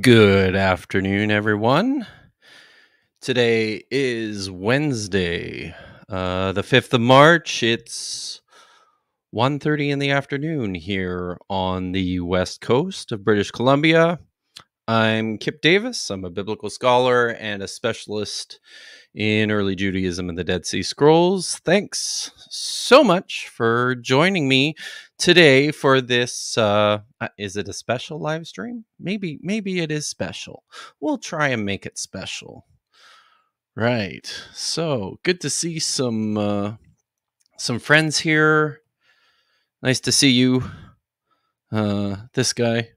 Good afternoon, everyone. Today is Wednesday, the 5th of March. It's 1:30 in the afternoon here on the west coast of British Columbia. I'm Kip Davis. I'm a biblical scholar and a specialist in early Judaism and the Dead Sea Scrolls. Thanks so much for joining me today for this, is it a special live stream? Maybe it is special. We'll try and make it special. Right. So good to see some friends here. Nice to see you. This guy,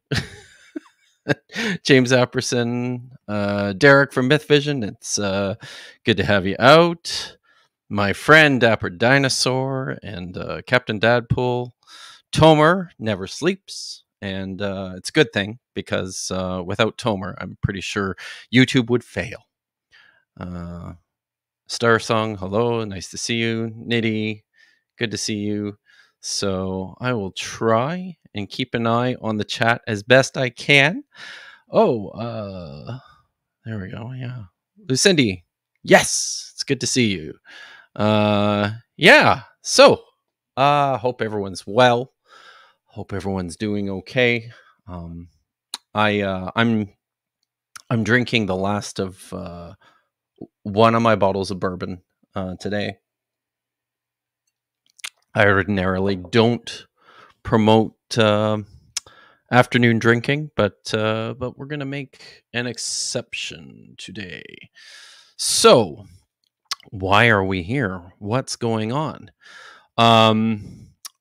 James Apperson, Derek from MythVision. It's good to have you out. My friend Dapper Dinosaur and Captain Deadpool. Tomer never sleeps, and it's a good thing, because without Tomer, I'm pretty sure YouTube would fail. Star Song, hello, nice to see you. Nitty, good to see you. So I will try and keep an eye on the chat as best I can. Oh, there we go. Yeah. Lucindy. Yes. It's good to see you. Yeah. So, hope everyone's well. Hope everyone's doing okay. I'm drinking the last of, one of my bottles of bourbon, today. I ordinarily don't promote afternoon drinking, but we're gonna make an exception today. So, why are we here? What's going on?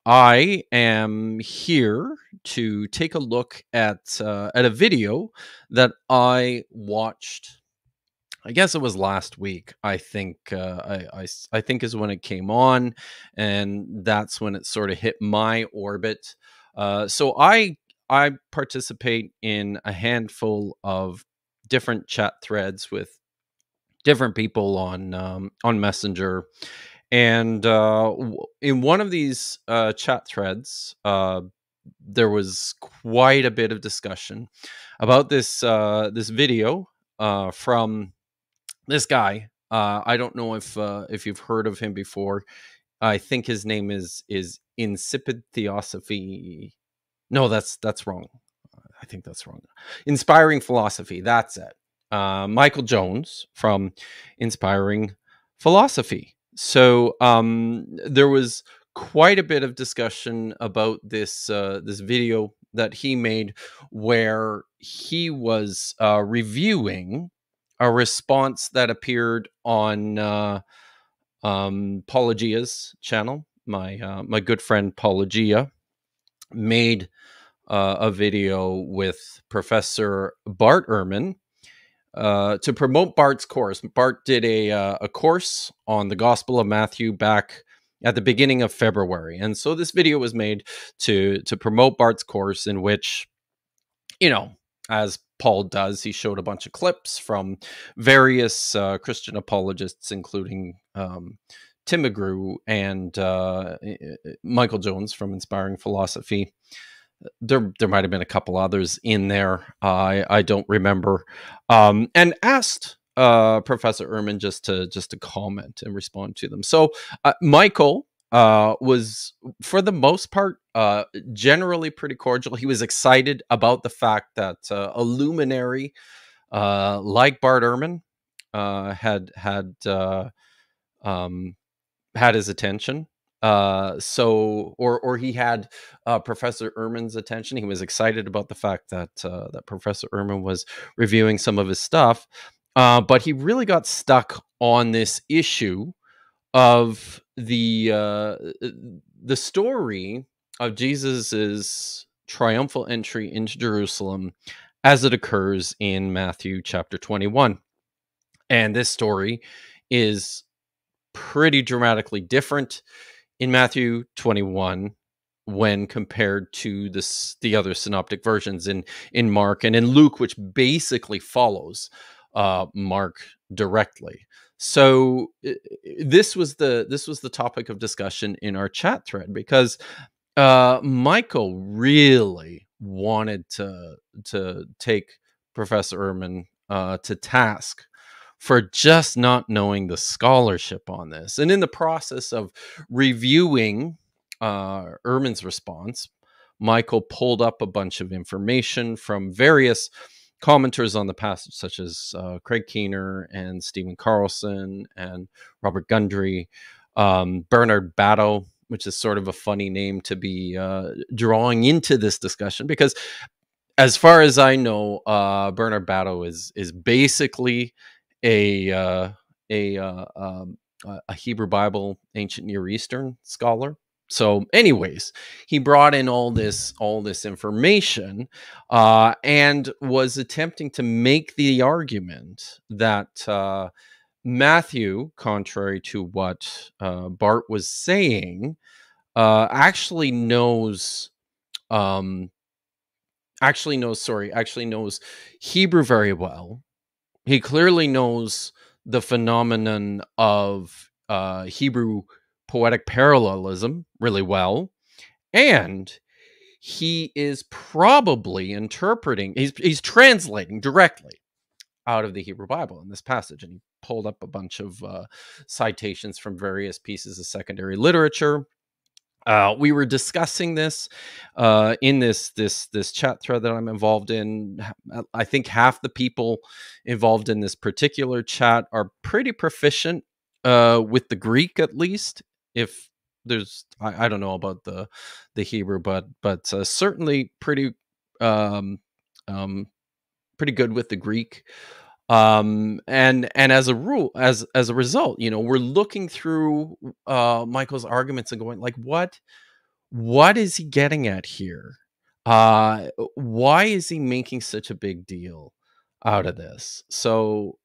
I am here to take a look at a video that I watched. I guess it was last week. I think I think is when it came on, and that's when it sort of hit my orbit. So I participate in a handful of different chat threads with different people on Messenger, and in one of these chat threads, there was quite a bit of discussion about this this video from this guy. I don't know if you've heard of him before. I think his name is Insipid Theosophy. No, that's wrong. I think that's wrong. Inspiring Philosophy. That's it. Michael Jones from Inspiring Philosophy. So there was quite a bit of discussion about this this video that he made, where he was reviewing a response that appeared on Paulogia's channel. My good friend Paulogia made a video with Professor Bart Ehrman to promote Bart's course. Bart did a course on the Gospel of Matthew back at the beginning of February, and so this video was made to promote Bart's course, in which, you know, as Paul does, he showed a bunch of clips from various Christian apologists, including Tim McGrew and Michael Jones from Inspiring Philosophy. There might have been a couple others in there. I don't remember. And asked Professor Ehrman just to comment and respond to them. So Michael was, for the most part, generally pretty cordial. He was excited about the fact that a luminary like Bart Ehrman had his attention. Or he had Professor Ehrman's attention. He was excited about the fact that that Professor Ehrman was reviewing some of his stuff, but he really got stuck on this issue of the story of Jesus's triumphal entry into Jerusalem as it occurs in Matthew chapter 21. And this story is pretty dramatically different in Matthew 21 when compared to the other synoptic versions in Mark and in Luke, which basically follows Mark directly. So this was the topic of discussion in our chat thread, because Michael really wanted to take Professor Ehrman to task for just not knowing the scholarship on this. And in the process of reviewing Ehrman's response, Michael pulled up a bunch of information from various commenters on the passage, such as Craig Keener and Stephen Carlson and Robert Gundry, Bernard Batto, which is sort of a funny name to be drawing into this discussion, because as far as I know, Bernard Batto is basically a Hebrew Bible, ancient Near Eastern scholar. So anyways, he brought in all this information and was attempting to make the argument that Matthew, contrary to what Bart was saying, actually knows actually knows Hebrew very well. He clearly knows the phenomenon of Hebrew poetic parallelism really well, and he is probably interpreting, he's translating directly out of the Hebrew Bible in this passage. And he pulled up a bunch of citations from various pieces of secondary literature. We were discussing this in this chat thread that I'm involved in. I think half the people involved in this particular chat are pretty proficient with the Greek, at least. If there's, I don't know about the Hebrew, but certainly pretty good with the Greek. And as a rule, as a result, you know, we're looking through Michael's arguments and going like, what is he getting at here? Why is he making such a big deal out of this? So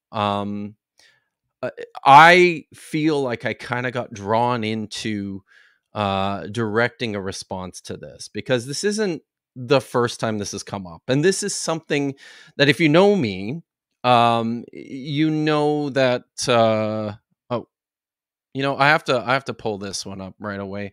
I feel like I kind of got drawn into directing a response to this, because this isn't the first time this has come up, and this is something that, if you know me, you know that you know, I have to pull this one up right away.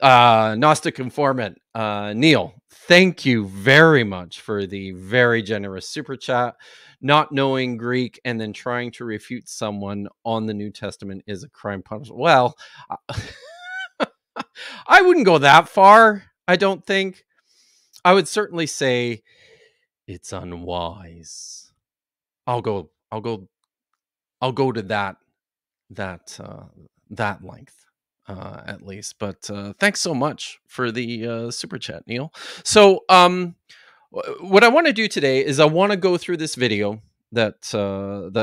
Gnostic Informant, Neil, thank you very much for the very generous super chat. Not knowing Greek and then trying to refute someone on the New Testament is a crime punishable. Well, I wouldn't go that far, I don't think. I would certainly say it's unwise. I'll go to that length, at least. But thanks so much for the super chat, Neil. So what I want to do today is I want to go through this video that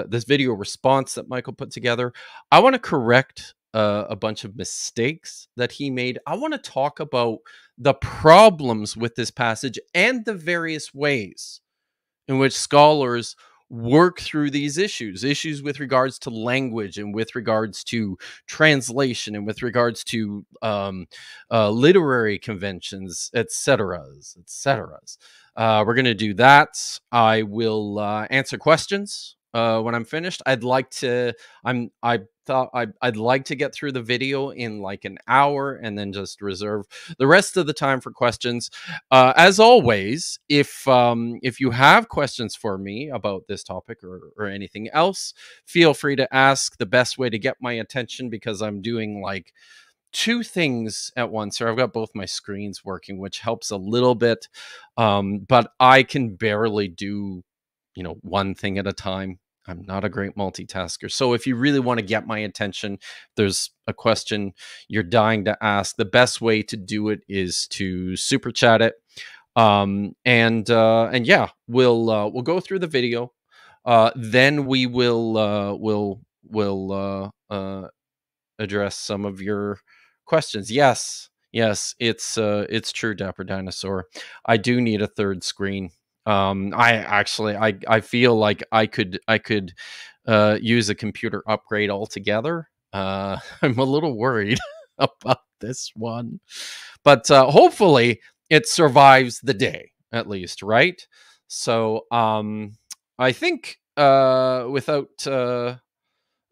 this video response that Michael put together. I want to correct a bunch of mistakes that he made. I want to talk about the problems with this passage and the various ways in which scholars work through these issues with regards to language and with regards to translation and with regards to literary conventions, etc. We're going to do that. I will answer questions when I'm finished. I'd like to get through the video in like an hour and then just reserve the rest of the time for questions. As always, if you have questions for me about this topic or anything else, feel free to ask. The best way to get my attention, because I'm doing like two things at once here. I've got both my screens working, which helps a little bit, but I can barely do, you know, one thing at a time. I'm not a great multitasker. So if you really want to get my attention, there's a question you're dying to ask, the best way to do it is to super chat it. And yeah, we'll go through the video. Then we will address some of your questions. Yes, it's true, Dapper Dinosaur. I do need a third screen. I feel like I could use a computer upgrade altogether. I'm a little worried about this one, but hopefully it survives the day at least, right? So I think without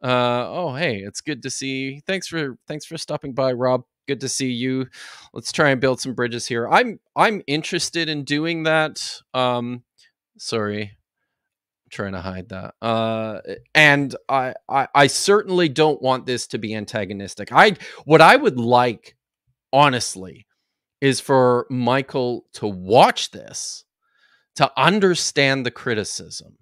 oh hey, it's good to see. Thanks for stopping by, Rob. Good to see you. Let's try and build some bridges here. I'm interested in doing that. Sorry, trying to hide that. And I certainly don't want this to be antagonistic. What I would like, honestly, is for Michael to watch this, to understand the criticism,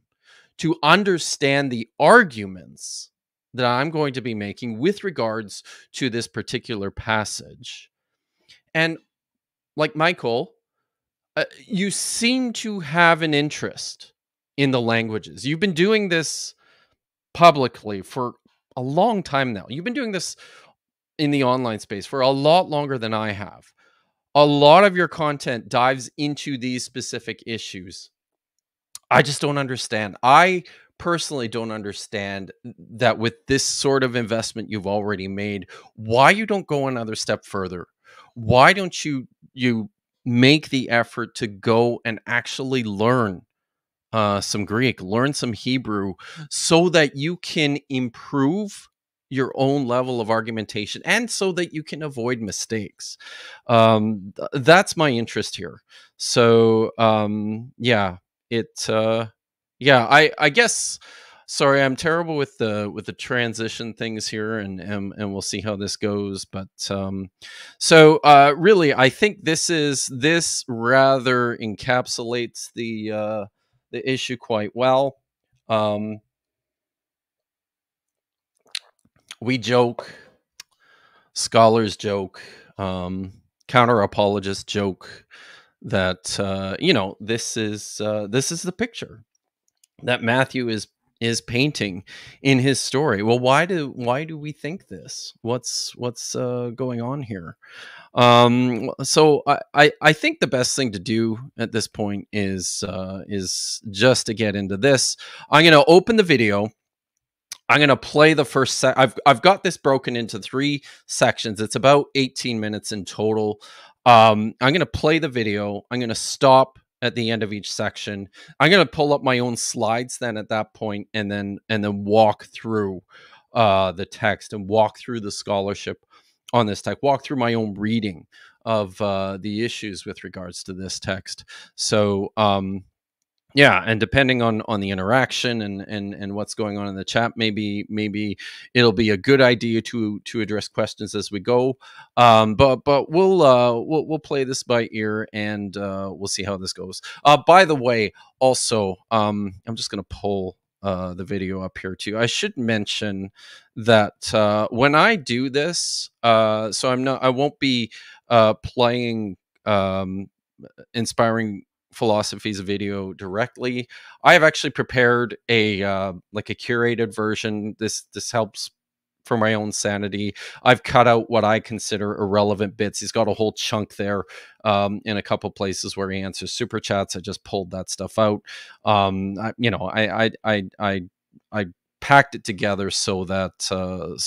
to understand the arguments that I'm going to be making with regards to this particular passage. And like Michael, you seem to have an interest in the languages. You've been doing this publicly for a long time now. You've been doing this in the online space for a lot longer than I have. A lot of your content dives into these specific issues. I just don't understand. I personally don't understand that with this sort of investment you've already made, why you don't go another step further. Why don't you make the effort to go and actually learn some Greek, learn some Hebrew, so that you can improve your own level of argumentation and so that you can avoid mistakes. That's my interest here. So yeah, yeah, I guess, sorry, I'm terrible with the transition things here, and we'll see how this goes. But really, I think this rather encapsulates the issue quite well. We joke, scholars joke, counter-apologists joke that you know, this is the picture that Matthew is painting in his story. Well, why do we think this? What's going on here? So I think the best thing to do at this point is just to get into this. I'm going to open the video. I'm going to play the first set. I've got this broken into 3 sections. It's about 18 minutes in total. I'm going to play the video. I'm going to stop at the end of each section. I'm going to pull up my own slides then at that point, and then walk through the text and walk through the scholarship on this text, walk through my own reading of the issues with regards to this text. So, yeah, and depending on the interaction and what's going on in the chat, maybe it'll be a good idea to address questions as we go. But we'll play this by ear, and we'll see how this goes. By the way, also, I'm just gonna pull the video up here too. I should mention that when I do this, so I won't be playing Inspiring Philosophy's video directly. I have actually prepared a like a curated version. This helps for my own sanity. I've cut out what I consider irrelevant bits. He's got a whole chunk there in a couple places where he answers super chats. I just pulled that stuff out. I packed it together so that so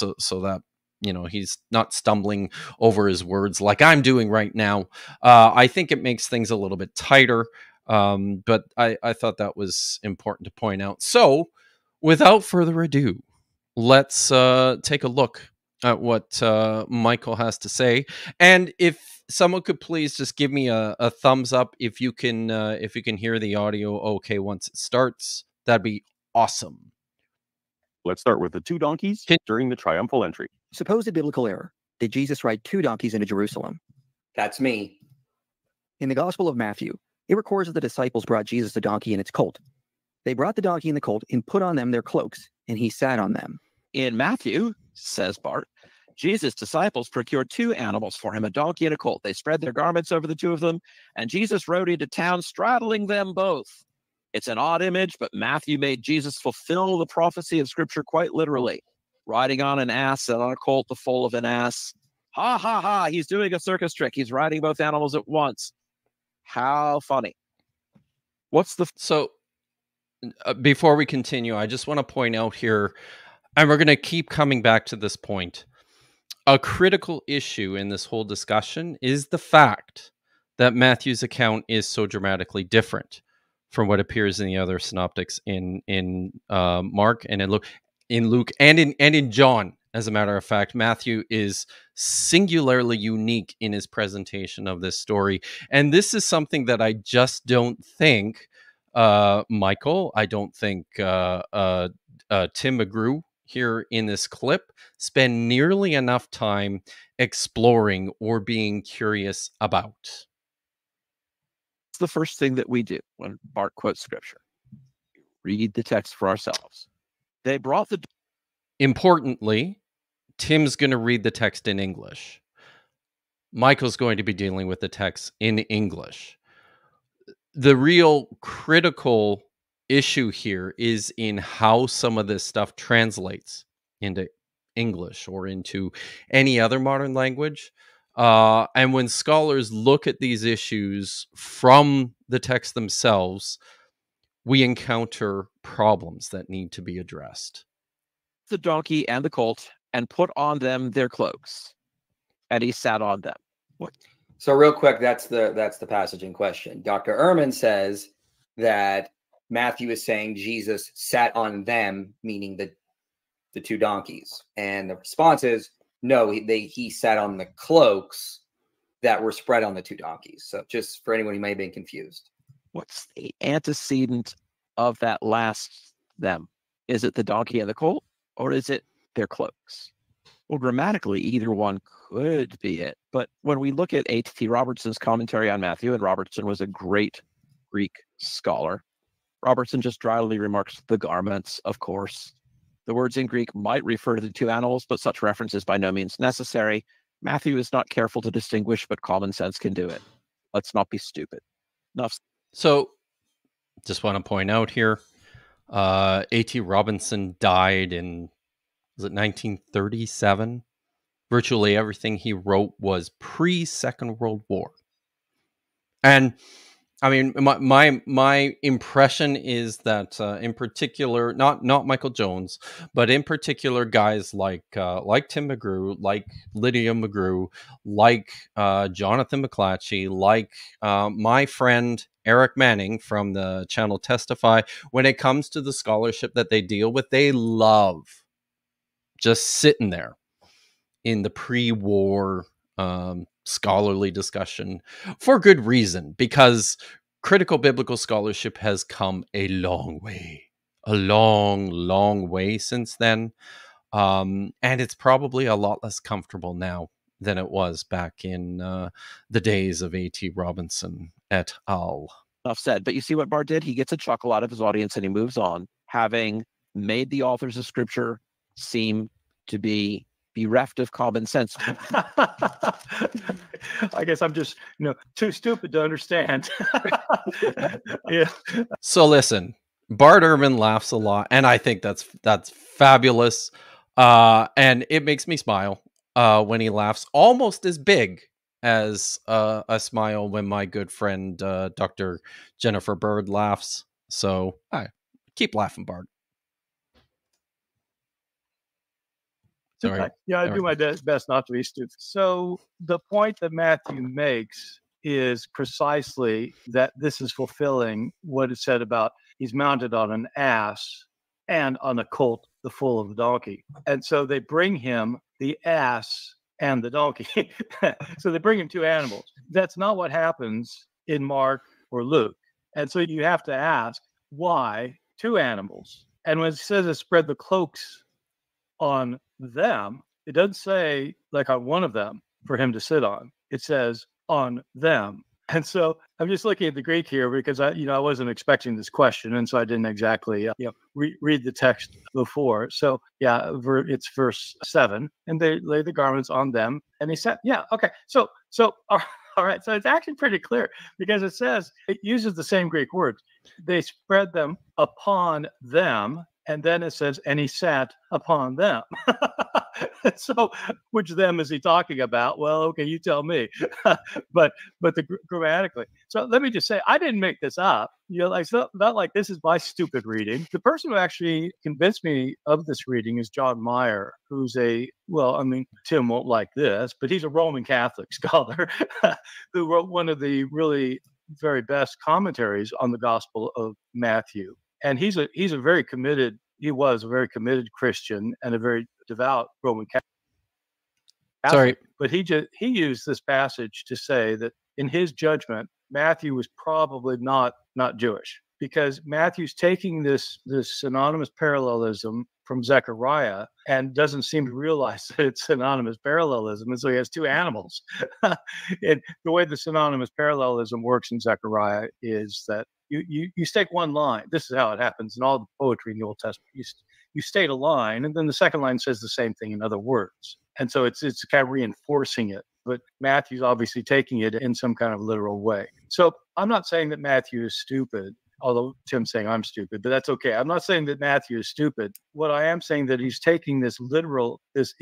that you know, he's not stumbling over his words like I'm doing right now. I think it makes things a little bit tighter, but I thought that was important to point out. So without further ado, let's take a look at what Michael has to say. And if someone could please just give me a thumbs up if you can hear the audio okay once it starts, that'd be awesome. Let's start with the two donkeys during the triumphal entry. Supposed biblical error. Did Jesus ride 2 donkeys into Jerusalem? That's me. In the Gospel of Matthew, it records that the disciples brought Jesus a donkey and its colt. They brought the donkey and the colt and put on them their cloaks, and he sat on them. In Matthew, says Bart, Jesus' disciples procured 2 animals for him, a donkey and a colt. They spread their garments over the 2 of them, and Jesus rode into town straddling them both. It's an odd image, but Matthew made Jesus fulfill the prophecy of Scripture quite literally. Riding on an ass and on a colt, the foal of an ass. Ha, ha, ha, he's doing a circus trick. He's riding both animals at once. How funny. What's the... So, before we continue, I just want to point out here, and we're going to keep coming back to this point, a critical issue in this whole discussion is the fact that Matthew's account is so dramatically different from what appears in the other synoptics in Mark and in Luke and in John. As a matter of fact, Matthew is singularly unique in his presentation of this story, and this is something that I just don't think Michael. I don't think Tim McGrew here in this clip spend nearly enough time exploring or being curious about. It's the first thing that we do when Bart quotes scripture. We read the text for ourselves. They brought the... Importantly, Tim's going to read the text in English. Michael's going to be dealing with the text in English. The real critical issue here is in how some of this stuff translates into English or into any other modern language. And when scholars look at these issues from the text themselves, we encounter problems that need to be addressed. The donkey and the colt and put on them their cloaks. And he sat on them. What? So real quick, that's the passage in question. Dr. Ehrman says that Matthew is saying Jesus sat on them, meaning the two donkeys. And the response is, no, he sat on the cloaks that were spread on the two donkeys. So just for anyone who may have been confused. What's the antecedent of that last them? Is it the donkey and the colt, or is it their cloaks? Well, grammatically, either one could be it. But when we look at A.T. Robertson's commentary on Matthew, and Robertson was a great Greek scholar, Robertson just dryly remarks, the garments, of course. The words in Greek might refer to the two animals, but such reference is by no means necessary. Matthew is not careful to distinguish, but common sense can do it. Let's not be stupid. Enough. So, just want to point out here, A.T. Robertson died in... was it 1937? Virtually everything he wrote was pre-Second World War. And, I mean, my impression is that, in particular, not Michael Jones, but in particular guys like Tim McGrew, like Lydia McGrew, like Jonathan McClatchy, like my friend Eric Manning from the channel Testify, when it comes to the scholarship that they deal with, they love just sitting there in the pre-war scholarly discussion for good reason, because critical biblical scholarship has come a long, long way since then. And it's probably a lot less comfortable now than it was back in the days of A.T. Robertson et al. Enough said. But you see what Bart did? He gets a chuckle out of his audience and he moves on, having made the authors of scripture seem to be bereft of common sense. I guess I'm just, you know, too stupid to understand. Yeah. So listen, Bart Ehrman laughs a lot, and I think that's fabulous. And it makes me smile when he laughs, almost as big as a smile when my good friend Dr. Jennifer Bird laughs. So keep laughing, Bart. Sorry. Yeah, I do my best not to be stupid. So the point that Matthew makes is precisely that this is fulfilling what is said about he's mounted on an ass and on a colt, the foal of the donkey. And so they bring him the ass and the donkey. So they bring him two animals. That's not what happens in Mark or Luke. And so you have to ask, why two animals? And when it says it spread the cloaks on them, it doesn't say like on one of them for him to sit on. It says on them. And so I'm just looking at the Greek here because I wasn't expecting this question, and so I didn't exactly read the text before. So yeah, it's verse 7, and they lay the garments on them, and they said, yeah, okay. So all right. So it's actually pretty clear because it says it uses the same Greek words. They spread them upon them. And then it says, and he sat upon them. So which them is he talking about? Well, okay, you tell me. but the grammatically. So let me just say, I didn't make this up. You know, like, it's not like this is my stupid reading. The person who actually convinced me of this reading is John Meier, who's Tim won't like this, but he's a Roman Catholic scholar who wrote one of the really very best commentaries on the Gospel of Matthew. And he was a very committed Christian and a very devout Roman Catholic. Sorry. But he used this passage to say that in his judgment, Matthew was probably not Jewish. because Matthew's taking this synonymous parallelism from Zechariah and doesn't seem to realize that it's synonymous parallelism. And so he has two animals. And the way the synonymous parallelism works in Zechariah is that you stake one line. This is how it happens in all the poetry in the Old Testament. You state a line, and then the second line says the same thing in other words. And so it's kind of reinforcing it. But Matthew's obviously taking it in some kind of literal way. So I'm not saying that Matthew is stupid, although Tim's saying I'm stupid, but that's okay. I'm not saying that Matthew is stupid. What I am saying that he's taking this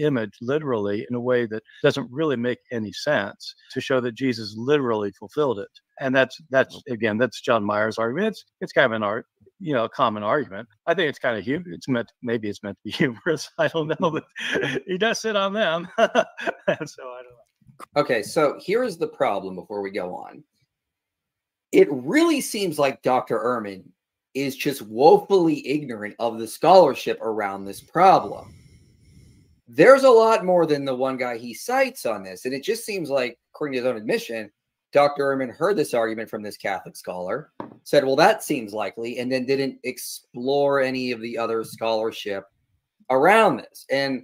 image literally in a way that doesn't really make any sense to show that Jesus literally fulfilled it. And that's John Meier's argument. It's kind of an art, a common argument. I think it's kind of humorous. Maybe it's meant to be humorous. I don't know, but he does sit on them. So I don't know. Okay, so here is the problem before we go on. It really seems like Dr. Ehrman is just woefully ignorant of the scholarship around this problem. There's a lot more than the one guy he cites on this. And it just seems like, according to his own admission, Dr. Ehrman heard this argument from this Catholic scholar, said, well, that seems likely, and then didn't explore any of the other scholarship around this. And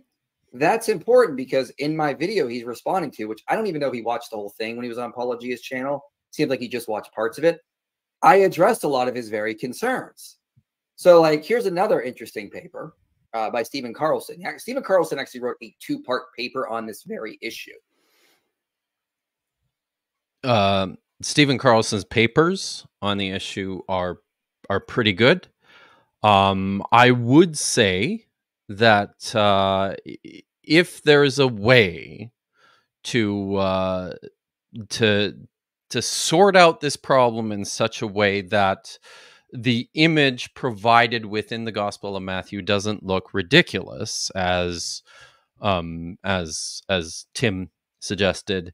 that's important because in my video he's responding to, which I don't even know if he watched the whole thing when he was on Paulogia's channel. Seems like he just watched parts of it. I addressed a lot of his very concerns. So, like, here's another interesting paper by Stephen Carlson. Stephen Carlson actually wrote a two-part paper on this very issue. Stephen Carlson's papers on the issue are pretty good. I would say that if there is a way to sort out this problem in such a way that the image provided within the Gospel of Matthew doesn't look ridiculous, as Tim suggested,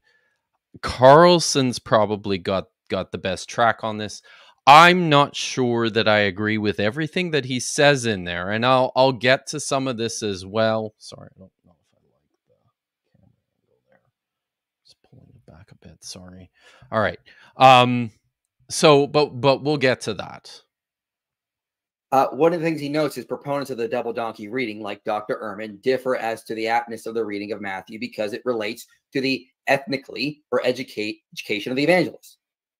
Carlson's probably got the best track on this. I'm not sure that I agree with everything that he says in there, and I'll get to some of this as well. Sorry, I don't know if I like the camera angle there. Just pulling it back a bit. Sorry. All right. But we'll get to that. One of the things he notes is proponents of the double donkey reading, like Dr. Ehrman, differ as to the aptness of the reading of Matthew because it relates to the ethnically or education of the evangelist.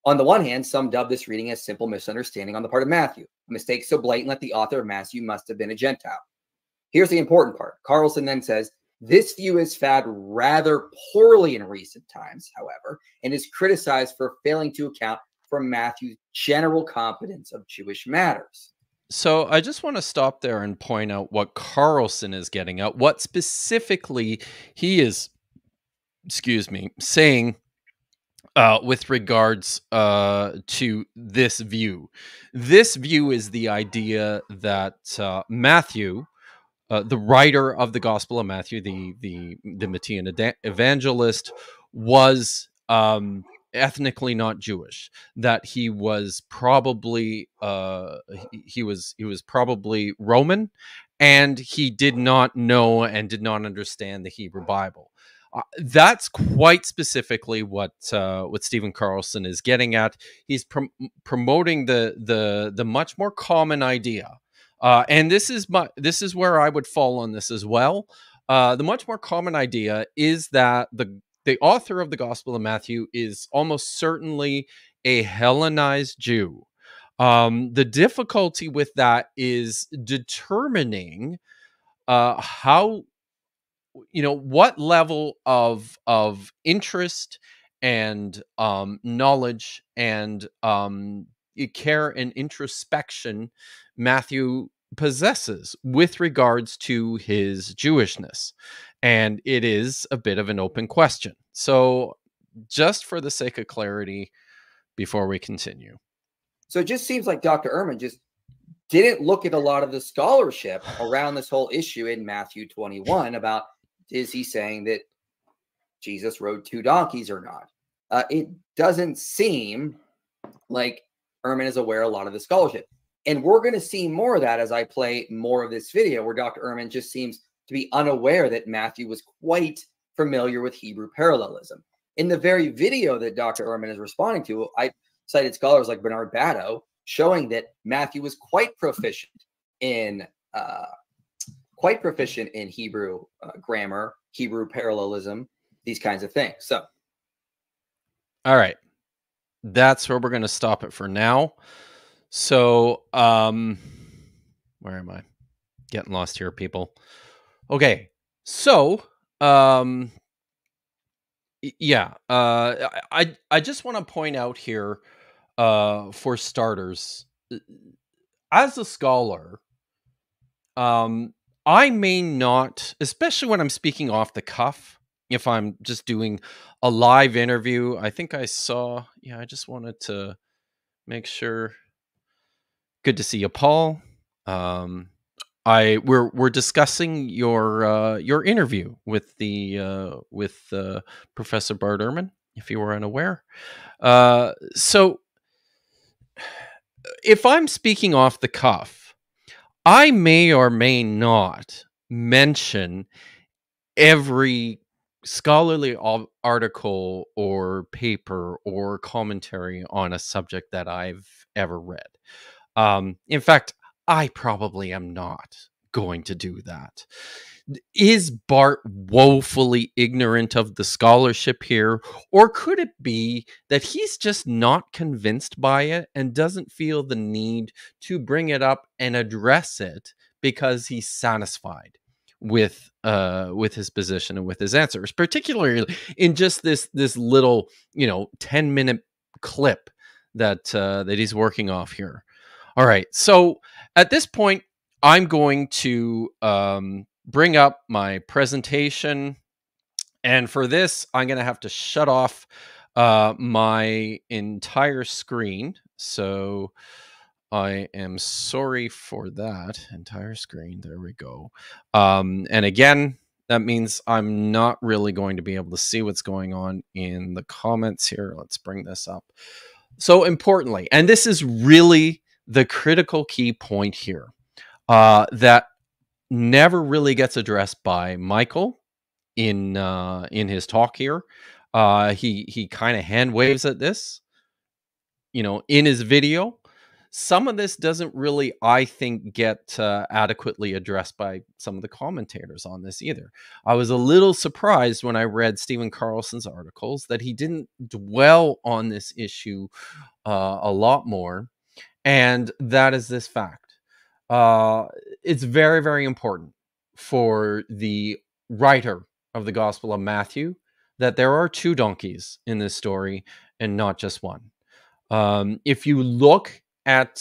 On the one hand, some dub this reading as simple misunderstanding on the part of Matthew, a mistake so blatant that the author of Matthew must have been a Gentile. Here's the important part. Carlson then says, this view is fared rather poorly in recent times, however, and is criticized for failing to account for Matthew's general competence of Jewish matters. So I just want to stop there and point out what Carlson is getting at, what specifically he is, excuse me, saying with regards to this view. This view is the idea that Matthew, the writer of the Gospel of Matthew, the Matthean evangelist, was ethnically not Jewish. That he was probably he was probably Roman, and he did not know and did not understand the Hebrew Bible. That's quite specifically what Stephen Carlson is getting at. He's promoting the much more common idea. And this is where I would fall on this as well. The much more common idea is that the author of the Gospel of Matthew is almost certainly a Hellenized Jew. The difficulty with that is determining how, what level of interest and knowledge and care and introspection Matthew possesses with regards to his Jewishness. And it is a bit of an open question. So just for the sake of clarity, before we continue. So it just seems like Dr. Ehrman just didn't look at a lot of the scholarship around this whole issue in Matthew 21 about, is he saying that Jesus rode two donkeys or not? It doesn't seem like Ehrman is aware of a lot of the scholarship. And we're going to see more of that as I play more of this video, where Dr. Ehrman just seems to be unaware that Matthew was quite familiar with Hebrew parallelism. In the very video that Dr. Ehrman is responding to, I cited scholars like Bernard Batto showing that Matthew was quite proficient in Hebrew grammar, Hebrew parallelism, these kinds of things. So, all right, that's where we're going to stop it for now. So, where am I? Getting lost here, people. Okay, so, yeah, I just want to point out here, for starters, as a scholar, I may not, especially when I'm speaking off the cuff, if I'm just doing a live interview, I think I saw, yeah, I just wanted to make sure. Good to see you, Paul. We're discussing your interview with the Professor Bart Ehrman, if you were unaware. So if I'm speaking off the cuff, I may or may not mention every scholarly article or paper or commentary on a subject that I've ever read. In fact, I probably am not going to do that. Is Bart woefully ignorant of the scholarship here? Or could it be that he's just not convinced by it and doesn't feel the need to bring it up and address it because he's satisfied with his position and with his answers, particularly in just this little, you know, 10-minute clip that, that he's working off here. All right, so at this point, I'm going to bring up my presentation. And for this, I'm going to have to shut off my entire screen. So I am sorry for that entire screen. There we go. And again, that means I'm not really going to be able to see what's going on in the comments here. Let's bring this up. So importantly, and this is really the critical key point here that never really gets addressed by Michael in his talk here. He kind of hand waves at this, you know, in his video. Some of this doesn't really, I think, get adequately addressed by some of the commentators on this either. I was a little surprised when I read Stephen Carlson's articles that he didn't dwell on this issue a lot more. And that is this fact. It's very, very important for the writer of the Gospel of Matthew that there are two donkeys in this story and not just one. If you look at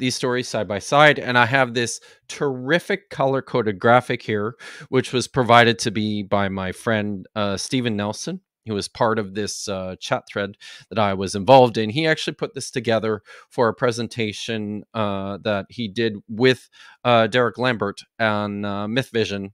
these stories side by side, and I have this terrific color-coded graphic here, which was provided to me by my friend Stephen Nelson, who was part of this chat thread that I was involved in. He actually put this together for a presentation that he did with Derek Lambert on MythVision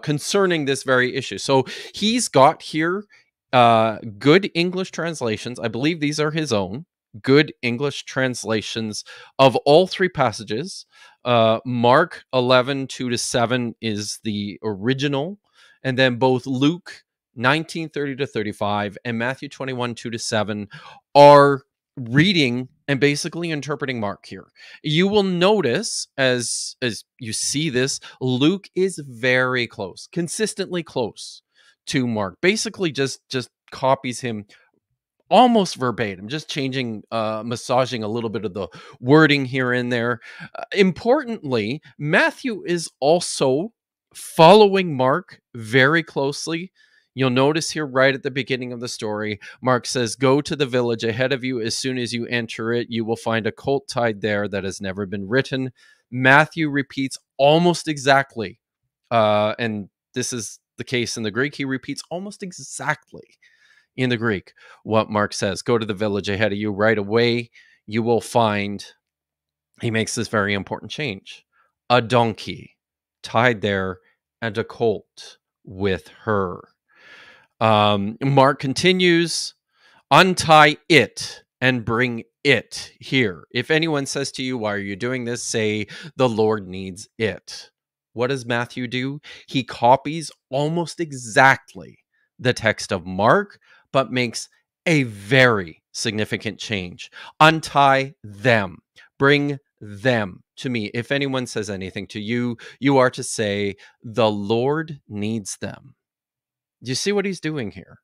concerning this very issue. So he's got here good English translations. I believe these are his own good English translations of all three passages. Mark 11:2 to 7 is the original, and then both Luke 19:30 to 35 and Matthew 21:2 to 7 are reading and basically interpreting Mark here. You will notice as you see this, Luke is very close, consistently close to Mark. Basically just copies him almost verbatim, just changing, massaging a little bit of the wording here and there. Importantly, Matthew is also following Mark very closely. You'll notice here right at the beginning of the story, Mark says, "Go to the village ahead of you. As soon as you enter it, you will find a colt tied there that has never been written." Matthew repeats almost exactly, and this is the case in the Greek, he repeats almost exactly in the Greek what Mark says. "Go to the village ahead of you. Right away, you will find," he makes this very important change, "a donkey tied there and a colt with her." Mark continues, "Untie it and bring it here. If anyone says to you, 'Why are you doing this?' say, 'The Lord needs it.'" What does Matthew do? He copies almost exactly the text of Mark, but makes a very significant change. "Untie them. Bring them to me. If anyone says anything to you, you are to say, the Lord needs them. Do you see what he's doing here?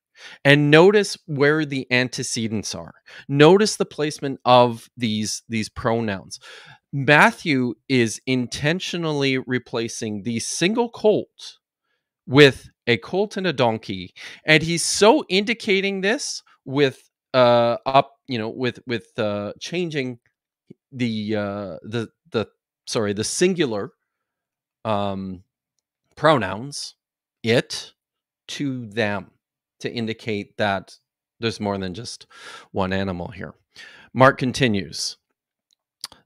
And notice where the antecedents are. Notice the placement of these pronouns. Matthew is intentionally replacing the single colt with a colt and a donkey, and he's so indicating this with changing the singular pronouns, it to them, to indicate that there's more than just one animal here. Mark continues,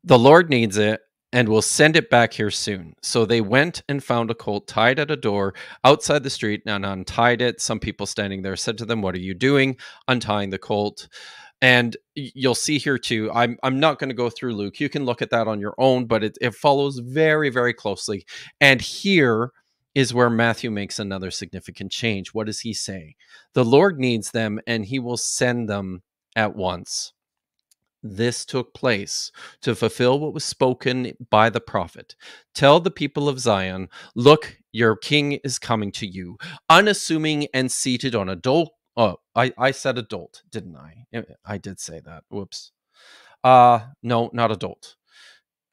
the Lord needs it and will send it back here soon. So they went and found a colt tied at a door outside the street and untied it. Some people standing there said to them, what are you doing? Untying the colt. And you'll see here too, I'm not going to go through Luke. You can look at that on your own, but it follows very, very closely. And here is where Matthew makes another significant change. What does he say? The Lord needs them and he will send them at once. This took place to fulfill what was spoken by the prophet. Tell the people of Zion, look, your king is coming to you, unassuming and seated on a donkey. Oh, I said adult, didn't I? I did say that. Whoops. No, not adult.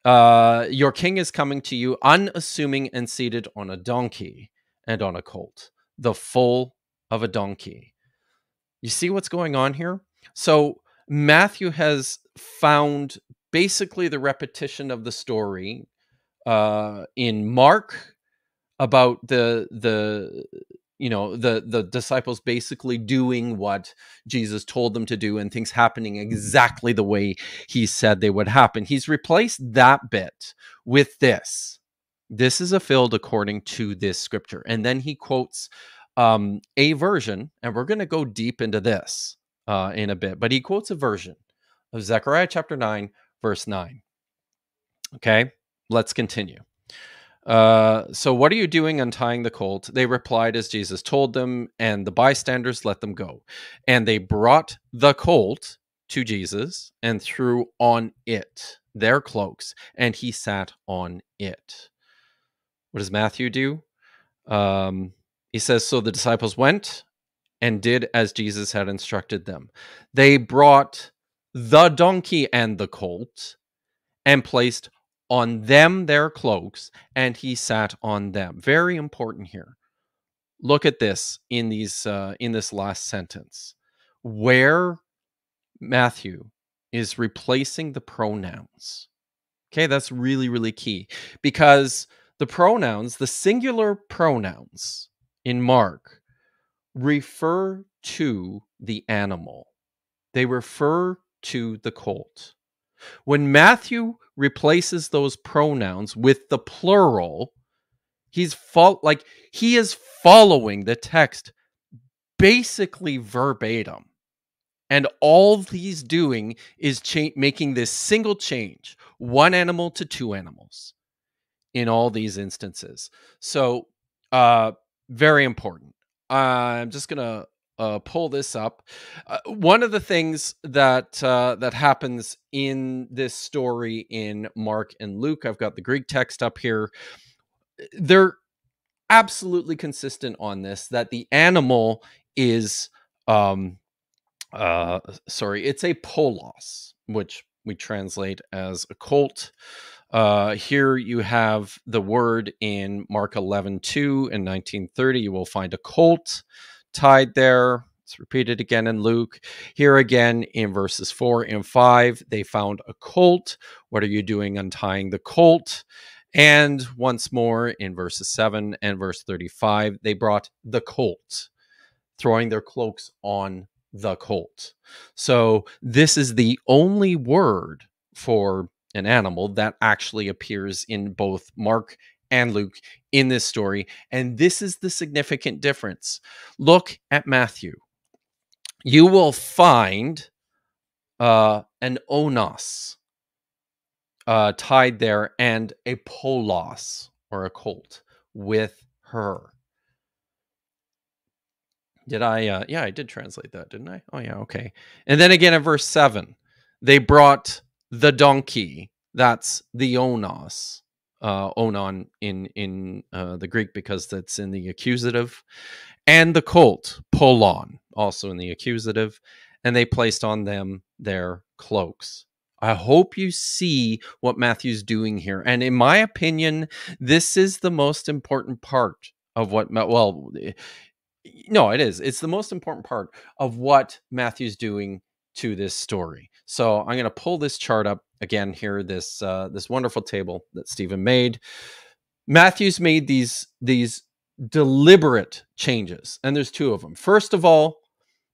Your king is coming to you, unassuming and seated on a donkey and on a colt, the foal of a donkey. You see what's going on here? So Matthew has found basically the repetition of the story in Mark about the disciples basically doing what Jesus told them to do and things happening exactly the way he said they would happen. He's replaced that bit with this. This is fulfilled according to this scripture. And then he quotes a version, and we're going to go deep into this in a bit, but he quotes a version of Zechariah chapter 9, verse 9. Okay, let's continue. So what are you doing untying the colt? They replied as Jesus told them, and the bystanders let them go. And they brought the colt to Jesus and threw on it their cloaks, and he sat on it. What does Matthew do? He says, so the disciples went and did as Jesus had instructed them. They brought the donkey and the colt and placed on them their cloaks, and he sat on them. Very important here. Look at this in these in this last sentence, where Matthew is replacing the pronouns. Okay, that's really, really key, because the pronouns, the singular pronouns in Mark, refer to the animal. They refer to the colt. When Matthew replaces those pronouns with the plural, he is following the text basically verbatim. And all he's doing is making this single change, one animal to two animals in all these instances. So very important. I'm just going to pull this up. One of the things that that happens in this story in Mark and Luke, I've got the Greek text up here. They're absolutely consistent on this, that the animal is, it's a polos, which we translate as a colt. Here you have the word in Mark 11:2 and 19:30. You will find a colt tied there. It's repeated again in Luke. Here again in verses 4 and 5, they found a colt. What are you doing untying the colt? And once more in verses 7 and verse 35, they brought the colt, throwing their cloaks on the colt. So this is the only word for an animal that actually appears in both Mark and Luke in this story. And this is the significant difference. Look at Matthew. You will find an onos tied there and a polos or a colt with her. Did I? Yeah, I did translate that, didn't I? Oh, yeah, okay. And then again in verse 7, they brought the donkey, that's the onos, onon in the Greek, because that's in the accusative, and the colt, polon, also in the accusative, and they placed on them their cloaks. I hope you see what Matthew's doing here. And in my opinion, this is the most important part of what, well, no, it is. It's the most important part of what Matthew's doing to this story. So I'm going to pull this chart up again here, this this wonderful table that Stephen made. Matthew's made these deliberate changes, and there's two of them. First of all,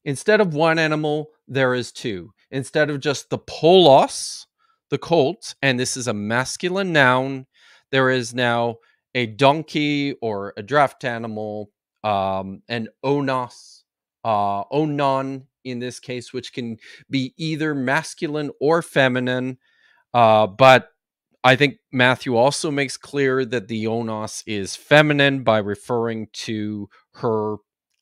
instead of one animal, there is two. Instead of just the polos, the colt, and this is a masculine noun, there is now a donkey or a draft animal, an onos, onon in this case, which can be either masculine or feminine. But I think Matthew also makes clear that the onos is feminine by referring to her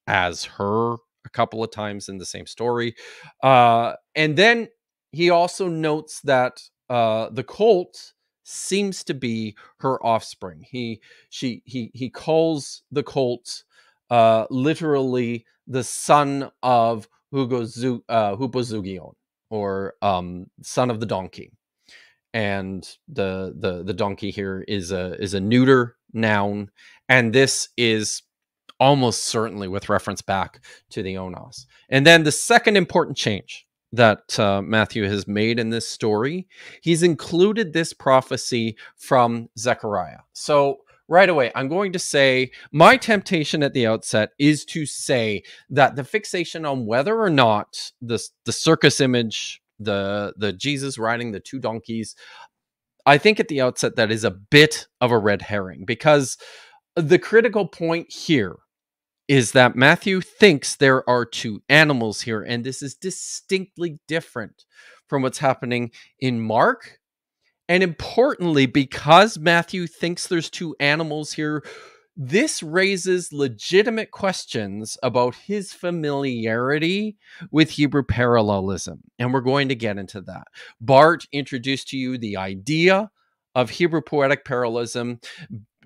as her a couple of times in the same story. And then he also notes that the colt seems to be her offspring. He calls the colt literally the son of Hupozugion, or son of the donkey. And the donkey here is a neuter noun, and this is almost certainly with reference back to the onos. And then the second important change that Matthew has made in this story, he's included this prophecy from Zechariah. So right away, I'm going to say, my temptation at the outset is to say that the fixation on whether or not the circus image, the Jesus riding the two donkeys, I think at the outset that is a bit of a red herring, because the critical point here is that Matthew thinks there are two animals here, and this is distinctly different from what's happening in Mark. And importantly, because Matthew thinks there's two animals here, this raises legitimate questions about his familiarity with Hebrew parallelism, and we're going to get into that. Bart introduced to you the idea of Hebrew poetic parallelism,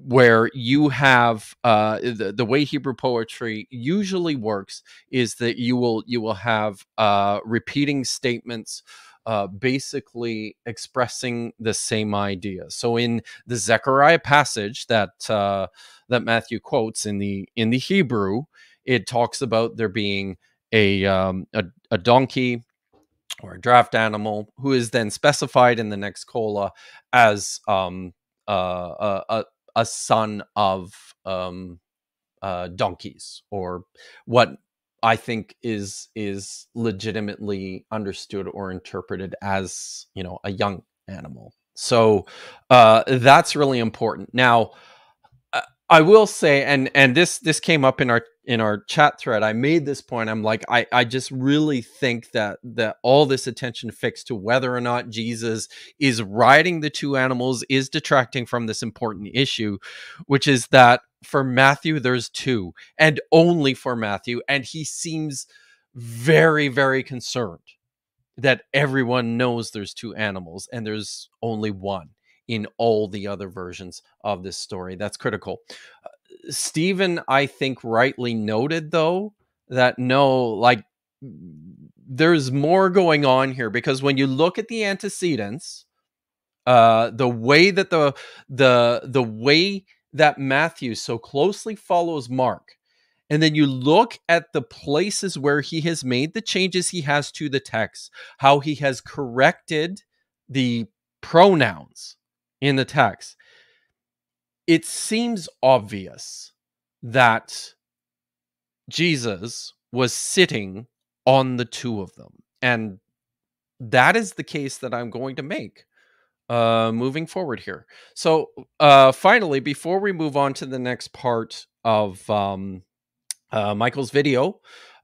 where you have the way Hebrew poetry usually works is that you will have repeating statements basically expressing the same idea. So in the Zechariah passage that that Matthew quotes in the Hebrew, it talks about there being a donkey or a draft animal who is then specified in the next cola as a son of donkeys, or what I think is legitimately understood or interpreted as, you know, a young animal. So that's really important. Now, I will say, and this came up in our chat thread, I made this point. I'm like, I just really think that all this attention fixed to whether or not Jesus is riding the two animals is detracting from this important issue, which is that for Matthew, there's two, and only for Matthew. And he seems very, very concerned that everyone knows there's two animals and there's only one in all the other versions of this story. That's critical. Stephen, I think, rightly noted, though, that no, like, there's more going on here, because when you look at the antecedents, the way that the way that Matthew so closely follows Mark, and then you look at the places where he has made the changes he has to the text, how he has corrected the pronouns in the text, it seems obvious that Jesus was sitting on the two of them. And that is the case that I'm going to make moving forward here. So finally, before we move on to the next part of Michael's video,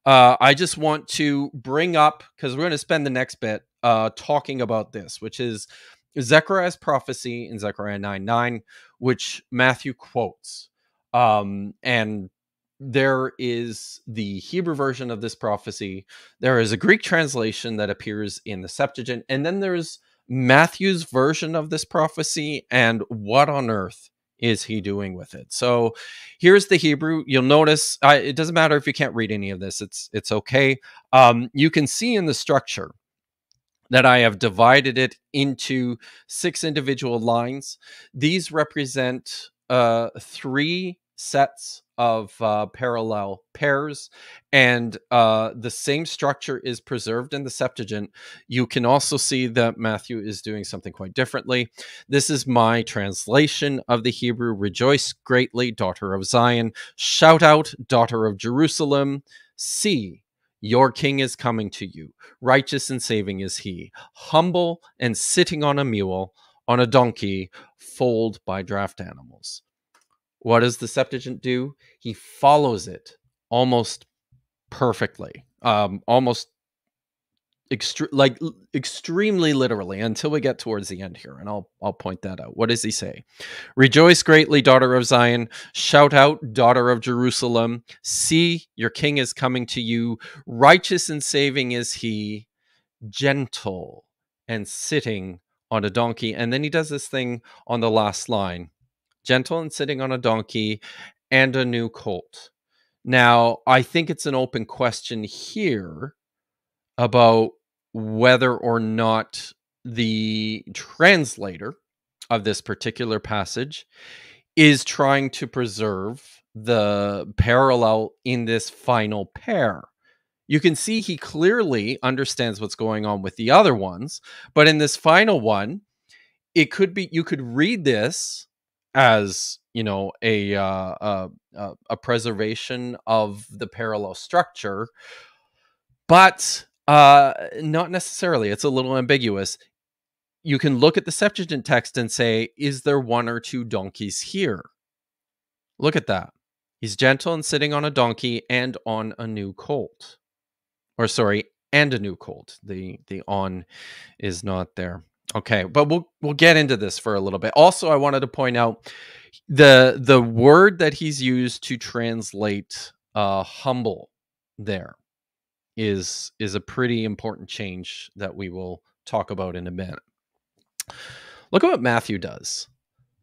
I just want to bring up, because we're going to spend the next bit talking about this, which is Zechariah's prophecy in Zechariah 9:9, which Matthew quotes. And there is the Hebrew version of this prophecy. There is a Greek translation that appears in the Septuagint. And then there's Matthew's version of this prophecy and what on earth is he doing with it. So here's the Hebrew. You'll notice it doesn't matter if you can't read any of this. It's okay. You can see in the structure that I have divided it into 6 individual lines. These represent 3 sets of parallel pairs, and the same structure is preserved in the Septuagint. You can also see that Matthew is doing something quite differently. This is my translation of the Hebrew. Rejoice greatly, daughter of Zion. Shout out, daughter of Jerusalem. See, your king is coming to you. Righteous and saving is he. Humble and sitting on a mule, on a donkey, foaled by draft animals. What does the Septuagint do? He follows it almost perfectly, almost extremely literally, until we get towards the end here, and I'll point that out. What does he say? Rejoice greatly, daughter of Zion. Shout out, daughter of Jerusalem. See, your king is coming to you. Righteous and saving is he, gentle and sitting on a donkey. And then he does this thing on the last line. Gentle and sitting on a donkey and a new colt. Now, I think it's an open question here about whether or not the translator of this particular passage is trying to preserve the parallel in this final pair. You can see he clearly understands what's going on with the other ones, but in this final one, it could be, you could read this as, you know, a preservation of the parallel structure, but not necessarily. It's a little ambiguous. You can look at the Septuagint text and say, is there 1 or 2 donkeys here? Look at that. He's gentle and sitting on a donkey and on a new colt. Or sorry, and a new colt. The on is not there. Okay, but we'll get into this for a little bit. Also, I wanted to point out the word that he's used to translate humble there is a pretty important change that we will talk about in a minute. Look at what Matthew does.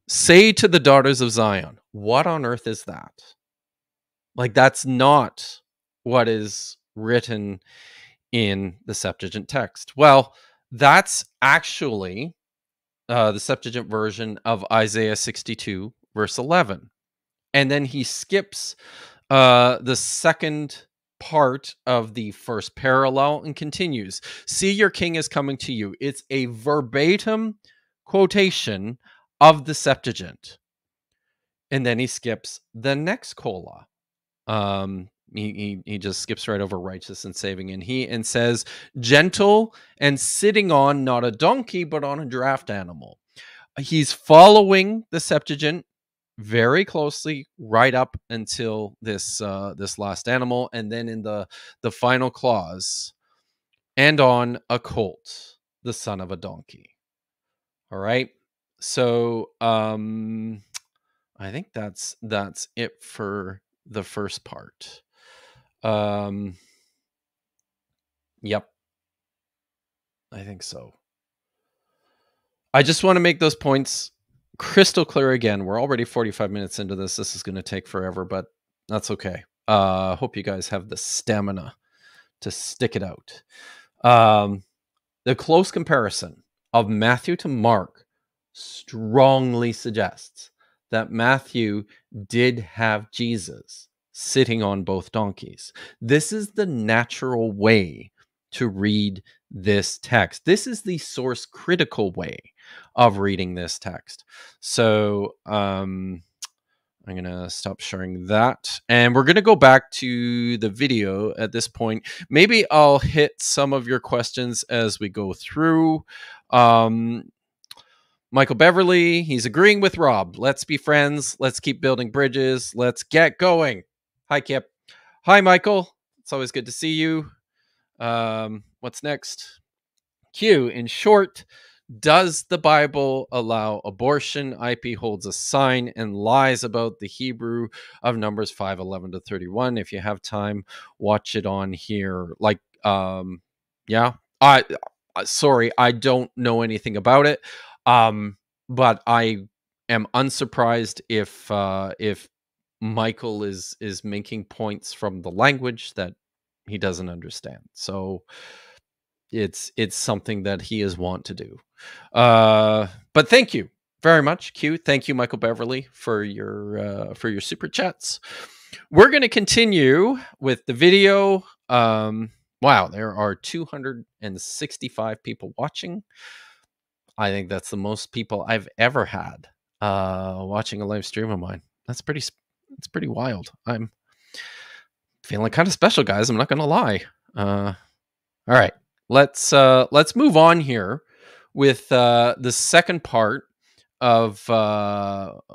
Say to the daughters of Zion. What on earth is that? Like, that's not what is written in the Septuagint text. Well, that's actually the Septuagint version of Isaiah 62, verse 11. And then he skips the second part of the first parallel and continues. See, your king is coming to you. It's a verbatim quotation of the Septuagint. And then he skips the next cola. He just skips right over righteous and saving and he and says gentle and sitting on not a donkey but on a draft animal. He's following the Septuagint very closely right up until this this last animal, and then in the final clause, and on a colt, the son of a donkey. All right, so I think that's it for the first part. Yep. I think so. I just want to make those points crystal clear again. We're already 45 minutes into this. This is going to take forever, but that's okay. Hope you guys have the stamina to stick it out. The close comparison of Matthew to Mark strongly suggests that Matthew did have Jesus sitting on both donkeys. This is the natural way to read this text. This is the source critical way of reading this text. So I'm going to stop sharing that. And we're going to go back to the video at this point. Maybe I'll hit some of your questions as we go through. Michael Beverly, he's agreeing with Rob. Let's be friends. Let's keep building bridges. Let's get going. Hi, Kip. Hi, Michael. It's always good to see you. What's next? Q, in short, does the Bible allow abortion? IP holds a sign and lies about the Hebrew of Numbers 5:11 to 31. If you have time, watch it on here. Like, yeah, I sorry, I don't know anything about it. But I am unsurprised if Michael is making points from the language that he doesn't understand. So it's something that he is wont to do. But thank you very much, Q. Thank you, Michael Beverly, for your super chats. We're going to continue with the video. Wow, there are 265 people watching. I think that's the most people I've ever had watching a live stream of mine. That's pretty. It's pretty wild. I'm feeling kind of special, guys. I'm not going to lie. All right, let's move on here with the second part of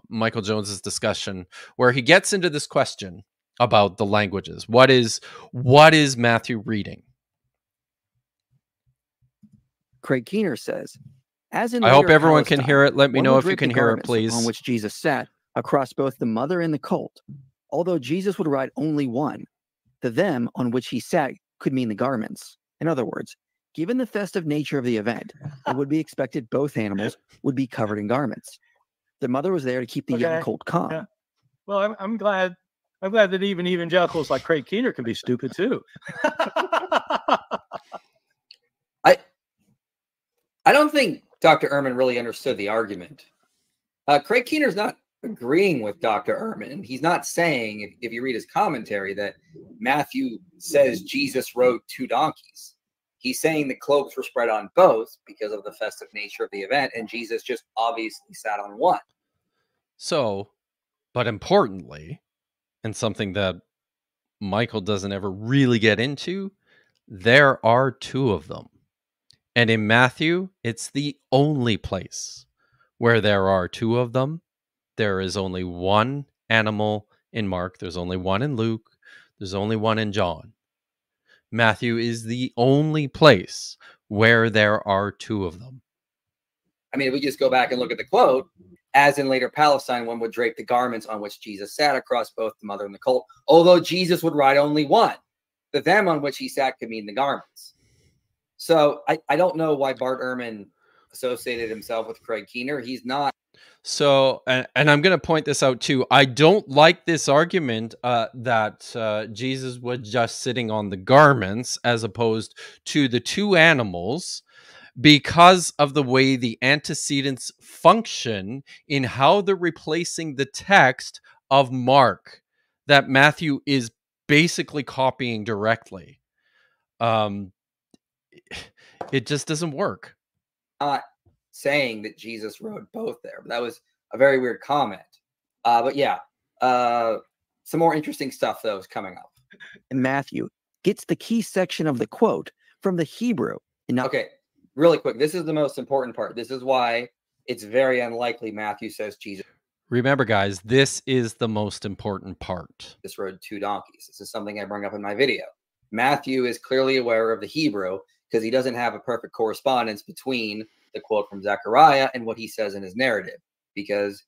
Michael Jones's discussion, where he gets into this question about the languages. What is Matthew reading? Craig Keener says, as in I hope everyone can hear it. Let me know if you can hear it, please. On which Jesus sat across both the mother and the colt. Although Jesus would ride only one, the them on which he sat could mean the garments. In other words, given the festive nature of the event, it would be expected both animals would be covered in garments. The mother was there to keep the young colt calm. Yeah. Well, I'm glad. I'm glad that even evangelicals like Craig Keener can be stupid too. I don't think Dr. Ehrman really understood the argument. Craig Keener's not agreeing with Dr. Ehrman. He's not saying, if you read his commentary, that Matthew says Jesus rode two donkeys. He's saying the cloaks were spread on both because of the festive nature of the event, and Jesus just obviously sat on one. So, but importantly, and something that Michael doesn't ever really get into, there are two of them. And in Matthew, it's the only place where there are two of them. There is only one animal in Mark. There's only one in Luke. There's only one in John. Matthew is the only place where there are two of them. I mean, if we just go back and look at the quote, as in later Palestine, one would drape the garments on which Jesus sat across both the mother and the colt, although Jesus would ride only one. The them on which he sat could mean the garments. So I don't know why Bart Ehrman associated himself with Craig Keener. He's not. So, and I'm going to point this out too. I don't like this argument that Jesus was just sitting on the garments as opposed to the two animals, because of the way the antecedents function in how they're replacing the text of Mark that Matthew is basically copying directly. It just doesn't work. Not saying that Jesus rode both there. That was a very weird comment. But yeah, some more interesting stuff though is coming up. And Matthew gets the key section of the quote from the Hebrew. And not okay. Really quick, this is the most important part. This is why it's very unlikely Matthew says Jesus. Remember, guys, this is the most important part. This rode two donkeys. This is something I bring up in my video. Matthew is clearly aware of the Hebrew because he doesn't have a perfect correspondence between the quote from Zechariah and what he says in his narrative. Because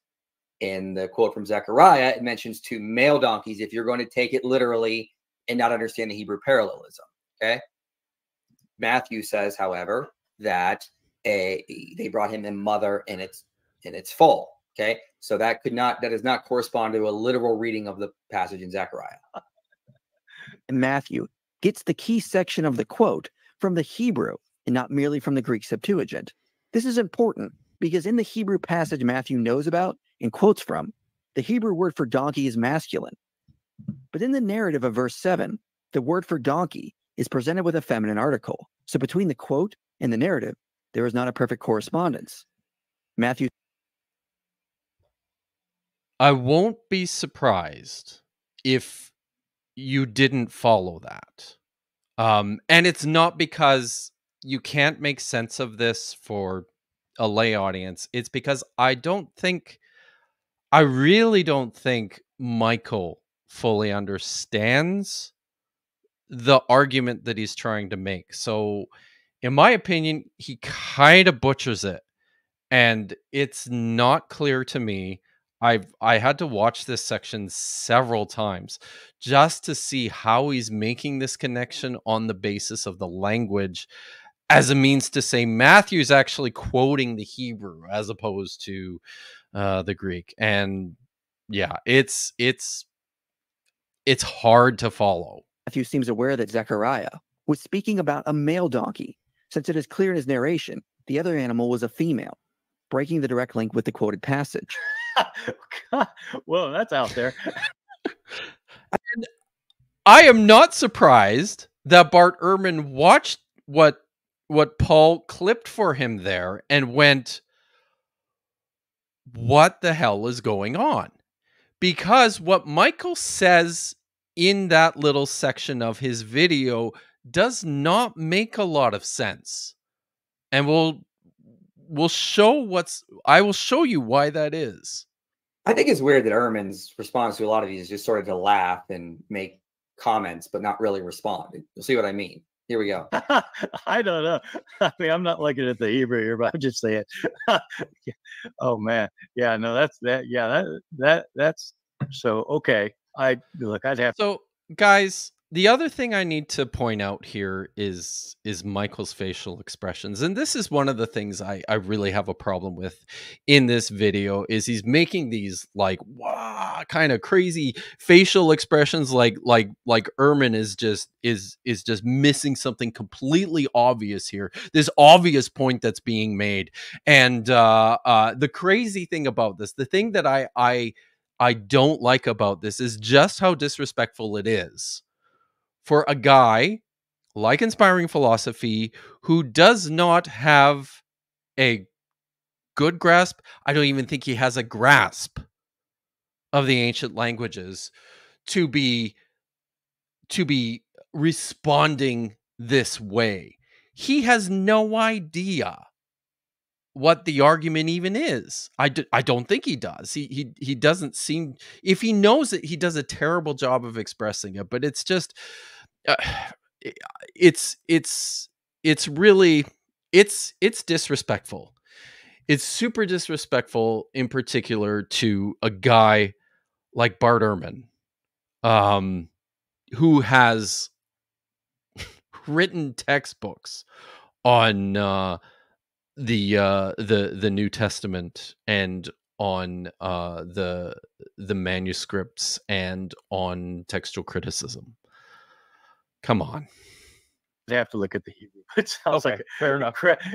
in the quote from Zechariah, it mentions two male donkeys if you're going to take it literally and not understand the Hebrew parallelism. Okay. Matthew says, however, that they brought him a mother and it's full. Okay. So that could not, that does not correspond to a literal reading of the passage in Zechariah. And Matthew gets the key section of the quote from the Hebrew and not merely from the Greek Septuagint. This is important because in the Hebrew passage Matthew knows about and quotes from, the Hebrew word for donkey is masculine. But in the narrative of verse 7, the word for donkey is presented with a feminine article. So between the quote in the narrative, there is not a perfect correspondence. Matthew. I won't be surprised if you didn't follow that. And it's not because you can't make sense of this for a lay audience. It's because I really don't think Michael fully understands the argument that he's trying to make. So in my opinion, he kind of butchers it, and it's not clear to me. I had to watch this section several times just to see how he's making this connection on the basis of the language as a means to say Matthew's actually quoting the Hebrew as opposed to the Greek. And yeah, it's hard to follow. Matthew seems aware that Zechariah was speaking about a male donkey, since it is clear in his narration the other animal was a female, breaking the direct link with the quoted passage. God, whoa, that's out there. And I am not surprised that Bart Ehrman watched what Paul clipped for him there and went, what the hell is going on? Because what Michael says in that little section of his video does not make a lot of sense. And we'll show I will show you why that is. I think it's weird that Ehrman's response to a lot of these is just sort of to laugh and make comments, but not really respond. You'll see what I mean. Here we go. I don't know. I mean, I'm not looking at the Hebrew here, but I'm just saying. Oh man. Yeah, no, that's that. Yeah, that's so okay. I'd have to. So guys, the other thing I need to point out here is Michael's facial expressions. And this is one of the things I really have a problem with in this video, is he's making these like, wow, kind of crazy facial expressions, like Ehrman is just missing something completely obvious here. This obvious point that's being made. And the crazy thing about this, the thing that I don't like about this is just how disrespectful it is for a guy like Inspiring Philosophy who does not have a good grasp. I don't even think he has a grasp of the ancient languages to be responding this way. He has no idea what the argument even is. I don't think he does. He doesn't seem, if he knows it, he does a terrible job of expressing it. But it's just, it's really, it's disrespectful. It's super disrespectful, in particular to a guy like Bart Ehrman, who has written textbooks on, the New Testament and on the manuscripts and on textual criticism. Come on, I have to look at the Hebrew. It sounds okay, like fair enough.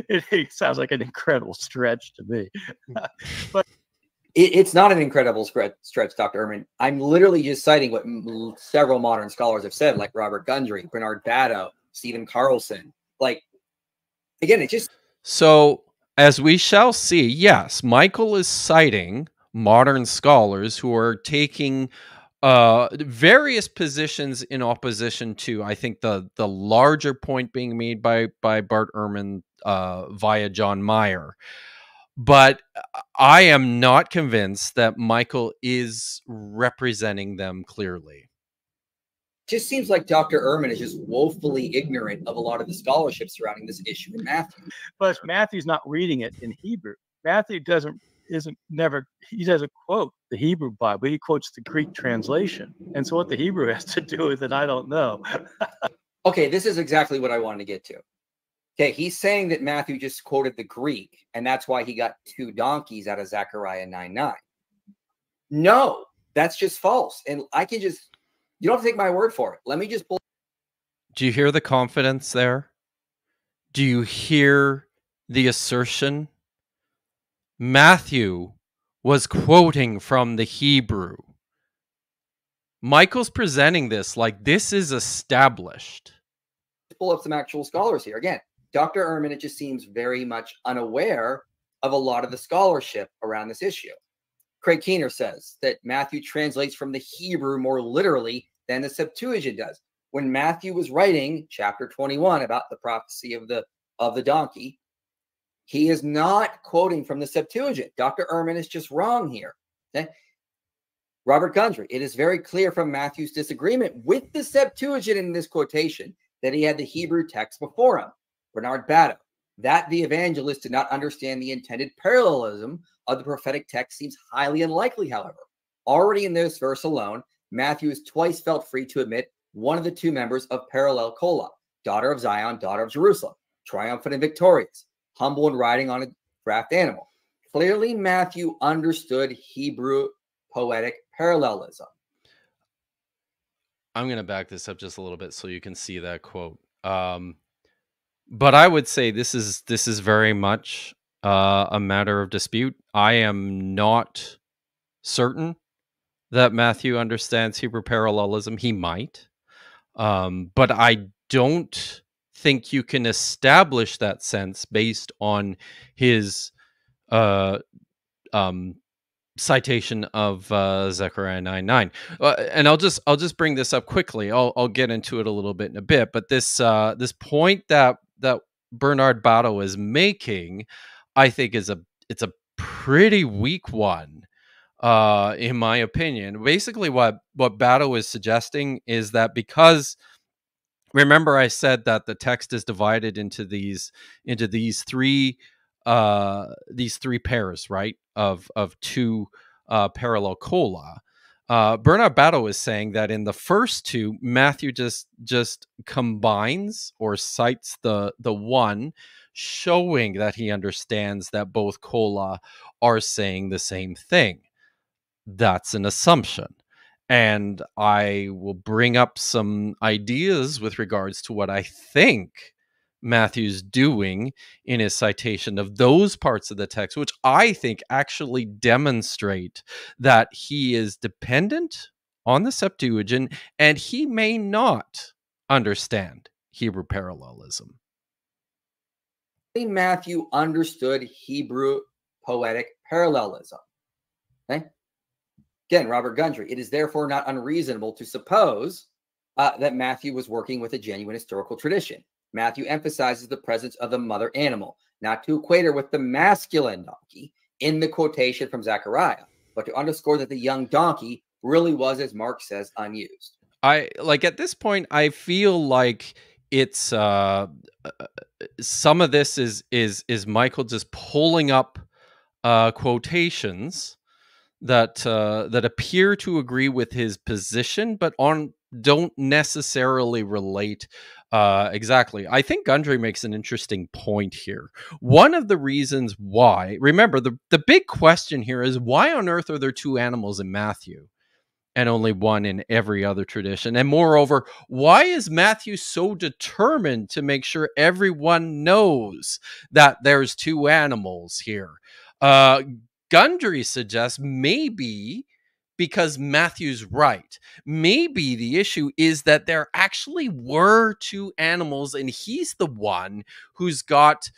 It sounds like an incredible stretch to me. But it's not an incredible stretch, Dr. Ehrman. I'm literally just citing what several modern scholars have said, like Robert Gundry, Bernard Batto, Stephen Carlson. Like, again, it just. So, as we shall see, yes, Michael is citing modern scholars who are taking various positions in opposition to, I think, the larger point being made by Bart Ehrman via John Meier. But I am not convinced that Michael is representing them clearly. It just seems like Dr. Ehrman is just woefully ignorant of a lot of the scholarship surrounding this issue in Matthew. Plus, Matthew's not reading it in Hebrew. Matthew doesn't quote the Hebrew Bible. He quotes the Greek translation. And so what the Hebrew has to do with it, I don't know. Okay, this is exactly what I wanted to get to. Okay, he's saying that Matthew just quoted the Greek, and that's why he got 2 donkeys out of Zechariah 9:9. No, that's just false. And I can just... You don't have to take my word for it. Let me just pull. Do you hear the confidence there? Do you hear the assertion? Matthew was quoting from the Hebrew. Michael's presenting this like this is established. Pull up some actual scholars here. Again, Dr. Ehrman, it just seems very much unaware of a lot of the scholarship around this issue. Craig Keener says that Matthew translates from the Hebrew more literally than the Septuagint does. When Matthew was writing chapter 21 about the prophecy of the donkey, he is not quoting from the Septuagint. Dr. Ehrman is just wrong here. Okay? Robert Gundry, it is very clear from Matthew's disagreement with the Septuagint in this quotation that he had the Hebrew text before him. Bernard Batto, that the evangelist did not understand the intended parallelism of the prophetic text seems highly unlikely, however. Already in this verse alone, Matthew has twice felt free to admit one of the 2 members of parallel Kola, daughter of Zion, daughter of Jerusalem. triumphant and victorious, humble and riding on a draft animal. Clearly, Matthew understood Hebrew poetic parallelism. I'm going to back this up just a little bit so you can see that quote. But I would say this is very much a matter of dispute. I am not certain that Matthew understands Hebrew parallelism. He might. But I don't think you can establish that sense based on his citation of Zechariah 9:9. And I'll just bring this up quickly. I'll get into it a little bit in a bit, but this this point that Bernard Batto is making, I think it's a pretty weak one, in my opinion. Basically, what Batto is suggesting is that, because remember I said that the text is divided into these three pairs, right, of two parallel cola. Bernard Batto is saying that in the first two, Matthew just combines or cites the one, showing that he understands that both cola are saying the same thing. That's an assumption. And I will bring up some ideas with regards to what I think Matthew's doing in his citation of those parts of the text, which I think actually demonstrate that he is dependent on the Septuagint and he may not understand Hebrew parallelism. Matthew understood Hebrew poetic parallelism. Okay? Again, Robert Gundry, it is therefore not unreasonable to suppose that Matthew was working with a genuine historical tradition. Matthew emphasizes the presence of the mother animal, not to equate her with the masculine donkey in the quotation from Zechariah, but to underscore that the young donkey really was, as Mark says, unused. I like at this point, I feel like it's some of this is Michael just pulling up quotations that appear to agree with his position, but don't necessarily relate exactly. I think Gundry makes an interesting point here. One of the reasons why, remember, the big question here is, why on earth are there two animals in Matthew and only one in every other tradition? And moreover, why is Matthew so determined to make sure everyone knows that there's two animals here? Gundry suggests maybe because Matthew's right. Maybe the issue is that there actually were two animals, and he's the one who's got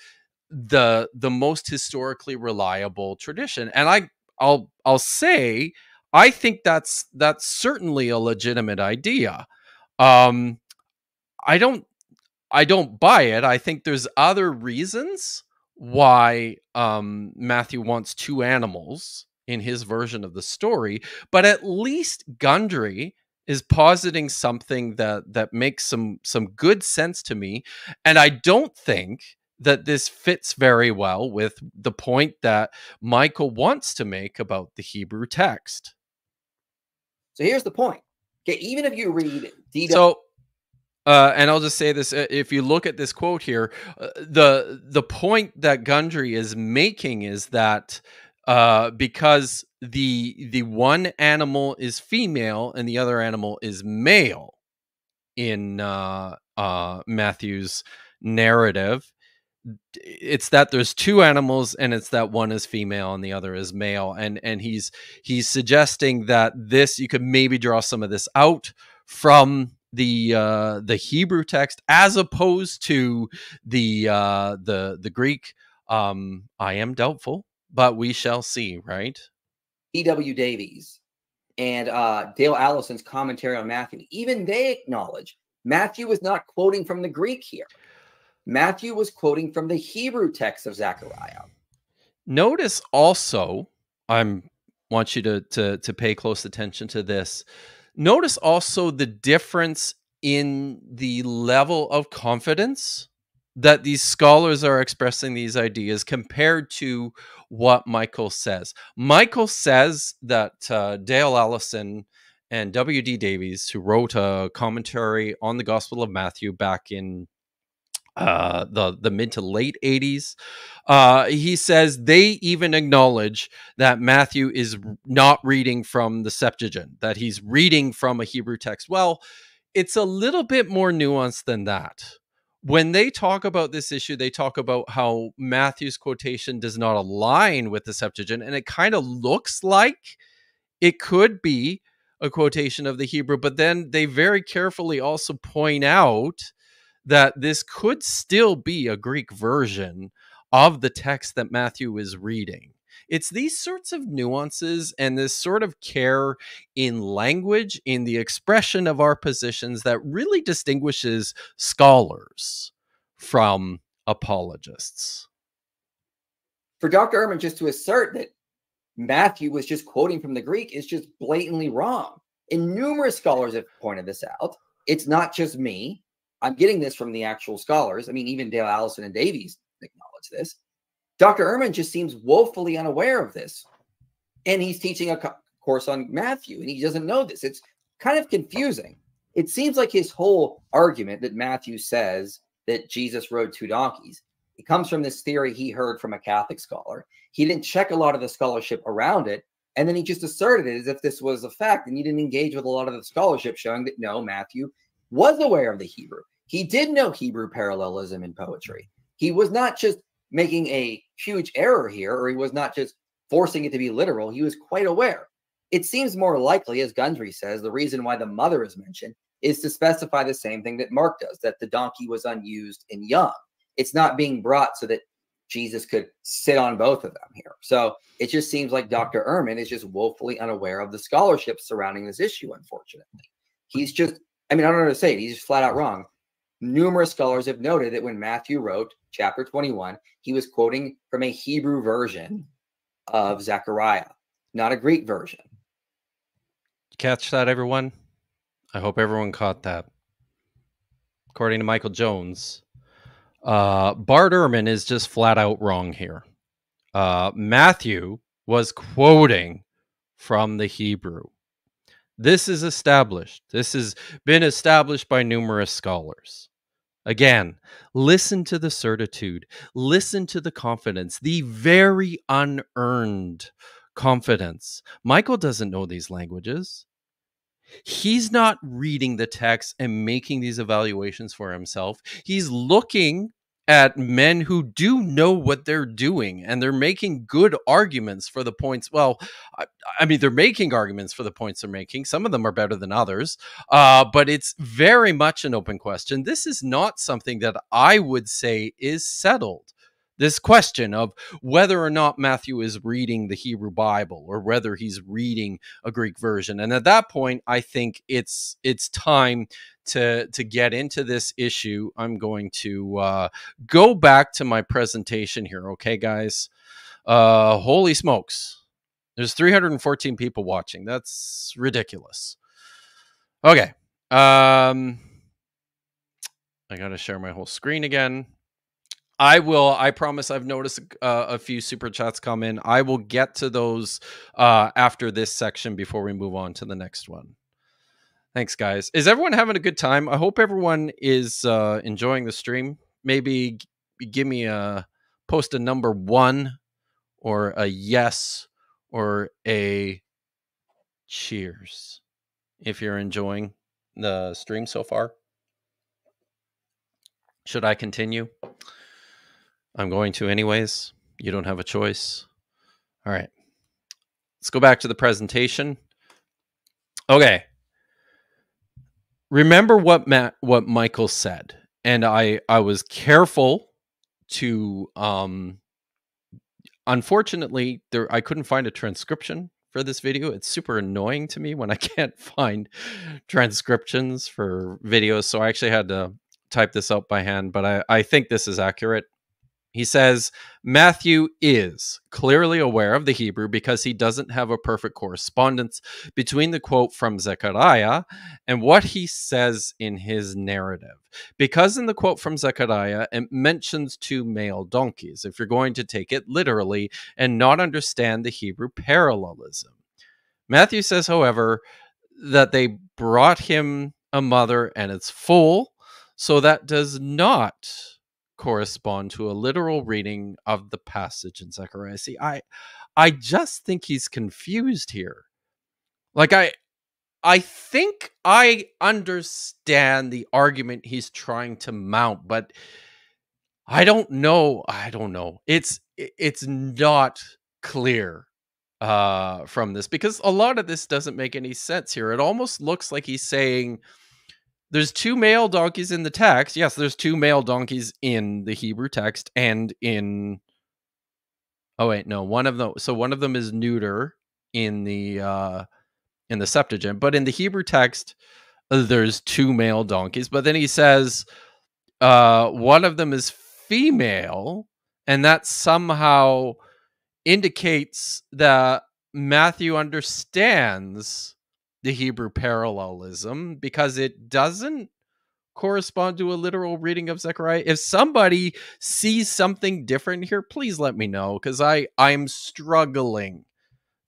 the most historically reliable tradition. And I'll say, I think that's certainly a legitimate idea. I don't buy it. I think there's other reasons why Matthew wants two animals in his version of the story, but at least Gundry is positing something that makes some good sense to me. And I don't think that this fits very well with the point that Michael wants to make about the Hebrew text. So here's the point. Okay, even if you read and I'll just say this, if you look at this quote here, the point that Gundry is making is that because the one animal is female and the other animal is male in Matthew's narrative, it's that there's two animals and it's that one is female and the other is male, and he's suggesting that this, you could maybe draw some of this out from the Hebrew text as opposed to the Greek. I am doubtful, but we shall see, right? W.D. Davies and Dale Allison's commentary on Matthew, even they acknowledge Matthew was not quoting from the Greek here. Matthew was quoting from the Hebrew text of Zechariah. Notice also, I want you to pay close attention to this. Notice also the difference in the level of confidence that these scholars are expressing these ideas compared to what Michael says. Michael says that Dale Allison and W.D. Davies, who wrote a commentary on the Gospel of Matthew back in the mid to late 80s. He says they even acknowledge that Matthew is not reading from the Septuagint, that he's reading from a Hebrew text. Well, it's a little bit more nuanced than that. When they talk about this issue, they talk about how Matthew's quotation does not align with the Septuagint, and it kind of looks like it could be a quotation of the Hebrew, but then they very carefully also point out that this could still be a Greek version of the text that Matthew is reading. It's these sorts of nuances and this sort of care in language, in the expression of our positions, that really distinguishes scholars from apologists. For Dr. Ehrman just to assert that Matthew was just quoting from the Greek is just blatantly wrong. And numerous scholars have pointed this out. It's not just me. I'm getting this from the actual scholars. I mean, even Dale Allison and Davies acknowledge this. Dr. Ehrman just seems woefully unaware of this. And he's teaching a course on Matthew, and he doesn't know this. It's kind of confusing. It seems like his whole argument that Matthew says that Jesus rode two donkeys, it comes from this theory he heard from a Catholic scholar. He didn't check a lot of the scholarship around it, and then he just asserted it as if this was a fact, and he didn't engage with a lot of the scholarship showing that, no, Matthew was aware of the Hebrew. He did know Hebrew parallelism in poetry. He was not just making a huge error here, or he was not just forcing it to be literal. He was quite aware. It seems more likely, as Gundry says, the reason why the mother is mentioned is to specify the same thing that Mark does, that the donkey was unused and young. It's not being brought so that Jesus could sit on both of them here. So it just seems like Dr. Ehrman is just woefully unaware of the scholarship surrounding this issue, unfortunately. He's just, I mean, I don't know how to say it. He's just flat out wrong. Numerous scholars have noted that when Matthew wrote chapter 21, he was quoting from a Hebrew version of Zechariah, not a Greek version. Catch that, everyone? I hope everyone caught that. According to Michael Jones, Bart Ehrman is just flat out wrong here. Matthew was quoting from the Hebrew. This is established. This has been established by numerous scholars. Again, listen to the certitude. Listen to the confidence, the very unearned confidence. Michael doesn't know these languages. He's not reading the text and making these evaluations for himself. He's looking at men who do know what they're doing, and they're making good arguments for the points. Well, I mean, they're making arguments for the points they're making. Some of them are better than others, but it's very much an open question. This is not something that I would say is settled. This question of whether or not Matthew is reading the Hebrew Bible or whether he's reading a Greek version. And at that point, I think it's time to get into this issue. I'm going to go back to my presentation here. Okay, guys. Holy smokes. There's 314 people watching. That's ridiculous. Okay. I got to share my whole screen again. I will. I promise I've noticed a few super chats come in. I will get to those after this section before we move on to the next one. Thanks, guys. Is everyone having a good time? I hope everyone is enjoying the stream. Maybe give me a post a number one or a yes or a cheers if you're enjoying the stream so far. Should I continue? I'm going to anyways. You don't have a choice. All right. Let's go back to the presentation. Okay. Remember what Michael said. And I was careful to, unfortunately, I couldn't find a transcription for this video. It's super annoying to me when I can't find transcriptions for videos. So I actually had to type this out by hand, but I think this is accurate. He says, Matthew is clearly aware of the Hebrew because he doesn't have a perfect correspondence between the quote from Zechariah and what he says in his narrative. Because in the quote from Zechariah, it mentions two male donkeys, if you're going to take it literally and not understand the Hebrew parallelism. Matthew says, however, that they brought him a mother and it's full, so that does not correspond to a literal reading of the passage in Zechariah. See, I just think he's confused here. Like, I think I understand the argument he's trying to mount, but I don't know. It's not clear from this, because a lot of this doesn't make any sense here. It almost looks like he's saying there's two male donkeys in the text. Yes, there's two male donkeys in the Hebrew text and in... Oh, wait, no, one of them. So one of them is neuter in the Septuagint, but in the Hebrew text, there's two male donkeys. But then he says one of them is female, and that somehow indicates that Matthew understands the Hebrew parallelism, because it doesn't correspond to a literal reading of Zechariah. If somebody sees something different here, please let me know, because I'm struggling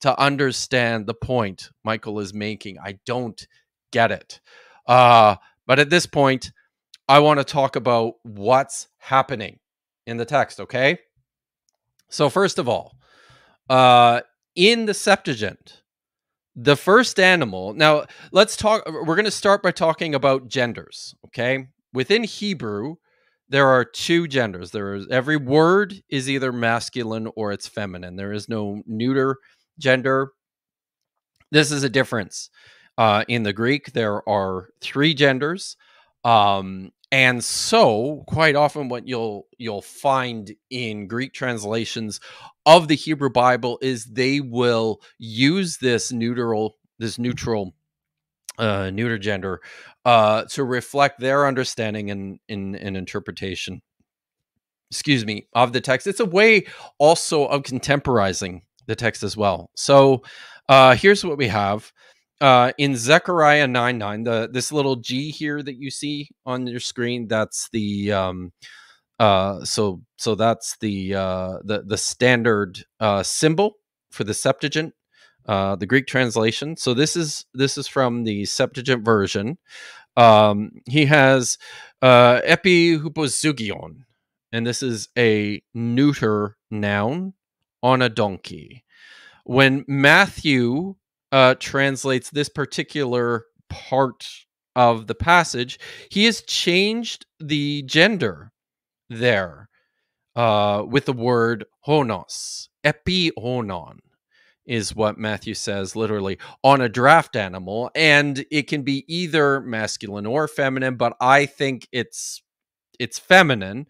to understand the point Michael is making. I don't get it. But at this point, I want to talk about what's happening in the text, okay? So first of all, in the Septuagint, the first animal... Now, let's talk... We're going to start by talking about genders, okay? Within Hebrew, there are two genders. There is, every word is either masculine or it's feminine. There is no neuter gender. This is a difference. In the Greek, there are three genders. And so, quite often, what you'll find in Greek translations of the Hebrew Bible is they will use this neuter gender to reflect their understanding and interpretation. Excuse me, of the text. It's a way also of contemporizing the text as well. So here's what we have. In Zechariah 9:9, this little G here that you see on your screen, that's the so that's the standard symbol for the Septuagint, the Greek translation. So this is from the Septuagint version. He has epihupozugion, and this is a neuter noun on a donkey. When Matthew translates this particular part of the passage, he has changed the gender there with the word honos. Epi-honon is what Matthew says, literally, on a draft animal, and it can be either masculine or feminine, but I think it's feminine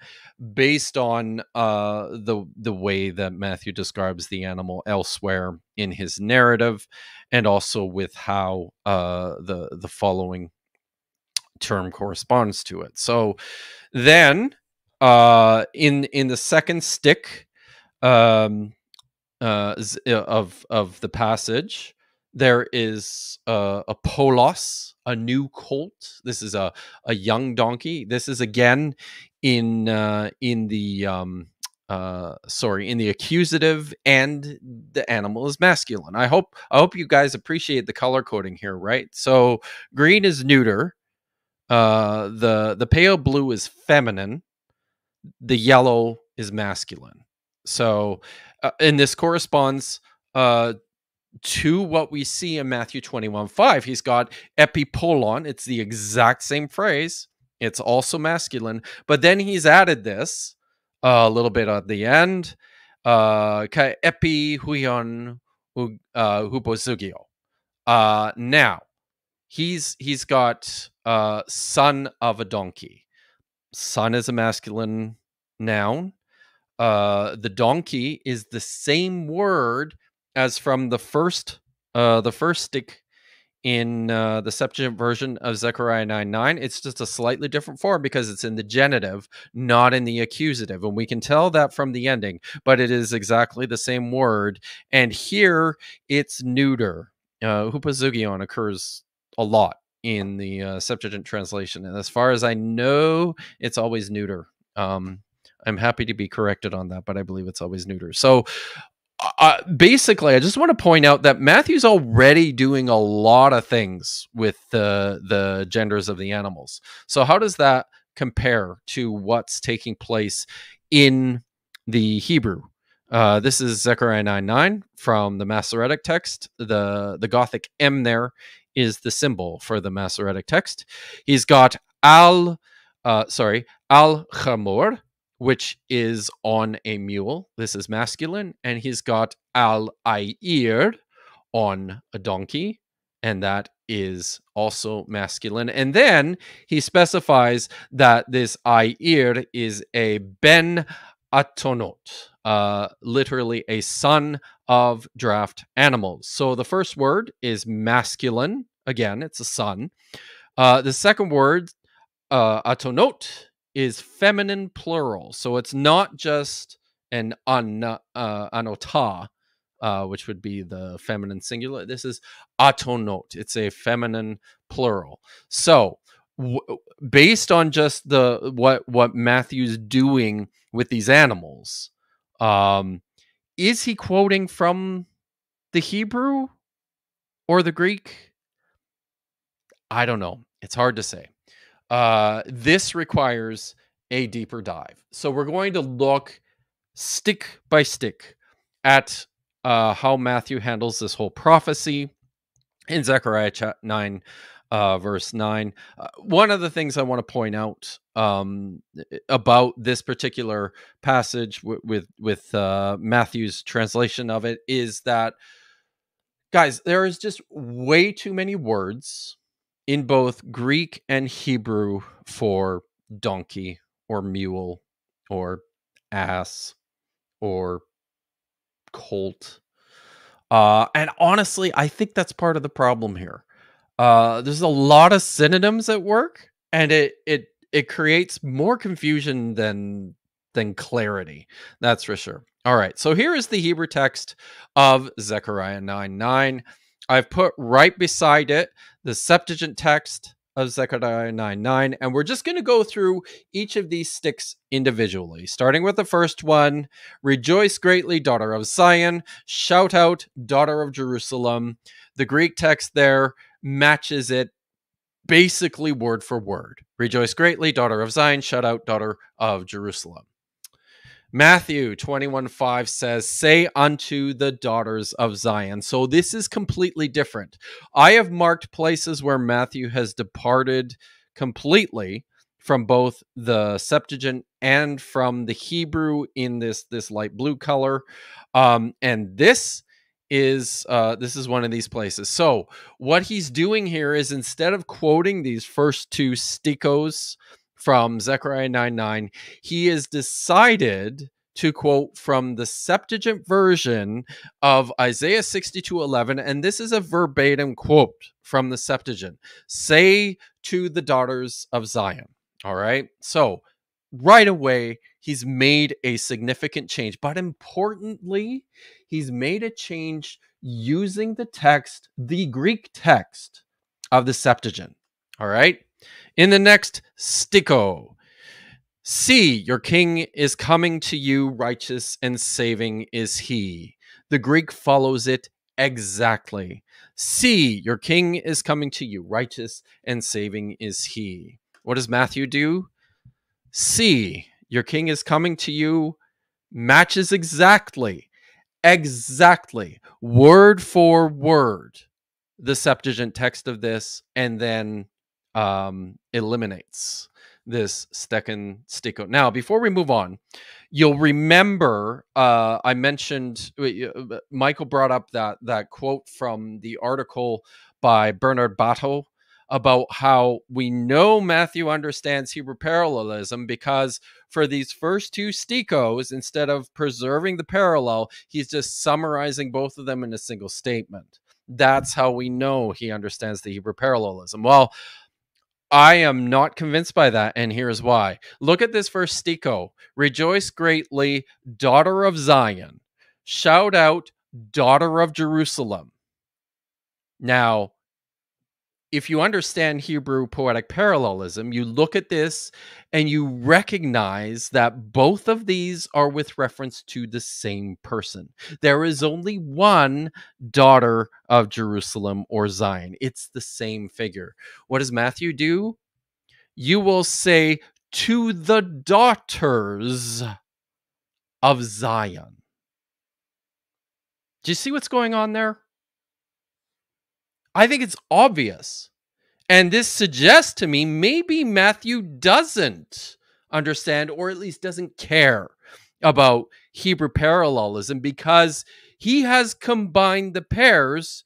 based on the way that Matthew describes the animal elsewhere in his narrative, and also with how the following term corresponds to it. So then in the second stick of the passage, there is a polos, a new colt. This is a young donkey. This is again in the accusative, and the animal is masculine. I hope you guys appreciate the color coding here, right? So green is neuter, the pale blue is feminine, the yellow is masculine. So and this corresponds to what we see in Matthew 21:5. He's got epipolon. It's the exact same phrase. It's also masculine. But then he's added this a little bit at the end. Epi huion huposugio. Now, he's got son of a donkey. Son is a masculine noun. The donkey is the same word as from the first stick in the Septuagint version of Zechariah 9:9, it's just a slightly different form because it's in the genitive, not in the accusative. And we can tell that from the ending, but it is exactly the same word. And here it's neuter. Hupazugion occurs a lot in the Septuagint translation. And as far as I know, it's always neuter. I'm happy to be corrected on that, but I believe it's always neuter. So basically, I just want to point out that Matthew's already doing a lot of things with the genders of the animals. So how does that compare to what's taking place in the Hebrew. This is Zechariah 9:9 from the Masoretic text. The Gothic M there is the symbol for the Masoretic text. He's got al-chamor, which is on a mule. This is masculine. And he's got al-ayir, on a donkey. And that is also masculine. And then he specifies that this ayir is a ben atonot, literally a son of draft animals. So the first word is masculine. Again, it's a son. The second word, atonot, is feminine plural. So it's not just an anotah, which would be the feminine singular. This is atonot. It's a feminine plural. So based on just the what Matthew's doing with these animals, is he quoting from the Hebrew or the Greek? I don't know. It's hard to say. This requires a deeper dive. So we're going to look stick by stick at how Matthew handles this whole prophecy in Zechariah 9. Verse 9. One of the things I want to point out about this particular passage with Matthew's translation of it is that, guys, there is just way too many words in both Greek and Hebrew for donkey or mule or ass or colt. And honestly, I think that's part of the problem here. There's a lot of synonyms at work, and it creates more confusion than clarity. That's for sure. All right, so here is the Hebrew text of Zechariah 9:9. I've put right beside it the Septuagint text of Zechariah 9:9, and we're just going to go through each of these sticks individually, starting with the first one. Rejoice greatly, daughter of Zion. Shout out, daughter of Jerusalem. The Greek text there matches it basically word for word. Rejoice greatly, daughter of Zion. Shout out, daughter of Jerusalem. Matthew 21:5 says, say unto the daughters of Zion. So this is completely different. I have marked places where Matthew has departed completely from both the Septuagint and from the Hebrew in this light blue color. And this is one of these places. So what he's doing here is, instead of quoting these first two stikos from Zechariah 9:9, he has decided to quote from the Septuagint version of Isaiah 62:11, and this is a verbatim quote from the Septuagint. Say to the daughters of Zion. All right, so right away, he's made a significant change, but importantly, he's made a change using the text, the Greek text of the Septuagint. All right. In the next stiko, see, your king is coming to you, righteous and saving is he. The Greek follows it exactly. See, your king is coming to you, righteous and saving is he. What does Matthew do? See, your king is coming to you, matches exactly, word for word, the Septuagint text of this, and then eliminates this stecken stiko. Now, before we move on, you'll remember I mentioned, Michael brought up that quote from the article by Bernard Batto about how we know Matthew understands Hebrew parallelism because for these first two stikos, instead of preserving the parallel, he's just summarizing both of them in a single statement. That's how we know he understands the Hebrew parallelism. Well, I am not convinced by that, and here's why. Look at this first stiko. Rejoice greatly, daughter of Zion. Shout out, daughter of Jerusalem. Now, if you understand Hebrew poetic parallelism, you look at this and you recognize that both of these are with reference to the same person. There is only one daughter of Jerusalem or Zion. It's the same figure. What does Matthew do? You will say to the daughters of Zion. Do you see what's going on there? I think it's obvious. And this suggests to me maybe Matthew doesn't understand, or at least doesn't care about Hebrew parallelism, because he has combined the pairs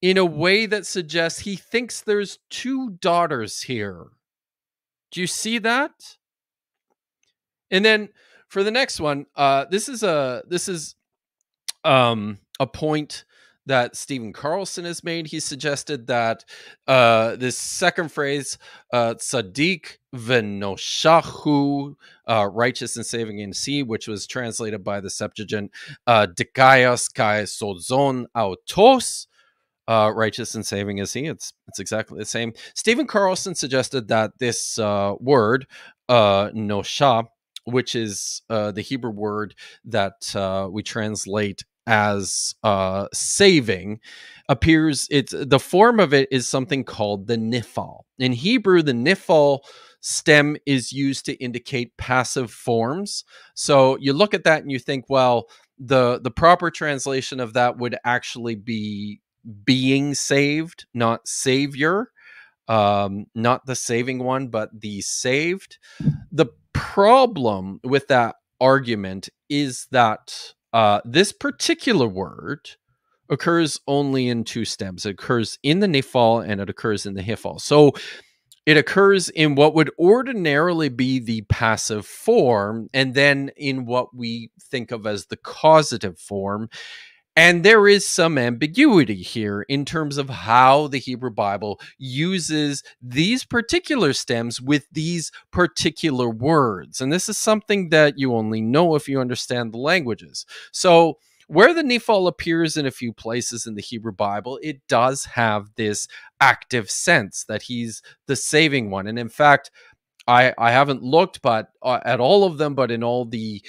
in a way that suggests he thinks there's two daughters here. Do you see that? And then for the next one, this is a point that Stephen Carlson has made. He suggested that this second phrase, tzaddik venoshahu, righteous and saving in sea, which was translated by the Septuagint, dikaios kai sozon autos, righteous and saving is he. It's exactly the same. Stephen Carlson suggested that this word, nosha, which is the Hebrew word that we translate as saving, appears, the form of it is something called the nifal. In Hebrew, the nifal stem is used to indicate passive forms. So you look at that and you think, well, the proper translation of that would actually be being saved, not savior, not the saving one, but the saved. The problem with that argument is that this particular word occurs only in two stems. It occurs in the nifal and it occurs in the hifal. So it occurs in what would ordinarily be the passive form, and then in what we think of as the causative form. And there is some ambiguity here in terms of how the Hebrew Bible uses these particular stems with these particular words. And this is something that you only know if you understand the languages. So where the nifal appears in a few places in the Hebrew Bible, it does have this active sense that he's the saving one. And in fact, I haven't looked at all of them, but in all the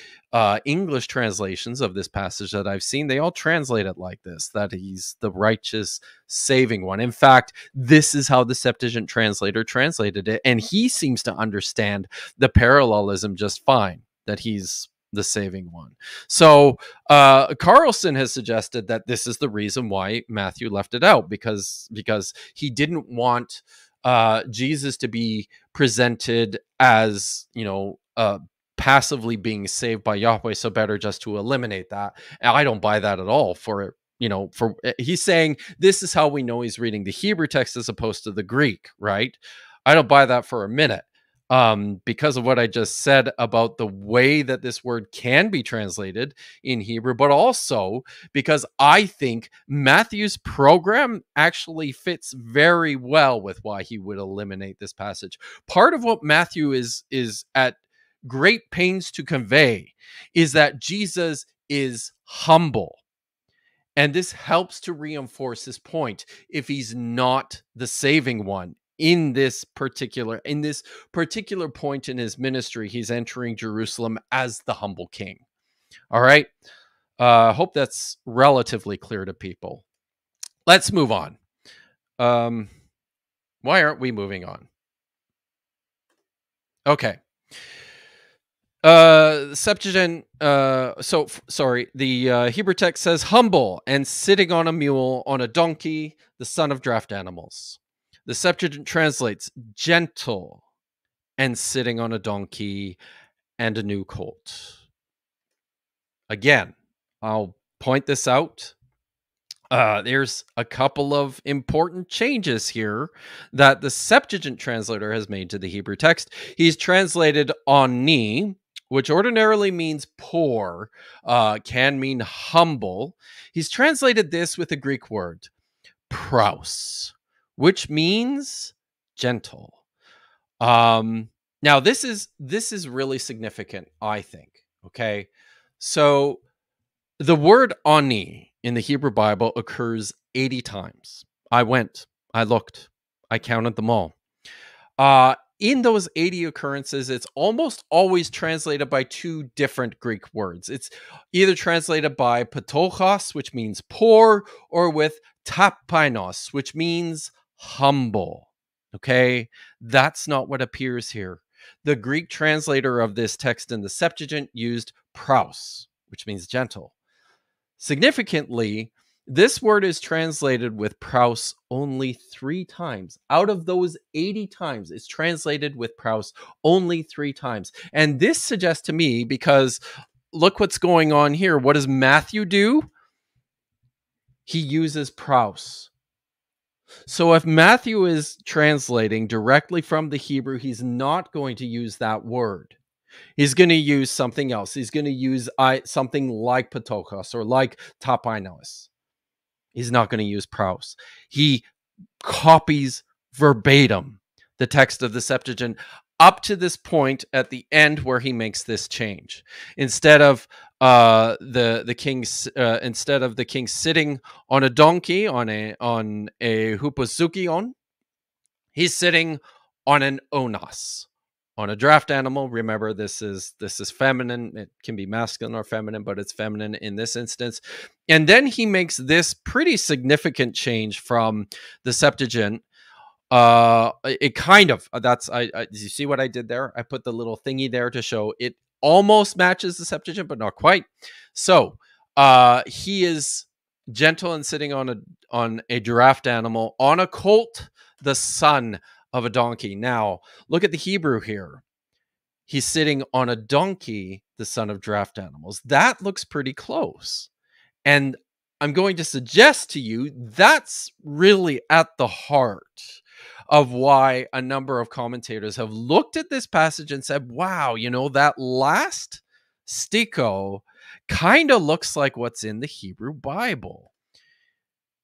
English translations of this passage that I've seen, they all translate it like this, that he's the righteous saving one. In fact, this is how the Septuagint translator translated it, and he seems to understand the parallelism just fine, that he's the saving one. So Carlson has suggested that this is the reason why Matthew left it out, because he didn't want Jesus to be presented as, you know, passively being saved by Yahweh, so better just to eliminate that. And I don't buy that at all. For, you know, for, he's saying this is how we know he's reading the Hebrew text as opposed to the Greek, right? I don't buy that for a minute, because of what I just said about the way that this word can be translated in Hebrew, but also because I think Matthew's program actually fits very well with why he would eliminate this passage. Part of what Matthew is at great pains to convey is that Jesus is humble. And this helps to reinforce his point. If he's not the saving one, in this particular point in his ministry, he's entering Jerusalem as the humble king. All right. I hope that's relatively clear to people. Let's move on. Why aren't we moving on? Okay. Septuagint, the Hebrew text says humble and sitting on a mule, on a donkey, the son of draft animals. The Septuagint translates gentle and sitting on a donkey and a new colt. Again, I'll point this out. There's a couple of important changes here that the Septuagint translator has made to the Hebrew text. He's translated ani, which ordinarily means poor, can mean humble. He's translated this with a Greek word, praus, which means gentle. Now this is really significant, I think. Okay, so the word ani in the Hebrew Bible occurs 80 times. I looked, I counted them all. In those 80 occurrences, it's almost always translated by two different Greek words. It's either translated by patochos, which means poor, or with tapainos, which means humble. Okay, that's not what appears here. The Greek translator of this text in the Septuagint used praus, which means gentle. Significantly, this word is translated with praus only 3 times. Out of those 80 times, it's translated with praus only 3 times. And this suggests to me, because look what's going on here. What does Matthew do? He uses praus. So if Matthew is translating directly from the Hebrew, he's not going to use that word. He's going to use something else. He's going to use something like patokos or like tapainos. He's not going to use praus. He copies verbatim the text of the Septuagint up to this point at the end where he makes this change. Instead of the king sitting on a donkey, on a huposukion, he's sitting on an onos, on a draft animal. Remember, this is feminine. It can be masculine or feminine, but it's feminine in this instance. And then he makes this pretty significant change from the Septuagint. It kind of, that's, you see what I did there? I put the little thingy there to show it almost matches the Septuagint, but not quite. So, he is gentle and sitting on a draft animal, on a colt, the son of a donkey. Now, look at the Hebrew here. He's sitting on a donkey, the son of draft animals. That looks pretty close. And I'm going to suggest to you that's really at the heart of why a number of commentators have looked at this passage and said, wow, you know, that last stiko kind of looks like what's in the Hebrew Bible.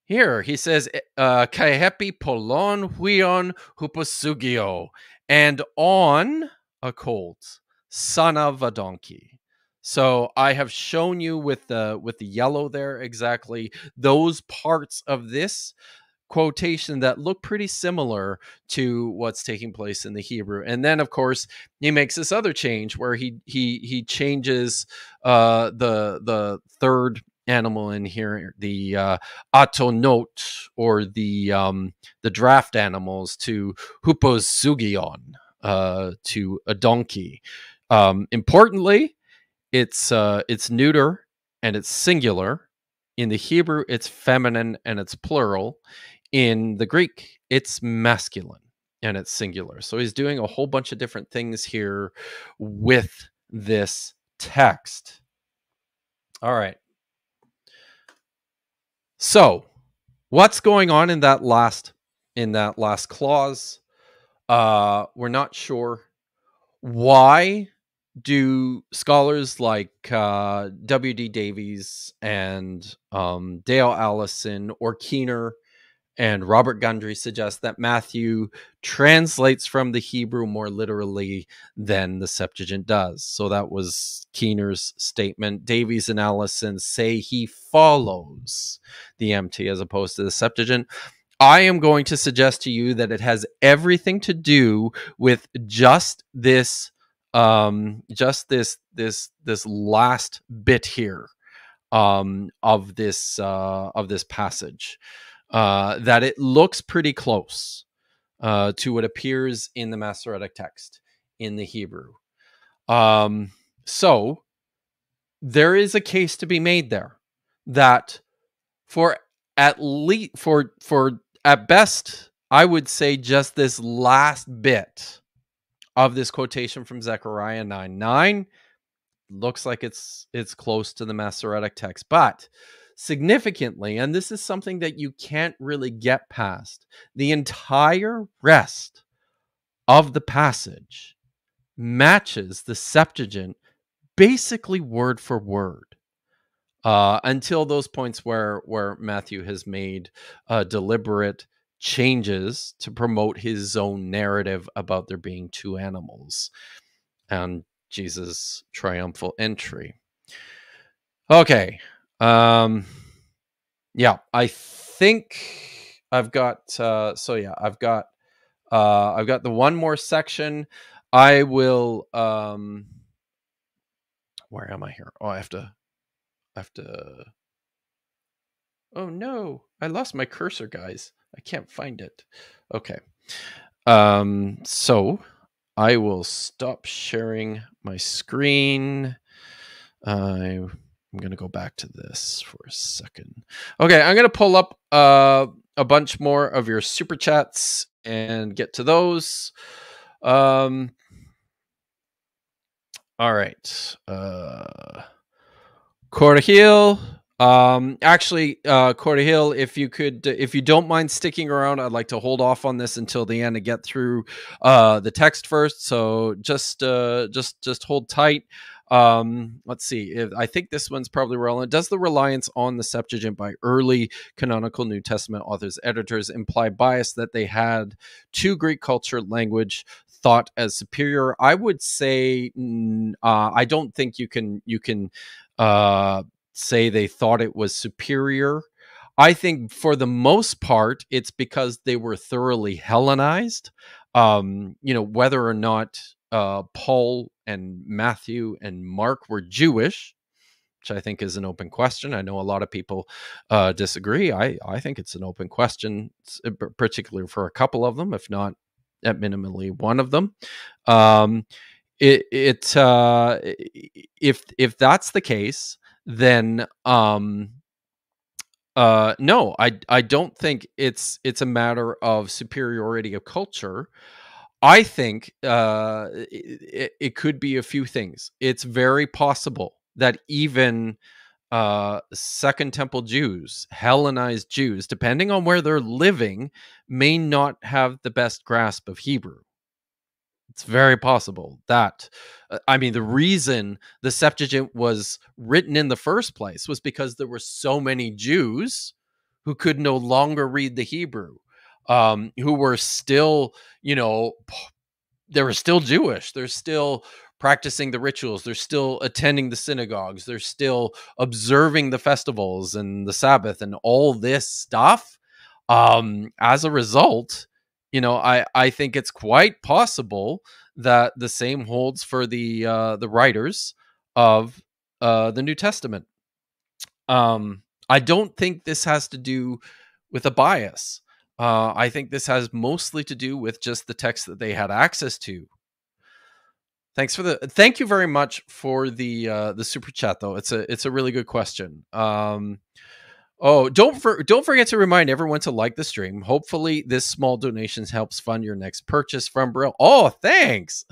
Here, he says, Kaihepi polon huion huposugio, and on a colt, son of a donkey. So I have shown you with the yellow there exactly those parts of this quotation that look pretty similar to what's taking place in the Hebrew. And then, of course, he makes this other change where he changes the third animal in here, the atonot, or the draft animals, to huposugion, to a donkey. Importantly, it's neuter and it's singular. In the Hebrew, it's feminine and it's plural. In the Greek, it's masculine and it's singular. So he's doing a whole bunch of different things here with this text. All right. So what's going on in that last clause? We're not sure. Why do scholars like W.D. Davies and Dale Allison, or Keener and Robert Gundry, suggest that Matthew translates from the Hebrew more literally than the Septuagint does? So that was Keener's statement. Davies and Allison say he follows the MT as opposed to the Septuagint. I am going to suggest to you that it has everything to do with just this last bit here of this passage, that it looks pretty close to what appears in the Masoretic text in the Hebrew. So there is a case to be made there that for at best, I would say just this last bit of this quotation from Zechariah 9:9 looks like it's close to the Masoretic text. But significantly, and this is something that you can't really get past, the entire rest of the passage matches the Septuagint basically word for word, until those points where Matthew has made deliberate changes to promote his own narrative about there being 2 animals and Jesus' triumphal entry. Okay. Yeah, I think I've got, so yeah, I've got the one more section. I will, where am I here? Oh, I have to, oh no, I lost my cursor, guys. I can't find it. Okay. So I will stop sharing my screen. I'm going to go back to this for a second. Okay, I'm going to pull up a bunch more of your super chats and get to those. All right. Corahil. Actually, Corahil, if you don't mind sticking around, I'd like to hold off on this until the end to get through the text first. So just hold tight. Let's see. I think this one's probably relevant. Does the reliance on the Septuagint by early canonical New Testament authors, editors imply bias that they had to Greek culture, language, thought as superior? I would say I don't think you can say they thought it was superior. I think for the most part, it's because they were thoroughly Hellenized. You know, whether or not Paul and Matthew and Mark were Jewish, which I think is an open question. I know a lot of people disagree. I think it's an open question, particularly for a couple of them, if not at minimally one of them. If that's the case, then no, I don't think it's a matter of superiority of culture. I think it could be a few things. It's very possible that even Second Temple Jews, Hellenized Jews, depending on where they're living, may not have the best grasp of Hebrew. It's very possible that, I mean, the reason the Septuagint was written in the first place was because there were so many Jews who could no longer read the Hebrew, who were still, you know, they were still Jewish. They're still practicing the rituals. They're still attending the synagogues. They're still observing the festivals and the Sabbath and all this stuff. As a result, you know, I think it's quite possible that the same holds for the writers of the New Testament. I don't think this has to do with a bias. I think this has mostly to do with just the text that they had access to. Thank you very much for the super chat, though. It's a really good question. Oh, don't forget to remind everyone to like the stream. Hopefully this small donation helps fund your next purchase from Brill. Oh, thanks.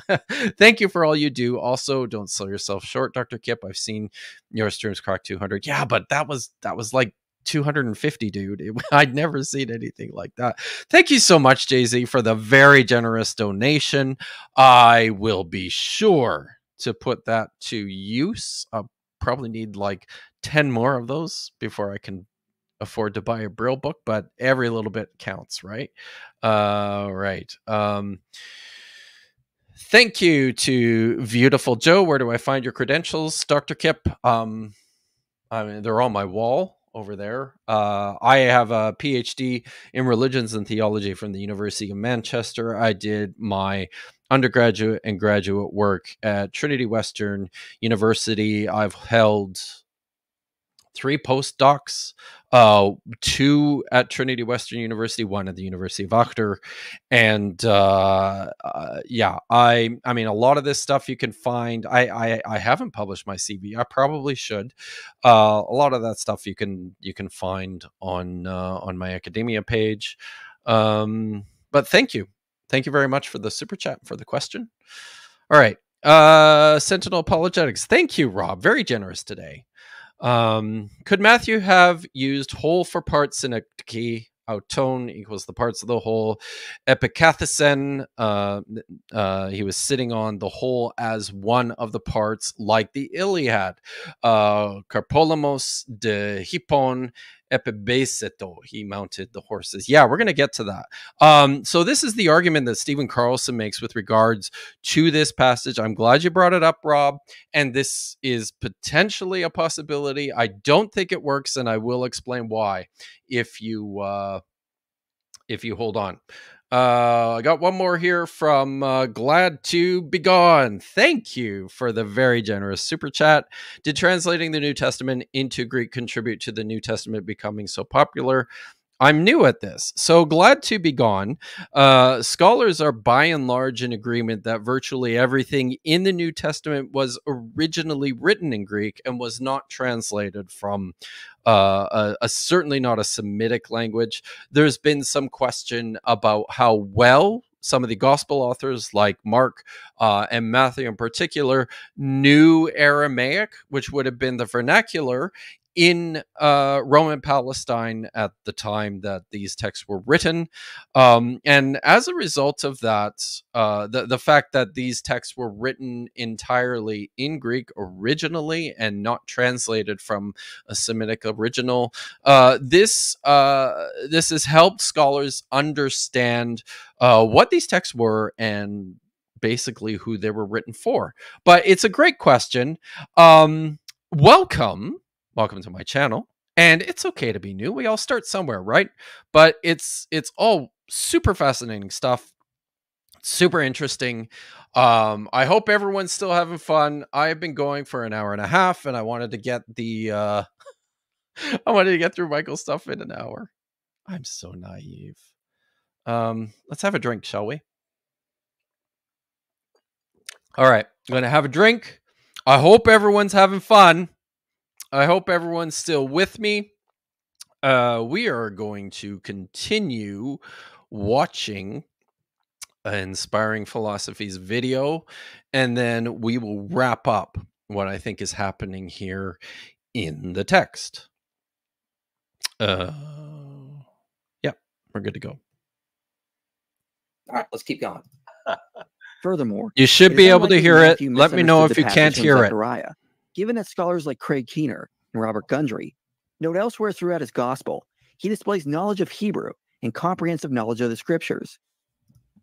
Thank you for all you do. Also, don't sell yourself short, Dr. Kip. I've seen your streams crack 200. Yeah, but that was like 250, dude. I'd never seen anything like that. Thank you so much, Jay-Z, for the very generous donation. I will be sure to put that to use. I'll probably need like 10 more of those before I can afford to buy a Brill book, but every little bit counts, right? Thank you to Beautiful Joe. Where do I find your credentials, Dr. Kip? I mean, they're on my wall over there. I have a PhD in religions and theology from the University of Manchester. I did my undergraduate and graduate work at Trinity Western University. I've held 3 postdocs, 2 at Trinity Western University, 1 at the University of Achter. And yeah, I mean, a lot of this stuff you can find. I haven't published my CV. I probably should. A lot of that stuff you can find on my academia page. But thank you. Thank you very much for the super chat, for the question. All right. Sentinel Apologetics. Thank you, Rob. Very generous today. Could Matthew have used whole for part synecdoche, auton equals the parts of the whole, epikathisen, he was sitting on the whole as one of the parts, like the Iliad, karpolamos de hippon epibeseto, he mounted the horses. Yeah, we're going to get to that. So this is the argument that Stephen Carlson makes with regards to this passage. I'm glad you brought it up, Rob. And this is potentially a possibility. I don't think it works, and I will explain why if you hold on. I got one more here from Glad to Be Gone. Thank you for the very generous super chat. Did translating the New Testament into Greek contribute to the New Testament becoming so popular? I'm new at this, so glad to be gone. Scholars are by and large in agreement that virtually everything in the New Testament was originally written in Greek and was not translated from certainly not a Semitic language. There's been some question about how well some of the gospel authors like Mark and Matthew in particular knew Aramaic, which would have been the vernacular in Roman Palestine at the time that these texts were written. And as a result of that, the fact that these texts were written entirely in Greek originally and not translated from a Semitic original, this has helped scholars understand what these texts were and basically who they were written for. But it's a great question. Welcome to my channel, and it's okay to be new. We all start somewhere, right? But it's all super fascinating stuff, super interesting. I hope everyone's still having fun. I've been going for an hour and a half, and I wanted to get the I wanted to get through Michael's stuff in an hour. I'm so naive. Let's have a drink, shall we? All right, I'm gonna have a drink. I hope everyone's having fun. I hope everyone's still with me. We are going to continue watching Inspiring Philosophy's video, and then we will wrap up what I think is happening here in the text. Yeah, we're good to go. All right, let's keep going. Furthermore, you should be able to hear it. Let me know if you can't hear it. Given that scholars like Craig Keener and Robert Gundry note elsewhere throughout his gospel, he displays knowledge of Hebrew and comprehensive knowledge of the scriptures.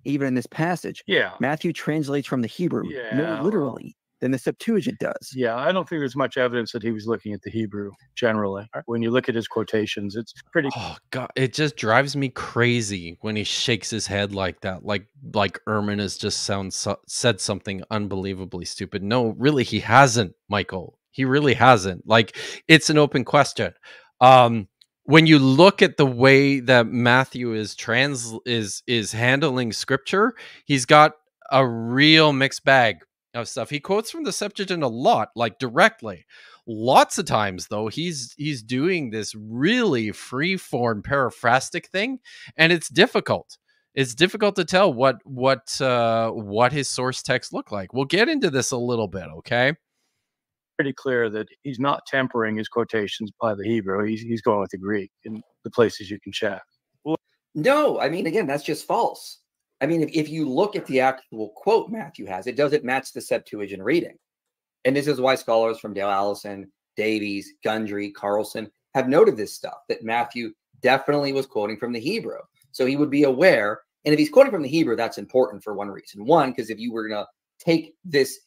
Even in this passage, Matthew translates from the Hebrew more literally than the Septuagint does. Yeah, I don't think there's much evidence that he was looking at the Hebrew generally. When you look at his quotations, it's pretty... Oh, God, it just drives me crazy when he shakes his head like that. Like Ehrman has just said something unbelievably stupid. No, really, he hasn't, Michael. He really hasn't. Like, it's an open question. When you look at the way that Matthew is handling scripture, he's got a real mixed bag of stuff. He quotes from the Septuagint a lot, like directly. Lots of times, though, he's doing this really free-form paraphrastic thing, and it's difficult. It's difficult to tell what his source text look like. We'll get into this a little bit, okay? Pretty clear that he's not tempering his quotations by the Hebrew. He's going with the Greek in the places you can check. No, I mean, again, that's just false. I mean, if you look at the actual quote Matthew has, it doesn't match the Septuagint reading. And this is why scholars from Dale Allison, Davies, Gundry, Carlson have noted this stuff, that Matthew definitely was quoting from the Hebrew. So he would be aware. And if he's quoting from the Hebrew, that's important for one reason. One, because if you were going to take this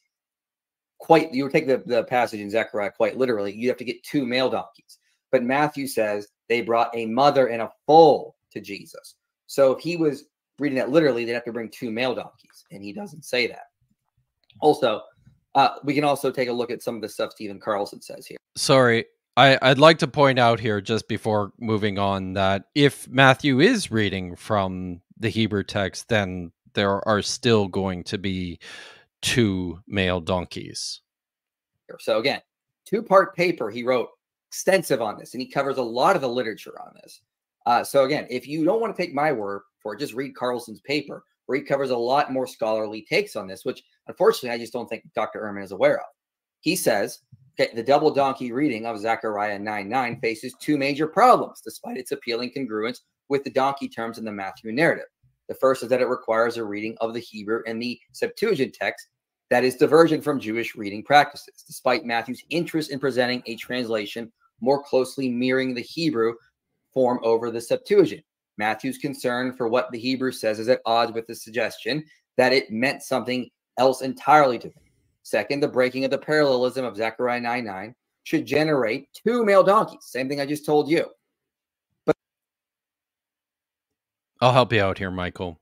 quite, you would take the passage in Zechariah quite literally, you'd have to get two male donkeys. But Matthew says they brought a mother and a foal to Jesus. So if he was reading that literally, they'd have to bring two male donkeys, and he doesn't say that. Also, we can also take a look at some of the stuff Stephen Carlson says here. Sorry, I'd like to point out here just before moving on that if Matthew is reading from the Hebrew text, then there are still going to be two male donkeys. So again, two-part paper he wrote extensive on this, and he covers a lot of the literature on this. So again, if you don't want to take my word for it, just read Carlson's paper, where he covers a lot more scholarly takes on this, which unfortunately I just don't think Dr. Ehrman is aware of. He says, okay, the double donkey reading of Zechariah 9:9 faces two major problems, despite its appealing congruence with the donkey terms in the Matthew narrative. The first is that it requires a reading of the Hebrew and the Septuagint text that is divergent from Jewish reading practices, despite Matthew's interest in presenting a translation more closely mirroring the Hebrew form over the Septuagint. Matthew's concern for what the Hebrew says is at odds with the suggestion that it meant something else entirely to them. Second, the breaking of the parallelism of Zechariah 9:9 should generate two male donkeys. Same thing I just told you. But I'll help you out here, Michael.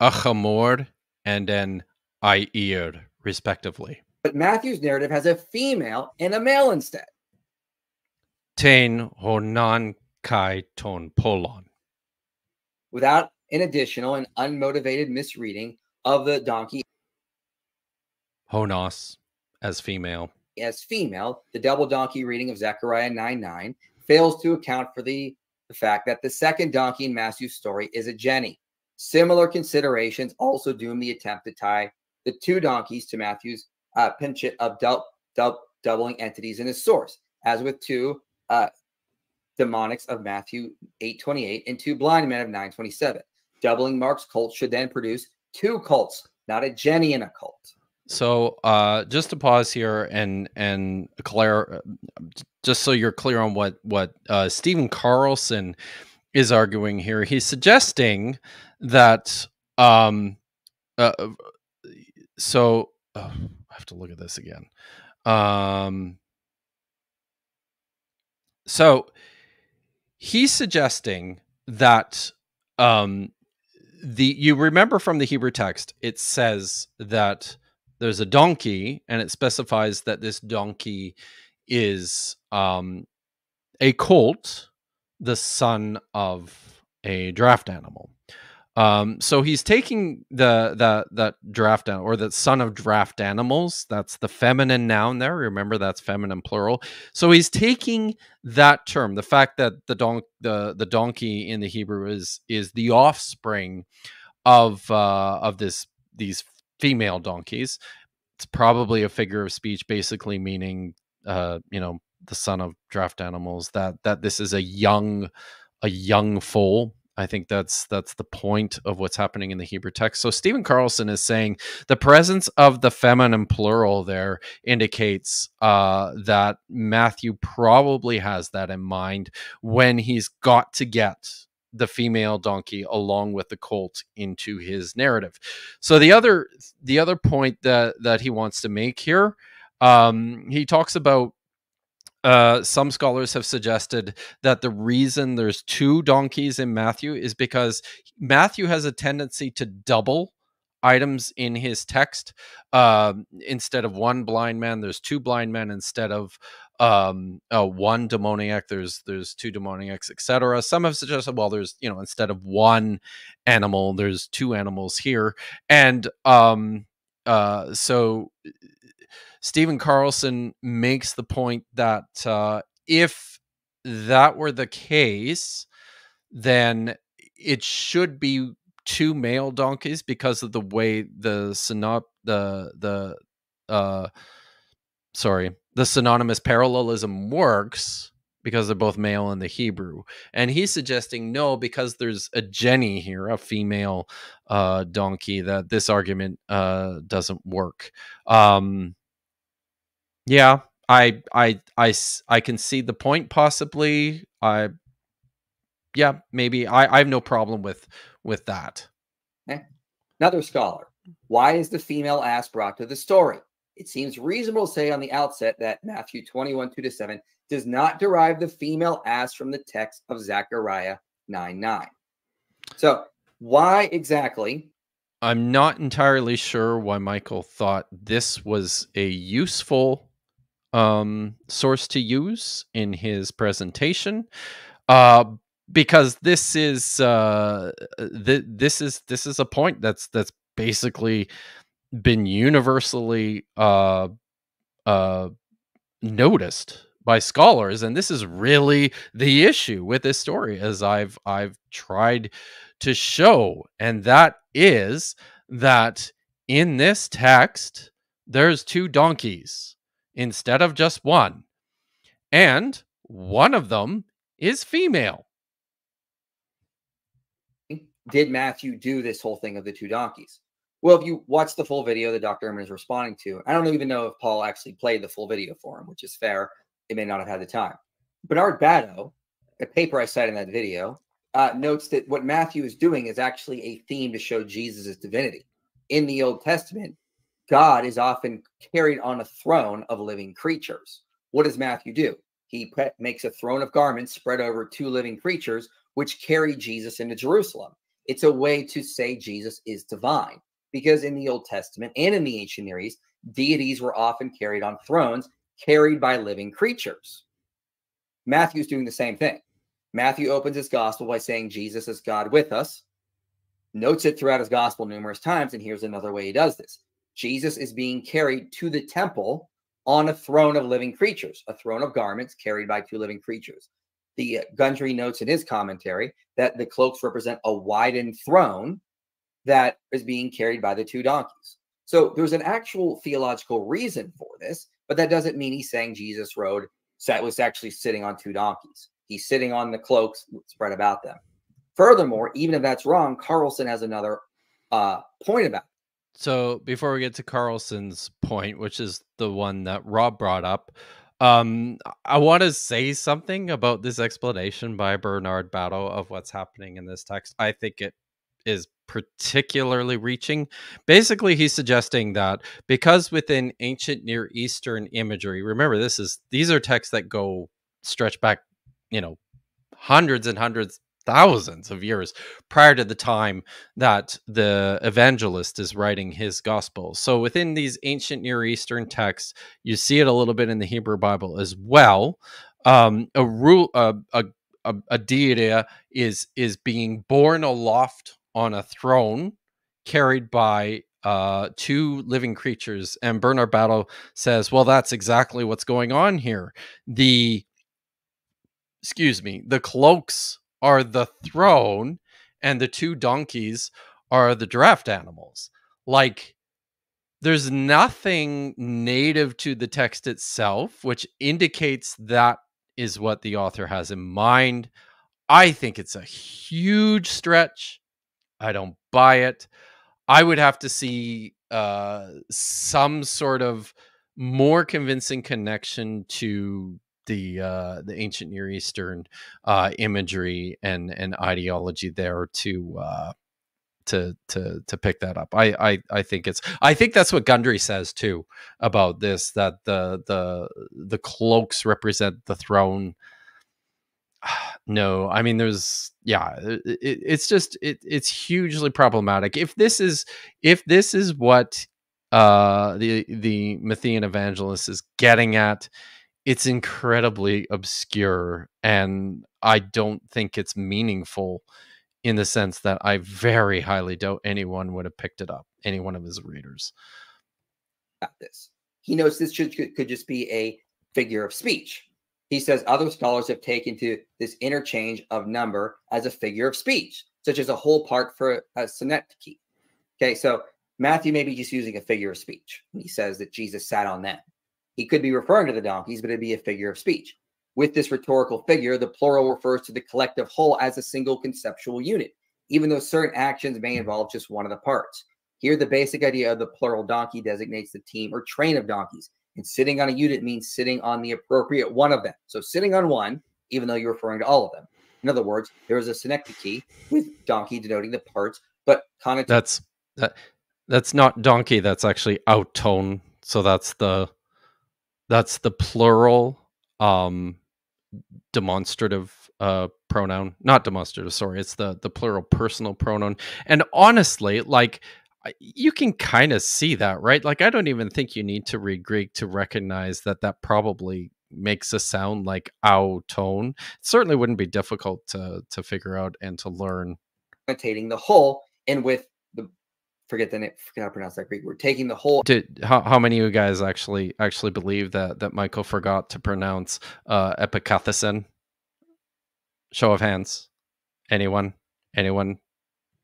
Achamor and then Air, respectively. But Matthew's narrative has a female and a male instead. Ten honan kai ton polon. without an additional and unmotivated misreading of the donkey. Honos as female. As female, the double donkey reading of Zechariah 9:9 fails to account for the fact that the second donkey in Matthew's story is a jenny. Similar considerations also doom the attempt to tie the two donkeys to Matthew's penchant of doubling entities in his source, as with two demonics of Matthew 8:28 and two blind men of 9:27. Doubling Mark's cult should then produce two cults, not a jenny and a cult. So just to pause here and Claire, just so you're clear on what Stephen Carlson is arguing here, he's suggesting that I have to look at this again. So he's suggesting that you remember from the Hebrew text, it says that there's a donkey, and it specifies that this donkey is a colt, the son of a draft animal. So he's taking that draft animal, or the son of draft animals. That's the feminine noun there. Remember, that's feminine plural. So he's taking that term, the fact that the donkey in the Hebrew is the offspring of these female donkeys. It's probably a figure of speech, basically meaning the son of draft animals. That this is a young foal. I think that's the point of what's happening in the Hebrew text. So Stephen Carlson is saying the presence of the feminine plural there indicates that Matthew probably has that in mind when he's got to get the female donkey along with the colt into his narrative. So the other point that he wants to make here, he talks about some scholars have suggested that the reason there's two donkeys in Matthew is because Matthew has a tendency to double items in his text. Instead of one blind man, there's two blind men. Instead of one demoniac, there's two demoniacs, etc. Some have suggested, well, there's, instead of one animal, there's two animals here. And so Stephen Carlson makes the point that if that were the case, then it should be two male donkeys because of the way the synonymous parallelism works, because they're both male in the Hebrew. And he's suggesting no, because there's a jenny here, a female donkey, that this argument doesn't work. Yeah, I can see the point possibly. I have no problem with that. Okay. Another scholar. Why is the female ass brought to the story? It seems reasonable to say on the outset that Matthew 21:2-7 does not derive the female ass from the text of Zechariah 9:9. So why exactly? I'm not entirely sure why Michael thought this was a useful source to use in his presentation, because this is a point that's basically been universally noticed by scholars, and this is really the issue with this story, as I've tried to show, and that is that in this text there's two donkeys instead of just one, and one of them is female. Did Matthew do this whole thing of the two donkeys? Well, if you watch the full video that Dr. Ehrman is responding to, I don't even know if Paul actually played the full video for him, which is fair. It may not have had the time. Bernard Batto, a paper I cite in that video, notes that what Matthew is doing is actually a theme to show Jesus' divinity. In the Old Testament, God is often carried on a throne of living creatures. What does Matthew do? He makes a throne of garments spread over two living creatures, which carry Jesus into Jerusalem. It's a way to say Jesus is divine, because in the Old Testament and in the ancient Near East, deities were often carried on thrones, carried by living creatures. Matthew's doing the same thing. Matthew opens his gospel by saying Jesus is God with us, notes it throughout his gospel numerous times, and here's another way he does this. Jesus is being carried to the temple on a throne of living creatures, a throne of garments carried by two living creatures. The Gundry notes in his commentary that the cloaks represent a widened throne that is being carried by the two donkeys. So there's an actual theological reason for this, but that doesn't mean he's saying Jesus rode, sat, was actually sitting on two donkeys. He's sitting on the cloaks spread about them. Furthermore, even if that's wrong, Carlson has another point about it. So before we get to Carlson's point, which is the one that Rob brought up, I want to say something about this explanation by Bernard Batto of what's happening in this text. I think it is particularly reaching. Basically, he's suggesting that because within ancient Near Eastern imagery, remember, these are texts that go stretch back, you know, hundreds and hundreds, thousands of years prior to the time that the evangelist is writing his gospel. So within these ancient Near Eastern texts, you see it a little bit in the Hebrew Bible as well. A deity is being borne aloft on a throne carried by two living creatures. And Bernard Batto says, well, that's exactly what's going on here. The cloaks are the throne and the two donkeys are the draft animals. Like, there's nothing native to the text itself, which indicates that is what the author has in mind. I think it's a huge stretch. I don't buy it. I would have to see some sort of more convincing connection to the ancient Near Eastern imagery and ideology there to pick that up. I think that's what Gundry says too about this, that the cloaks represent the throne. No, I mean, it's hugely problematic. If this is what the Matthean evangelist is getting at, it's incredibly obscure, and I don't think it's meaningful in the sense that I very highly doubt anyone would have picked it up, any one of his readers. He notes this could just be a figure of speech. He says other scholars have taken to this interchange of number as a figure of speech, such as a whole part for a synecdoche. Okay, so Matthew may be just using a figure of speech. He says that Jesus sat on them. He could be referring to the donkeys, but it'd be a figure of speech. With this rhetorical figure, the plural refers to the collective whole as a single conceptual unit, even though certain actions may involve just one of the parts. Here, the basic idea of the plural donkey designates the team or train of donkeys, and sitting on a unit means sitting on the appropriate one of them. So sitting on one, even though you're referring to all of them. In other words, there is a synecdoche with donkey denoting the parts, but connotation. That's not donkey. That's actually outone. So that's the plural demonstrative pronoun, not demonstrative, sorry. It's the plural personal pronoun. And honestly, like, you can kind of see that, right? Like, I don't even think you need to read Greek to recognize that that probably makes a sound like outone. It certainly wouldn't be difficult to figure out and to learn. Connotating the whole, and with the forget how to pronounce that Greek word. Taking the whole. How many of you guys actually believe that Michael forgot to pronounce epikathesin? Show of hands. Anyone?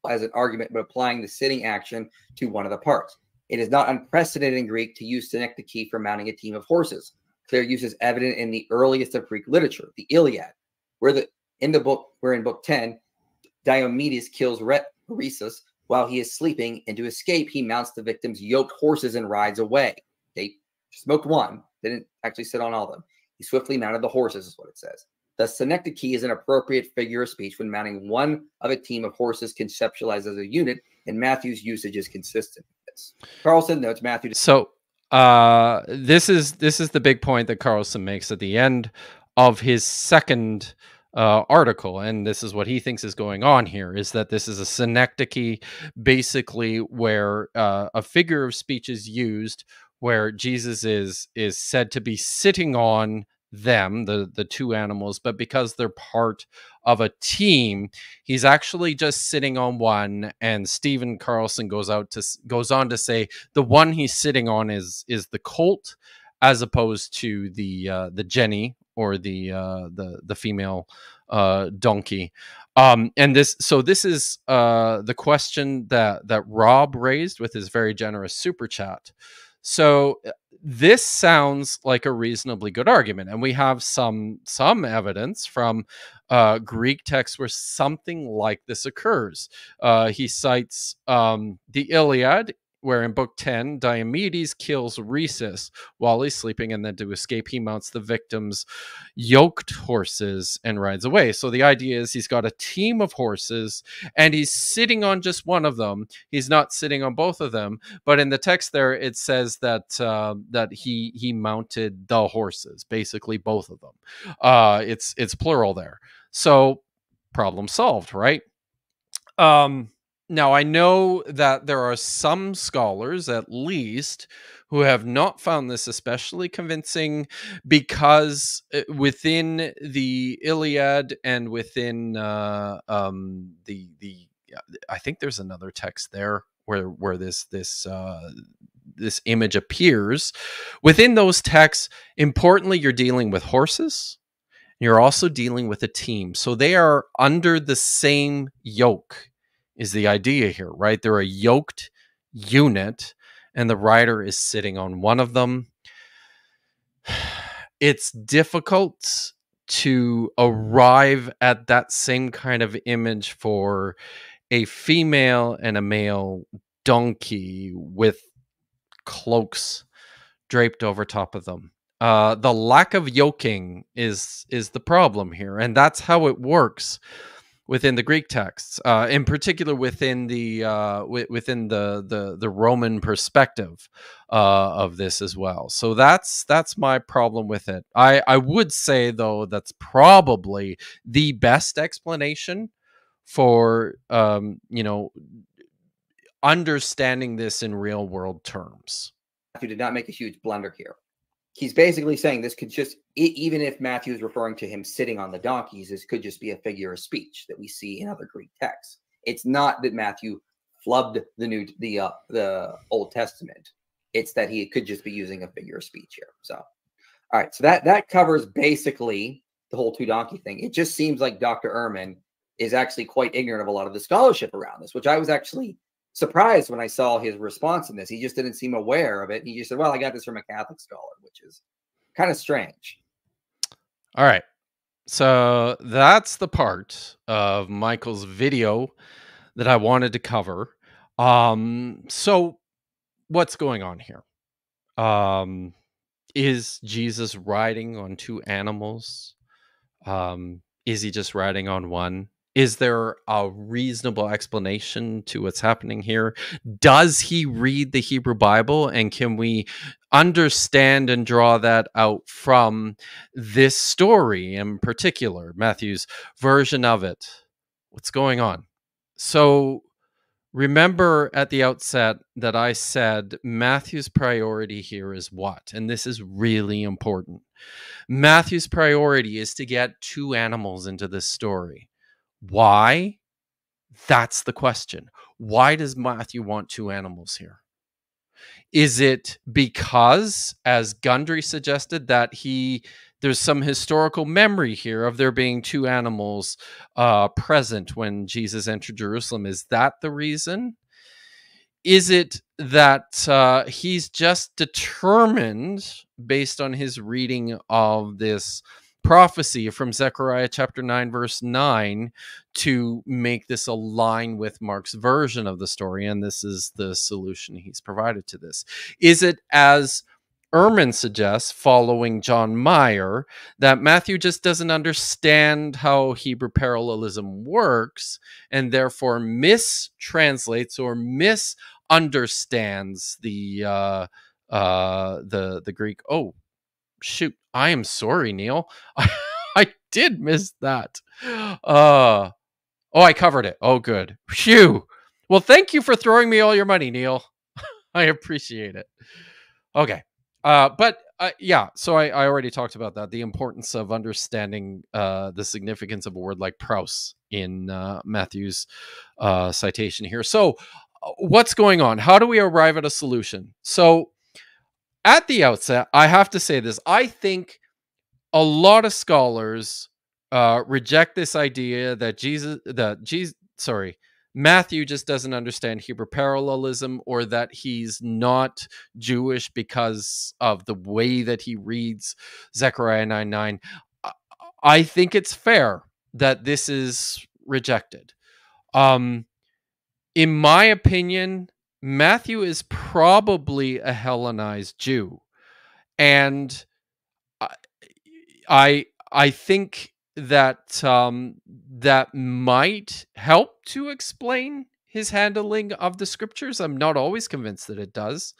As an argument, but applying the sitting action to one of the parts. It is not unprecedented in Greek to use synecdoche for mounting a team of horses. Clear use is evident in the earliest of Greek literature, the Iliad, where in book 10, Diomedes kills Rhesus. While he is sleeping, and to escape, he mounts the victim's yoked horses and rides away. They smoked one, they didn't actually sit on all of them. He swiftly mounted the horses, is what it says. The synecdoche is an appropriate figure of speech when mounting one of a team of horses conceptualized as a unit, and Matthew's usage is consistent with this. Carlson notes Matthew. So this is the big point that Carlson makes at the end of his second article, and this is what he thinks is going on here, is that this is a synecdoche, basically, where a figure of speech is used, where Jesus is said to be sitting on them, the two animals, but because they're part of a team, he's actually just sitting on one, and Stephen Carlson goes on to say the one he's sitting on is the colt, as opposed to the Jenny, or the female donkey. So this is the question that Rob raised with his very generous super chat. So this sounds like a reasonably good argument, and we have some evidence from Greek texts where something like this occurs. He cites the Iliad, where in Book 10, Diomedes kills Rhesus while he's sleeping, and then to escape, he mounts the victim's yoked horses and rides away. So the idea is he's got a team of horses, and he's sitting on just one of them. He's not sitting on both of them. But in the text there, it says that he mounted the horses, basically both of them. It's plural there. So problem solved, right? Now, I know that there are some scholars, at least, who have not found this especially convincing, because within the Iliad and within I think there's another text there where this image appears. Within those texts, importantly, you're dealing with horses. You're also dealing with a team, so they are under the same yoke. Is the idea here, right? They're a yoked unit, and the rider is sitting on one of them. It's difficult to arrive at that same kind of image for a female and a male donkey with cloaks draped over top of them. The lack of yoking is the problem here, and that's how it works within the Greek texts, in particular within the Roman perspective of this as well. So that's my problem with it. I would say, though, that's probably the best explanation for understanding this in real world terms. Matthew did not make a huge blunder here. He's basically saying this could just, even if Matthew is referring to him sitting on the donkeys, this could just be a figure of speech that we see in other Greek texts. It's not that Matthew flubbed the Old Testament. It's that he could just be using a figure of speech here. So, all right. So that covers basically the whole two donkey thing. It just seems like Dr. Ehrman is actually quite ignorant of a lot of the scholarship around this, which I was actually surprised when I saw his response in this. He just didn't seem aware of it. He just said, well, I got this from a Catholic scholar, which is kind of strange. All right. So that's the part of Michael's video that I wanted to cover. So what's going on here? Is Jesus riding on two animals? Is he just riding on one? Is there a reasonable explanation to what's happening here? Does he read the Hebrew Bible? And can we understand and draw that out from this story in particular, Matthew's version of it? What's going on? So remember at the outset that I said Matthew's priority here is what? And this is really important. Matthew's priority is to get two animals into this story. Why? That's the question. Why does Matthew want two animals here? Is it because, as Gundry suggested, that there's some historical memory here of there being two animals present when Jesus entered Jerusalem? Is that the reason? Is it that he's just determined, based on his reading of this prophecy from Zechariah chapter 9 verse 9, to make this align with Mark's version of the story, and this is the solution he's provided to this? Is it, as Ehrman suggests, following John Meier, that Matthew just doesn't understand how Hebrew parallelism works, and therefore mistranslates or misunderstands the Greek? Oh, shoot. I am sorry, Neil. I did miss that. Oh, I covered it. Oh, good. Phew. Well, thank you for throwing me all your money, Neil. I appreciate it. Okay. But Yeah, so I already talked about that, the importance of understanding the significance of a word like praus in Matthew's citation here. So what's going on? How do we arrive at a solution? So at the outset, I have to say this. I think a lot of scholars reject this idea that Matthew just doesn't understand Hebrew parallelism, or that he's not Jewish because of the way that he reads Zechariah 9:9. I think it's fair that this is rejected. In my opinion, Matthew is probably a Hellenized Jew. And I think that that might help to explain his handling of the scriptures. I'm not always convinced that it does.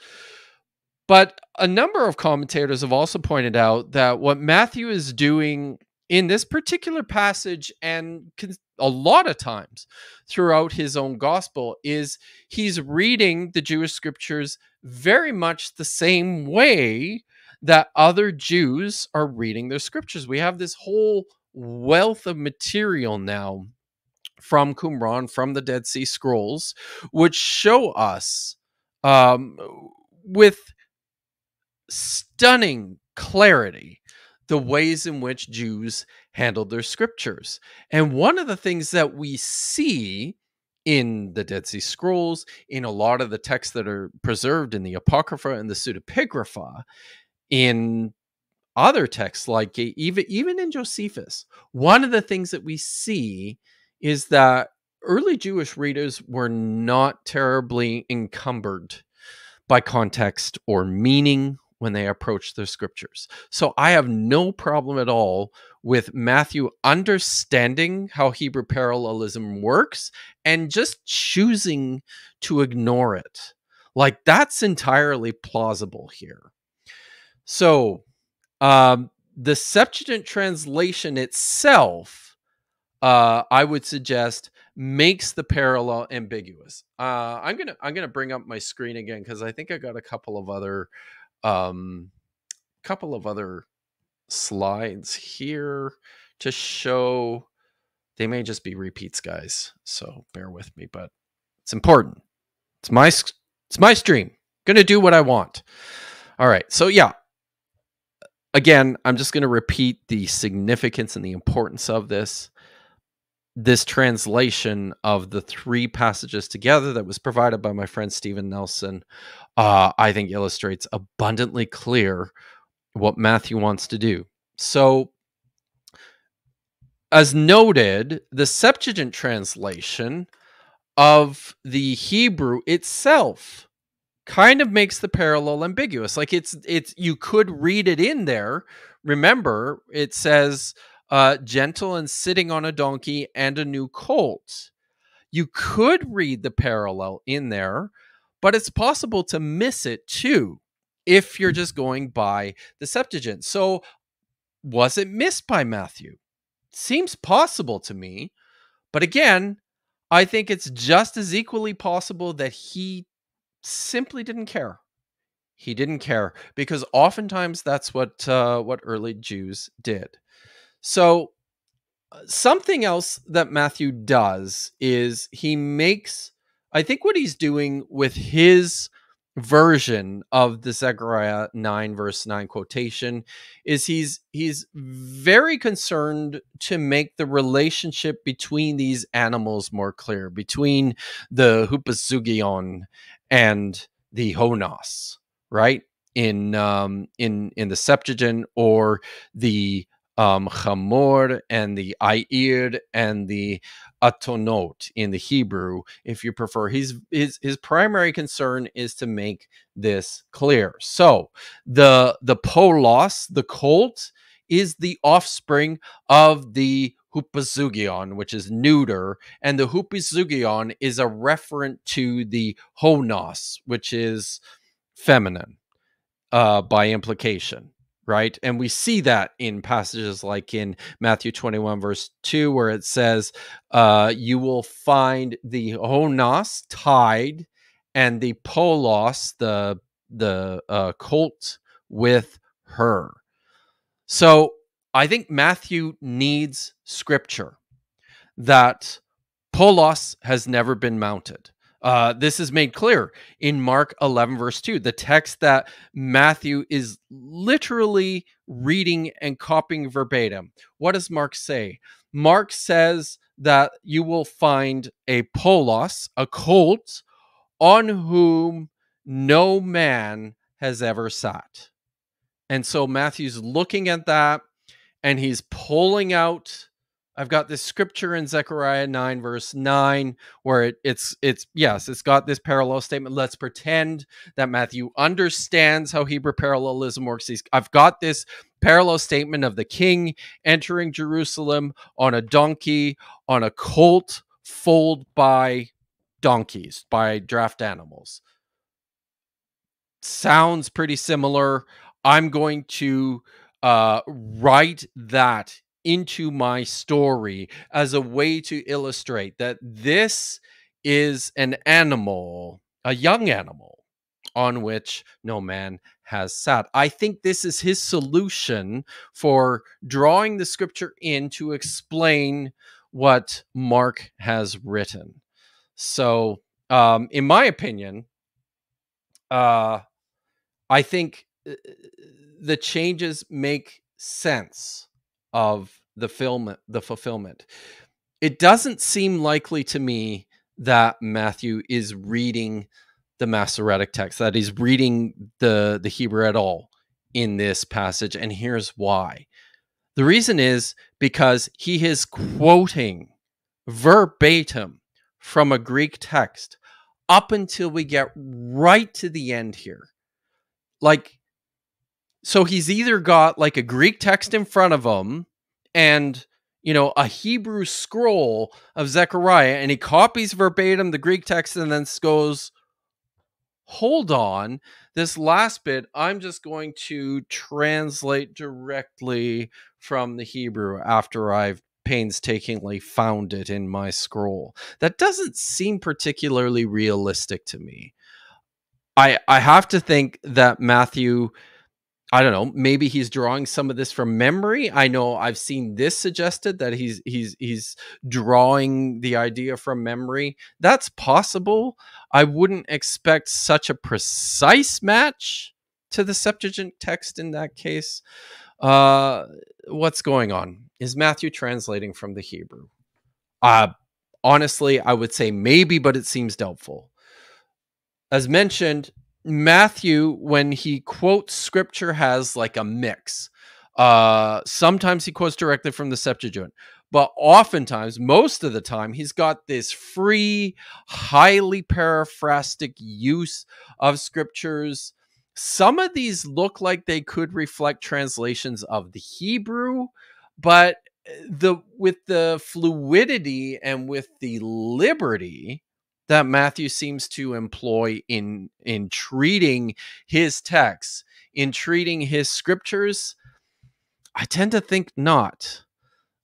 But a number of commentators have also pointed out that what Matthew is doing in this particular passage, and a lot of times throughout his own gospel, is he's reading the Jewish scriptures very much the same way that other Jews are reading their scriptures. We have this whole wealth of material now from Qumran, from the Dead Sea Scrolls, which show us with stunning clarity the ways in which Jews handled their scriptures. And one of the things that we see in the Dead Sea Scrolls, in a lot of the texts that are preserved in the Apocrypha and the Pseudepigrapha, in other texts, like even in Josephus, one of the things that we see is that early Jewish readers were not terribly encumbered by context or meaning when they approached their scriptures. So I have no problem at all with Matthew understanding how Hebrew parallelism works and just choosing to ignore it. Like, that's entirely plausible here. So the Septuagint translation itself, I would suggest, makes the parallel ambiguous. I'm gonna bring up my screen again, because I think I got a couple of other slides here to show. They may just be repeats, guys, so bear with me, but it's important. It's my stream. Gonna do what I want. All right, so yeah. Again, I'm just going to repeat the significance and the importance of this. This translation of the three passages together that was provided by my friend Stephen Nelson, I think illustrates abundantly clear what Matthew wants to do. So, as noted, the Septuagint translation of the Hebrew itself kind of makes the parallel ambiguous. Like, it's you could read it in there. Remember, it says gentle and sitting on a donkey and a new colt. You could read the parallel in there, but it's possible to miss it too if you're just going by the Septuagint. So was it missed by Matthew? Seems possible to me, but again, I think it's just as equally possible that he simply didn't care. He didn't care, because oftentimes that's what early Jews did. So something else that Matthew does is he makes, I think what he's doing with his version of the Zechariah 9 verse 9 quotation is he's very concerned to make the relationship between these animals more clear, between the hupazugion and the honos, right, in the Septuagint, or the chamor and the ayir and the atonot in the Hebrew, if you prefer. His primary concern is to make this clear. So the polos, the colt, is the offspring of the hupazugion, which is neuter, and the hupazugion is a referent to the honos, which is feminine, by implication, right? And we see that in passages like in Matthew 21 verse 2, where it says, you will find the honos tied and the polos, the colt, with her. So I think Matthew needs scripture that polos has never been mounted. This is made clear in Mark 11, verse 2, the text that Matthew is literally reading and copying verbatim. What does Mark say? Mark says that you will find a polos, a colt, on whom no man has ever sat. And so Matthew's looking at that, and he's pulling out, I've got this scripture in Zechariah 9, verse 9, where it's got this parallel statement. Let's pretend that Matthew understands how Hebrew parallelism works. I've got this parallel statement of the king entering Jerusalem on a donkey, on a colt, foaled by donkeys, by draft animals. Sounds pretty similar. I'm going to write that into my story as a way to illustrate that this is an animal, a young animal, on which no man has sat. I think this is his solution for drawing the scripture in to explain what Mark has written. So, in my opinion, I think the changes make sense of the fulfillment. It doesn't seem likely to me that Matthew is reading the Masoretic text, that he's reading the Hebrew at all in this passage, and here's why. The reason is because he is quoting verbatim from a Greek text up until we get right to the end here. Like, so he's either got like a Greek text in front of him and, you know, a Hebrew scroll of Zechariah, and he copies verbatim the Greek text and then goes, hold on, this last bit, I'm just going to translate directly from the Hebrew after I've painstakingly found it in my scroll. That doesn't seem particularly realistic to me. I have to think that Matthew, I don't know, maybe he's drawing some of this from memory. I know I've seen this suggested that he's drawing the idea from memory. That's possible. I wouldn't expect such a precise match to the Septuagint text in that case. What's going on? Is Matthew translating from the Hebrew? Honestly, I would say maybe, but it seems doubtful. As mentioned, Matthew, when he quotes scripture, has like a mix. Sometimes he quotes directly from the Septuagint, but oftentimes, most of the time, he's got this free, highly paraphrastic use of scriptures. Some of these look like they could reflect translations of the Hebrew, but with the fluidity and with the liberty that Matthew seems to employ in treating his texts, in treating his scriptures, I tend to think not.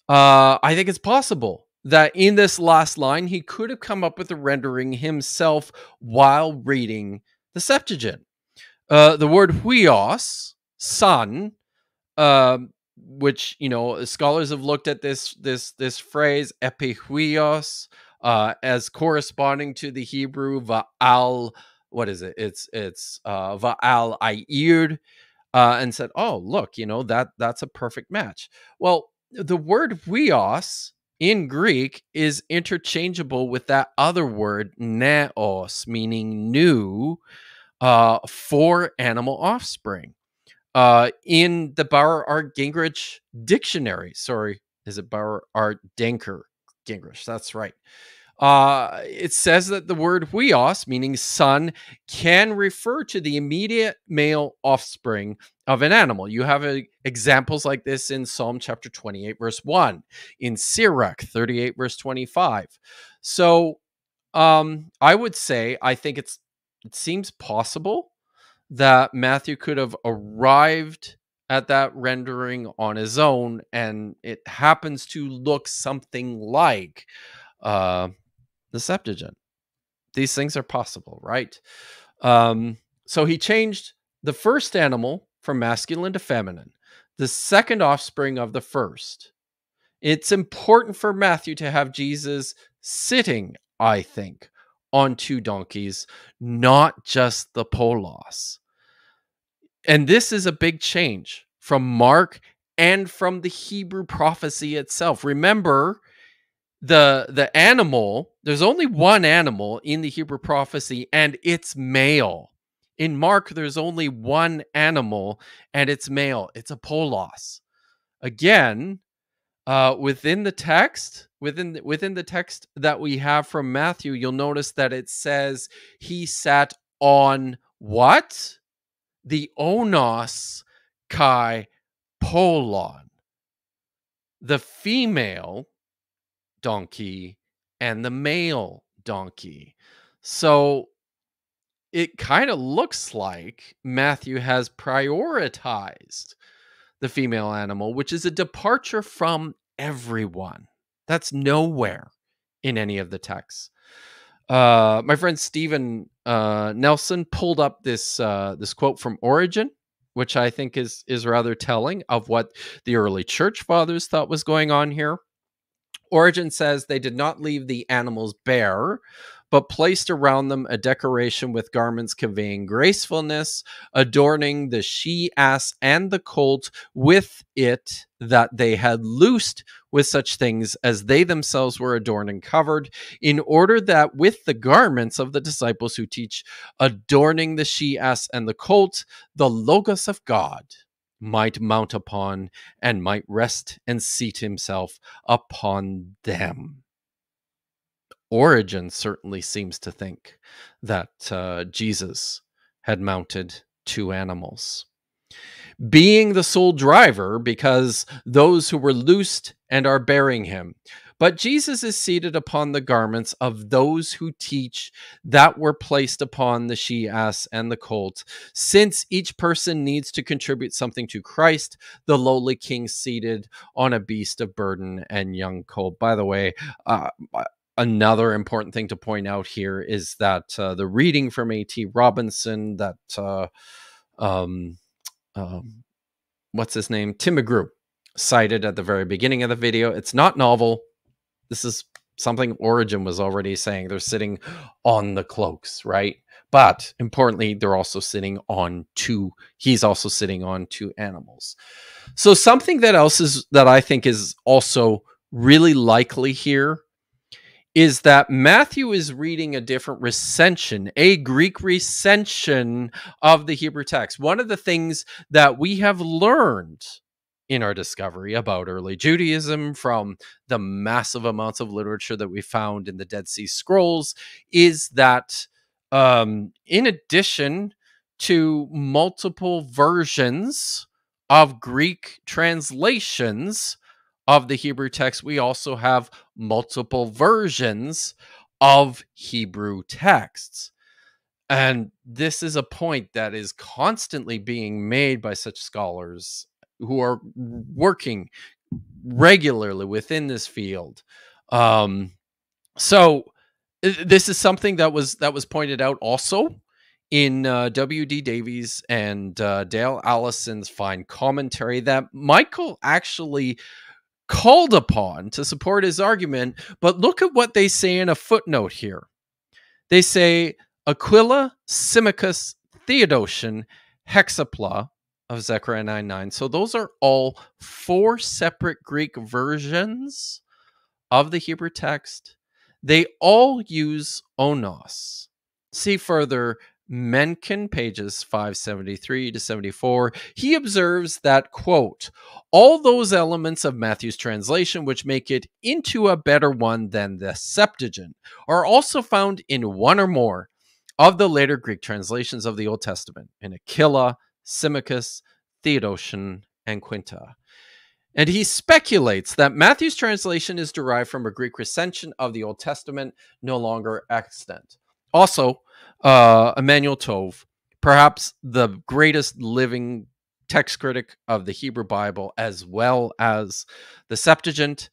I think it's possible that in this last line, he could have come up with a rendering himself while reading the Septuagint. The word huios, son, which, you know, scholars have looked at this phrase, epihuios, as corresponding to the Hebrew va'al, what is it? It's va'al ayir, and said, oh, look, you know, that's a perfect match. Well, the word huios in Greek is interchangeable with that other word naos, meaning new, for animal offspring. In the Bauer Art Gingrich dictionary, sorry, is it Bauer Art Denker? Gingrich, that's right. It says that the word huios, meaning son, can refer to the immediate male offspring of an animal. You have examples like this in Psalm chapter 28, verse 1, in Sirach 38, verse 25. So I would say, I think it seems possible that Matthew could have arrived at that rendering on his own, and it happens to look something like the Septuagint. These things are possible, right? So he changed the first animal from masculine to feminine, the second offspring of the first. It's important for Matthew to have Jesus sitting, I think, on two donkeys, not just the polos. And this is a big change from Mark and from the Hebrew prophecy itself. Remember, the animal, there's only one animal in the Hebrew prophecy, and it's male. In Mark, there's only one animal, and it's male. It's a polos. Again, within the text that we have from Matthew, you'll notice that it says he sat on what? The onos kai polon, the female donkey and the male donkey. So it kind of looks like Matthew has prioritized the female animal, which is a departure from everyone. That's nowhere in any of the texts. My friend Stephen Nelson pulled up this this quote from Origen, which I think is rather telling of what the early church fathers thought was going on here. Origen says they did not leave the animals bare, but placed around them a decoration with garments conveying gracefulness, adorning the she-ass and the colt with it that they had loosed with such things as they themselves were adorned and covered, in order that with the garments of the disciples who teach adorning the she-ass and the colt, the Logos of God might mount upon and might rest and seat himself upon them. Origen certainly seems to think that Jesus had mounted two animals, being the sole driver, because those who were loosed and are bearing him. But Jesus is seated upon the garments of those who teach that were placed upon the she-ass and the colt. Since each person needs to contribute something to Christ, the lowly king seated on a beast of burden and young colt. By the way, another important thing to point out here is that the reading from A.T. Robertson that, what's his name? Tim McGrew cited at the very beginning of the video. It's not novel. This is something Origen was already saying. They're sitting on the cloaks, right? But importantly, they're also sitting on two. He's also sitting on two animals. So something that else is that I think is also really likely here is that Matthew is reading a different recension, a Greek recension of the Hebrew text. One of the things that we have learned in our discovery about early Judaism from the massive amounts of literature that we found in the Dead Sea Scrolls is that in addition to multiple versions of Greek translations of the Hebrew text, we also have multiple versions of Hebrew texts. And this is a point that is constantly being made by such scholars who are working regularly within this field. So this is something that was pointed out also in W.D. Davies and Dale Allison's fine commentary that Michael actually called upon to support his argument, but look at what they say in a footnote here. They say, Aquila, Symmachus, Theodotion, Hexapla of Zechariah 9:9. So those are all four separate Greek versions of the Hebrew text. They all use onos. See further, Mencken, pages 573 to 74, he observes that, quote, all those elements of Matthew's translation which make it into a better one than the Septuagint are also found in one or more of the later Greek translations of the Old Testament, in Aquila, Symmachus, Theodotion, and Quinta. And he speculates that Matthew's translation is derived from a Greek recension of the Old Testament no longer extant. Also, Emmanuel Tov, perhaps the greatest living text critic of the Hebrew Bible as well as the Septuagint,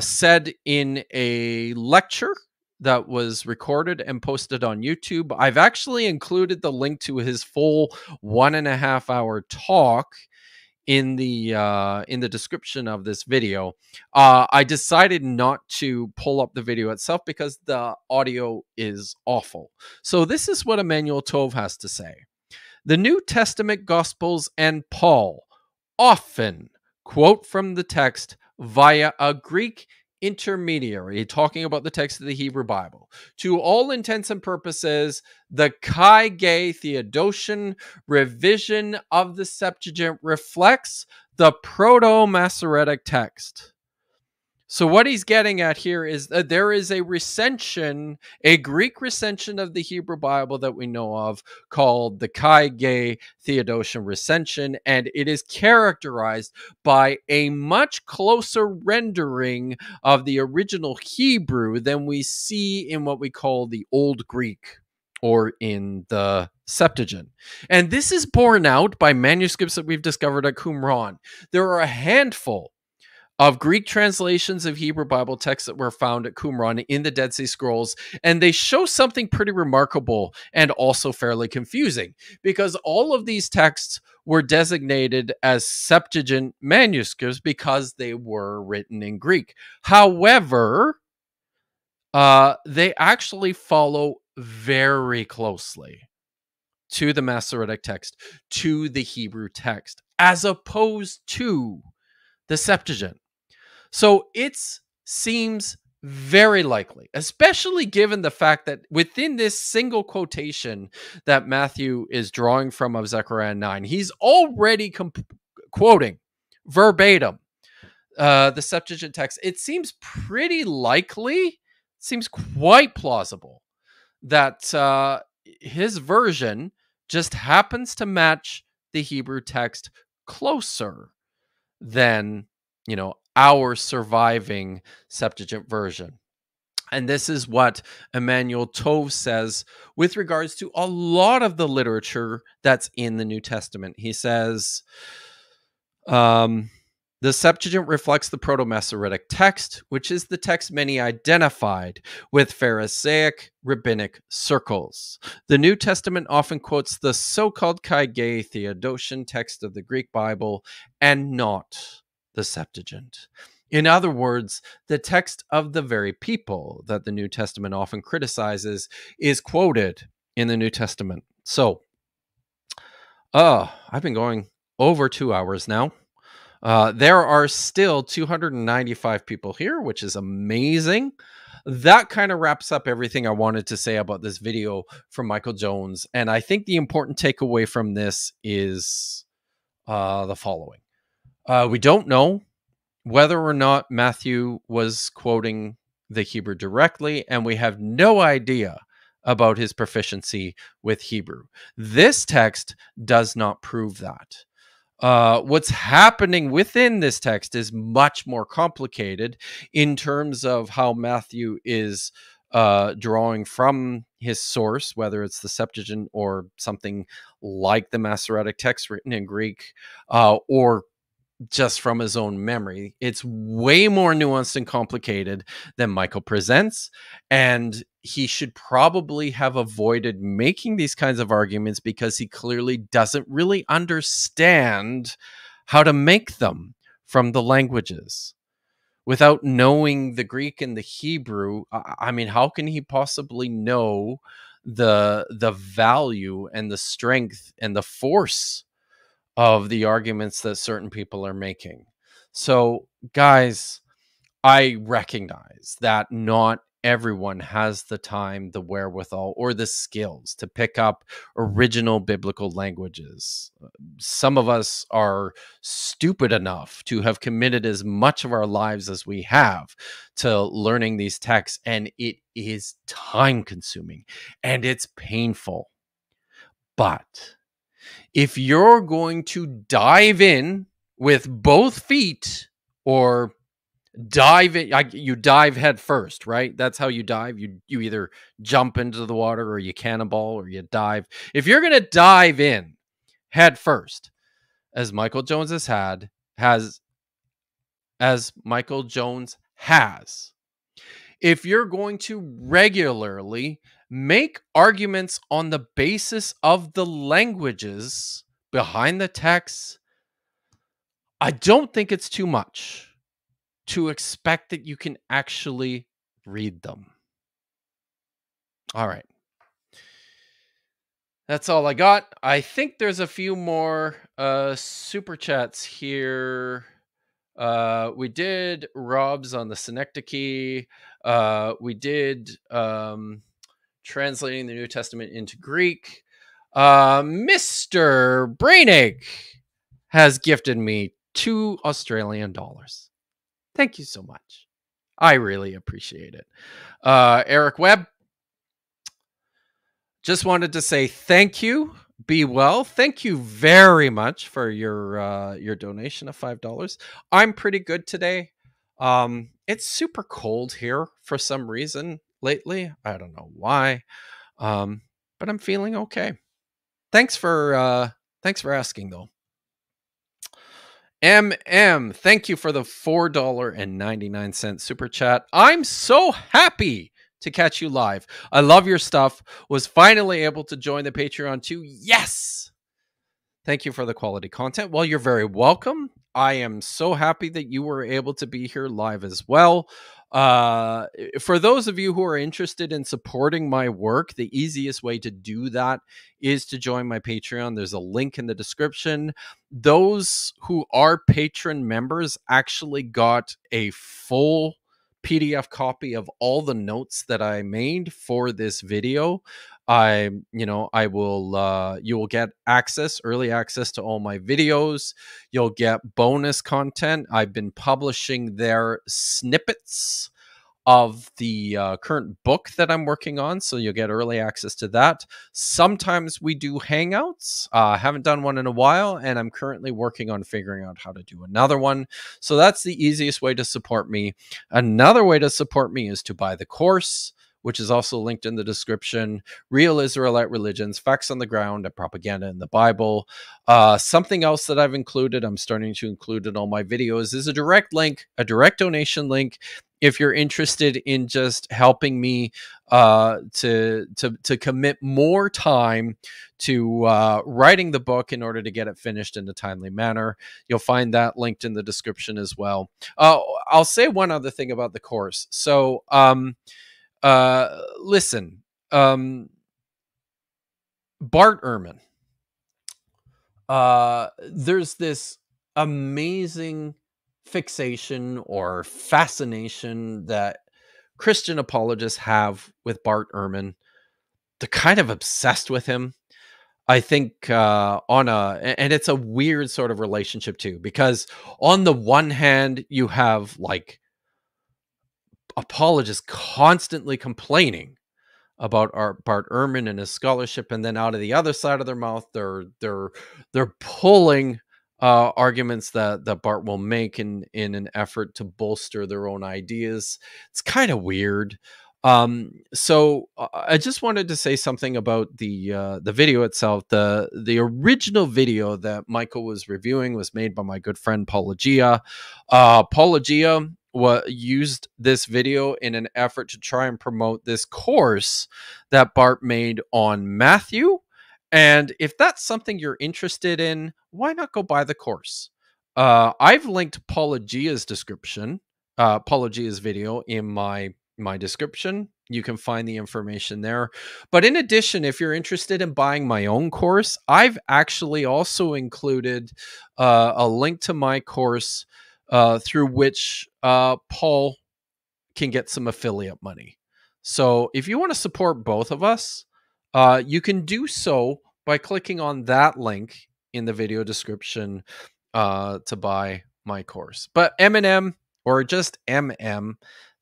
said in a lecture that was recorded and posted on YouTube. I've actually included the link to his full 1.5 hour talk in the description of this video. I decided not to pull up the video itself because the audio is awful. So this is what Emmanuel Tov has to say. The New Testament Gospels and Paul often quote from the text via a Greek intermediary, talking about the text of the Hebrew Bible. To all intents and purposes, the Kaige Theodotion revision of the Septuagint reflects the Proto-Masoretic text. So what he's getting at here is that there is a recension, a Greek recension of the Hebrew Bible that we know of called the Kaige Theodotion recension, and it is characterized by a much closer rendering of the original Hebrew than we see in what we call the Old Greek or in the Septuagint. And this is borne out by manuscripts that we've discovered at Qumran. There are a handful of Greek translations of Hebrew Bible texts that were found at Qumran in the Dead Sea Scrolls, and they show something pretty remarkable and also fairly confusing, because all of these texts were designated as Septuagint manuscripts because they were written in Greek. However, they actually follow very closely to the Masoretic text, to the Hebrew text, as opposed to the Septuagint. So it seems very likely, especially given the fact that within this single quotation that Matthew is drawing from of Zechariah 9, he's already quoting verbatim the Septuagint text. It seems pretty likely, seems quite plausible, that his version just happens to match the Hebrew text closer than, you know, our surviving Septuagint version. And this is what Emmanuel Tov says with regards to a lot of the literature that's in the New Testament. He says, the Septuagint reflects the Proto-Masoretic text, which is the text many identified with Pharisaic rabbinic circles. The New Testament often quotes the so-called Kaige Theodotion text of the Greek Bible and not the Septuagint. In other words, the text of the very people that the New Testament often criticizes is quoted in the New Testament. So, I've been going over 2 hours now. There are still 295 people here, which is amazing. That kind of wraps up everything I wanted to say about this video from Michael Jones. And I think the important takeaway from this is the following. We don't know whether or not Matthew was quoting the Hebrew directly, and we have no idea about his proficiency with Hebrew. This text does not prove that. What's happening within this text is much more complicated in terms of how Matthew is drawing from his source, whether it's the Septuagint or something like the Masoretic text written in Greek, or just from his own memory. It's way more nuanced and complicated than Michael presents, and he should probably have avoided making these kinds of arguments because he clearly doesn't really understand how to make them from the languages. Without knowing the Greek and the Hebrew, I mean, how can he possibly know the value and the strength and the force of the arguments that certain people are making? So, guys, I recognize that not everyone has the time, the wherewithal, or the skills to pick up original biblical languages. Some of us are stupid enough to have committed as much of our lives as we have to learning these texts, and it is time-consuming, and it's painful. But if you're going to dive in with both feet, or dive in, you dive head first, right? That's how you dive. You either jump into the water, or you cannonball, or you dive. If you're going to dive in head first, as Michael Jones has if you're going to regularly make arguments on the basis of the languages behind the text, I don't think it's too much to expect that you can actually read them. All right. That's all I got. I think there's a few more super chats here. We did Rob's on the synecdoche. We did translating the New Testament into Greek. Mr. Brainig has gifted me $2 Australian. Thank you so much. I really appreciate it. Eric Webb. Just wanted to say thank you. Be well. Thank you very much for your donation of $5. I'm pretty good today. It's super cold here for some reason lately. I don't know why, but I'm feeling okay. Thanks for thanks for asking though. MM, thank you for the $4.99 super chat. I'm so happy to catch you live. I love your stuff. Was finally able to join the Patreon too. Yes. Thank you for the quality content. Well, you're very welcome. I am so happy that you were able to be here live as well. For those of you who are interested in supporting my work, the easiest way to do that is to join my Patreon. There's a link in the description. Those who are patron members actually got a full PDF copy of all the notes that I made for this video. You will get access, early access to all my videos. You'll get bonus content. I've been publishing their snippets of the current book that I'm working on, so you'll get early access to that. Sometimes we do hangouts. Haven't done one in a while, and I'm currently working on figuring out how to do another one. So that's the easiest way to support me. Another way to support me is to buy the course, which is also linked in the description. Real Israelite Religions, Facts on the Ground, and Propaganda in the Bible. Something else that I've included, I'm starting to include in all my videos, is a direct link, a direct donation link. If you're interested in just helping me to commit more time to writing the book in order to get it finished in a timely manner, you'll find that linked in the description as well. I'll say one other thing about the course. So, listen, Bart Ehrman, there's this amazing fixation or fascination that Christian apologists have with Bart Ehrman. They're kind of obsessed with him. I think and it's a weird sort of relationship too, because on the one hand, you have like apologists constantly complaining about Bart Ehrman and his scholarship, and then out of the other side of their mouth, they're pulling arguments that Bart will make in an effort to bolster their own ideas. It's kind of weird. So I just wanted to say something about the video itself. The original video that Michael was reviewing was made by my good friend Paulogia. Paulogia used this video in an effort to try and promote this course that Bart made on Matthew. And if that's something you're interested in, why not go buy the course? I've linked Paulogia's description, Paulogia's video in my description. You can find the information there. But in addition, if you're interested in buying my own course, I've actually also included a link to my course through which Paul can get some affiliate money. So if you want to support both of us, you can do so by clicking on that link in the video description to buy my course. But M&M, or just MM,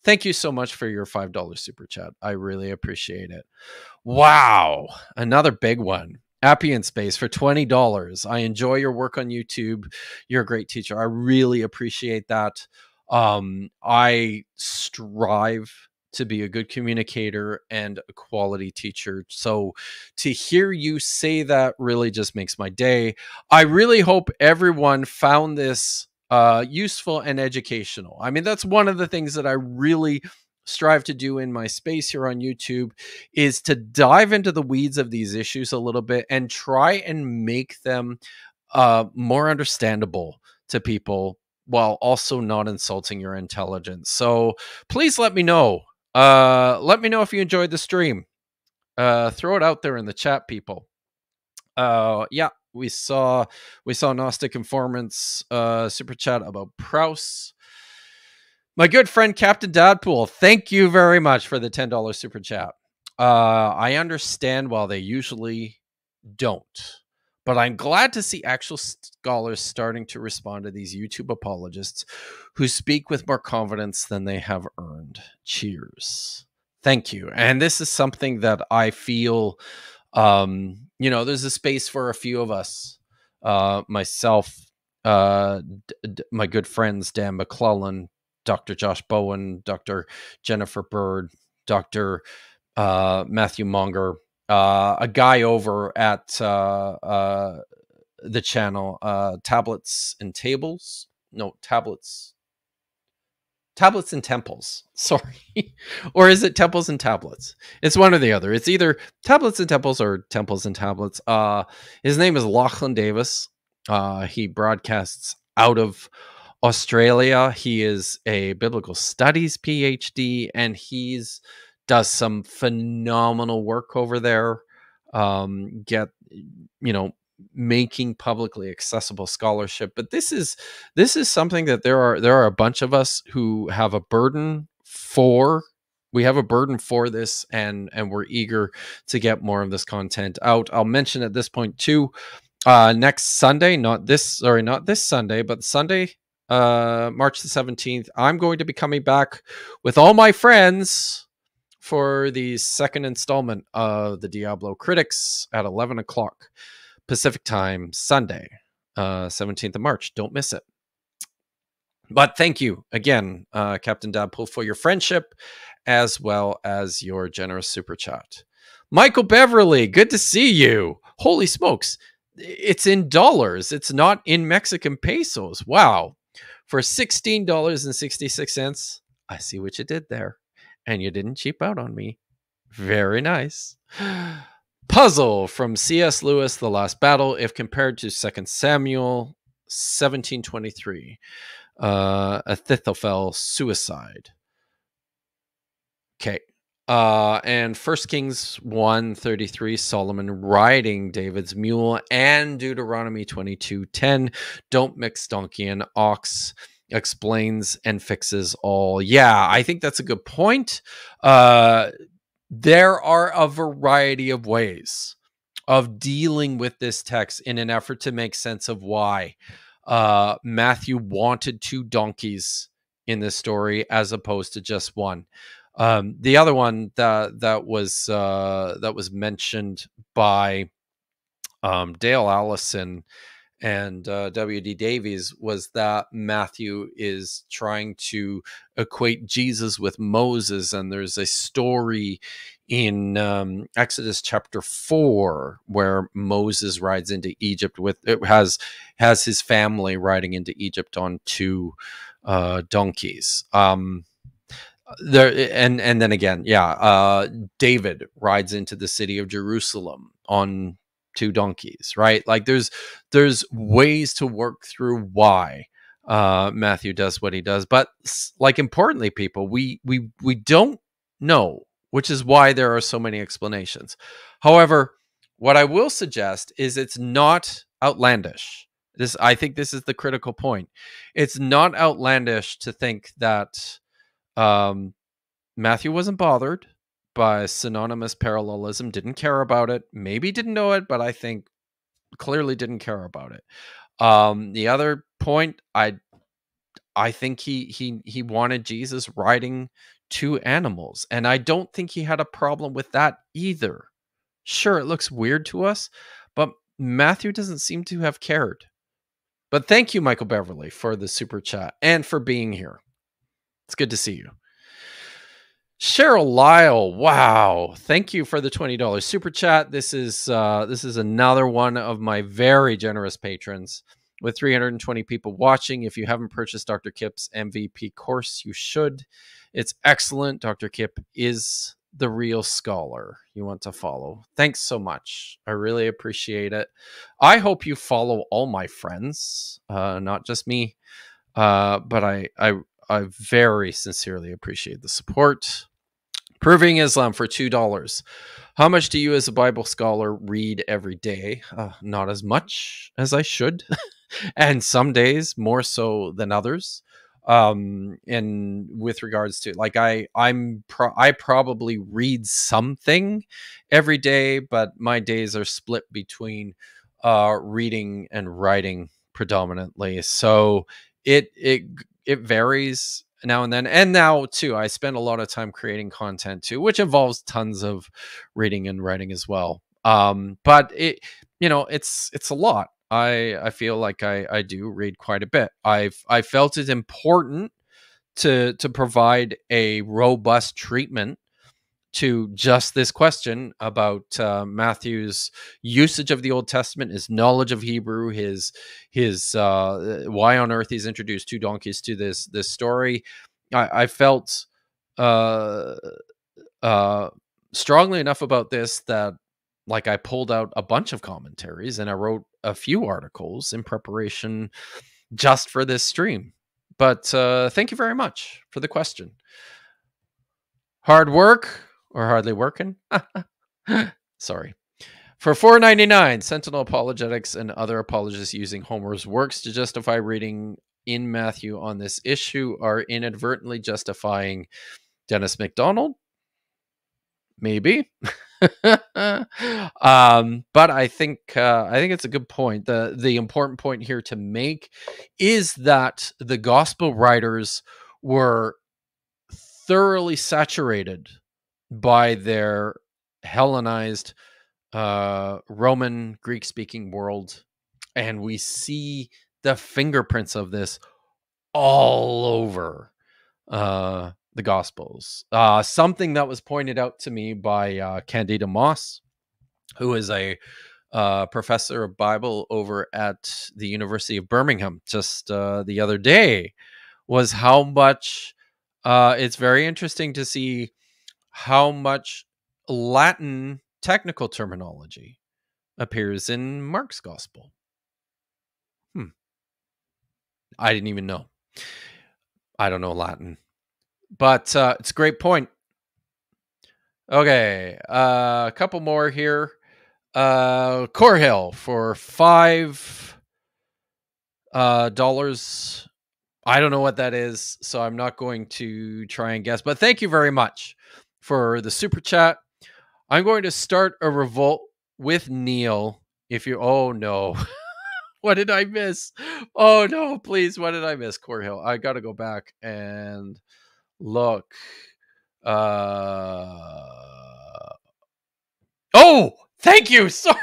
thank you so much for your $5 super chat. I really appreciate it. Wow, another big one. Appian Space for $20. I enjoy your work on YouTube. You're a great teacher. I really appreciate that. I strive to be a good communicator and a quality teacher. So to hear you say that really just makes my day. I really hope everyone found this useful and educational. I mean, that's one of the things that I really strive to do in my space here on YouTube is to dive into the weeds of these issues a little bit and try and make them more understandable to people while also not insulting your intelligence. So please let me know. Let me know if you enjoyed the stream. Throw it out there in the chat, people. Yeah, we saw Gnostic Informants super chat about Prouse. My good friend Captain Deadpool, thank you very much for the $10 super chat. I understand while they usually don't, but I'm glad to see actual scholars starting to respond to these YouTube apologists who speak with more confidence than they have earned. Cheers. Thank you. And this is something that I feel, you know, there's a space for a few of us, myself, my good friends, Dan McClellan, Dr. Josh Bowen, Dr. Jennifer Bird, Dr. Matthew Monger, a guy over at the channel Tablets and Tables. No, Tablets and Temples. Sorry. Or is it Temples and Tablets? It's one or the other. It's either Tablets and Temples or Temples and Tablets. His name is Lachlan Davis. He broadcasts out of Australia. He is a biblical studies PhD, and he's does some phenomenal work over there. You know, making publicly accessible scholarship. But this is something that there are a bunch of us who have a burden for. We have a burden for this, and we're eager to get more of this content out. I'll mention at this point too, next Sunday, not this Sunday, but Sunday, March the 17th, I'm going to be coming back with all my friends for the second installment of the Diablo Critics at 11 o'clock Pacific time, Sunday, 17th of March. Don't miss it. But thank you again, Captain Deadpool, for your friendship as well as your generous super chat. Michael Beverly, good to see you. Holy smokes. It's in dollars. It's not in Mexican pesos. Wow. For $16.66, I see what you did there. And you didn't cheap out on me. Very nice. Puzzle from C.S. Lewis, The Last Battle, if compared to 2 Samuel 17:23. Ahithophel suicide. Okay. And 1 Kings 1:33, Solomon riding David's mule, and Deuteronomy 22:10, don't mix donkey and ox, explains and fixes all. Yeah, I think that's a good point. There are a variety of ways of dealing with this text in an effort to make sense of why Matthew wanted 2 donkeys in this story as opposed to just one. The other one that was mentioned by Dale Allison and W.D. Davies was that Matthew is trying to equate Jesus with Moses, and there's a story in Exodus chapter 4 where Moses rides into Egypt with has his family riding into Egypt on 2 donkeys. And then again, yeah, David rides into the city of Jerusalem on 2 donkeys, right? Like there's ways to work through why Matthew does what he does, but like importantly, people, we don't know, which is why there are so many explanations. However, what I will suggest is it's not outlandish. This, I think this is the critical point. It's not outlandish to think that Matthew wasn't bothered by synonymous parallelism, didn't care about it, maybe didn't know it, but I think clearly didn't care about it. The other point, I think he wanted Jesus riding 2 animals, and I don't think he had a problem with that either. Sure, it looks weird to us, but Matthew doesn't seem to have cared. But thank you, Michael Beverly, for the super chat and for being here. It's good to see you. Cheryl Lyle, wow. Thank you for the $20 super chat. This is another one of my very generous patrons. with 320 people watching. If you haven't purchased Dr. Kip's MVP course, you should. It's excellent. Dr. Kip is the real scholar you want to follow. Thanks so much. I really appreciate it. I hope you follow all my friends, not just me, but I very sincerely appreciate the support. Proving Islam for $2. How much do you as a Bible scholar read every day? Not as much as I should. And some days more so than others. And with regards to, like, I probably read something every day, but my days are split between reading and writing predominantly. So it varies now and then. And now too, I spend a lot of time creating content too, which involves tons of reading and writing as well. But it, you know, it's a lot. I feel like I do read quite a bit. I felt it important to provide a robust treatment to just this question about Matthew's usage of the Old Testament, his knowledge of Hebrew, his why on earth he's introduced two donkeys to this story. I felt strongly enough about this that, like, I pulled out a bunch of commentaries and I wrote a few articles in preparation just for this stream. But thank you very much for the question. Hard work or hardly working? Sorry. For $4.99, Sentinel Apologetics and other apologists using Homer's works to justify reading in Matthew on this issue are inadvertently justifying Dennis McDonald. Maybe. But I think it's a good point. The important point here to make is that the gospel writers were thoroughly saturated by their Hellenized Roman Greek-speaking world, and we see the fingerprints of this all over the Gospels. Something that was pointed out to me by Candida Moss, who is a professor of Bible over at the University of Birmingham just the other day, was how much it's very interesting to see how much Latin technical terminology appears in Mark's Gospel. I didn't even know. I don't know Latin. But it's a great point. Okay, a couple more here. Corhill for $5. I don't know what that is, so I'm not going to try and guess. But thank you very much for the super chat. I'm going to start a revolt with Neil. If you, oh no. What did I miss? Oh no, please. What did I miss, Corhill? I got to go back and look. Oh, thank you. Sorry.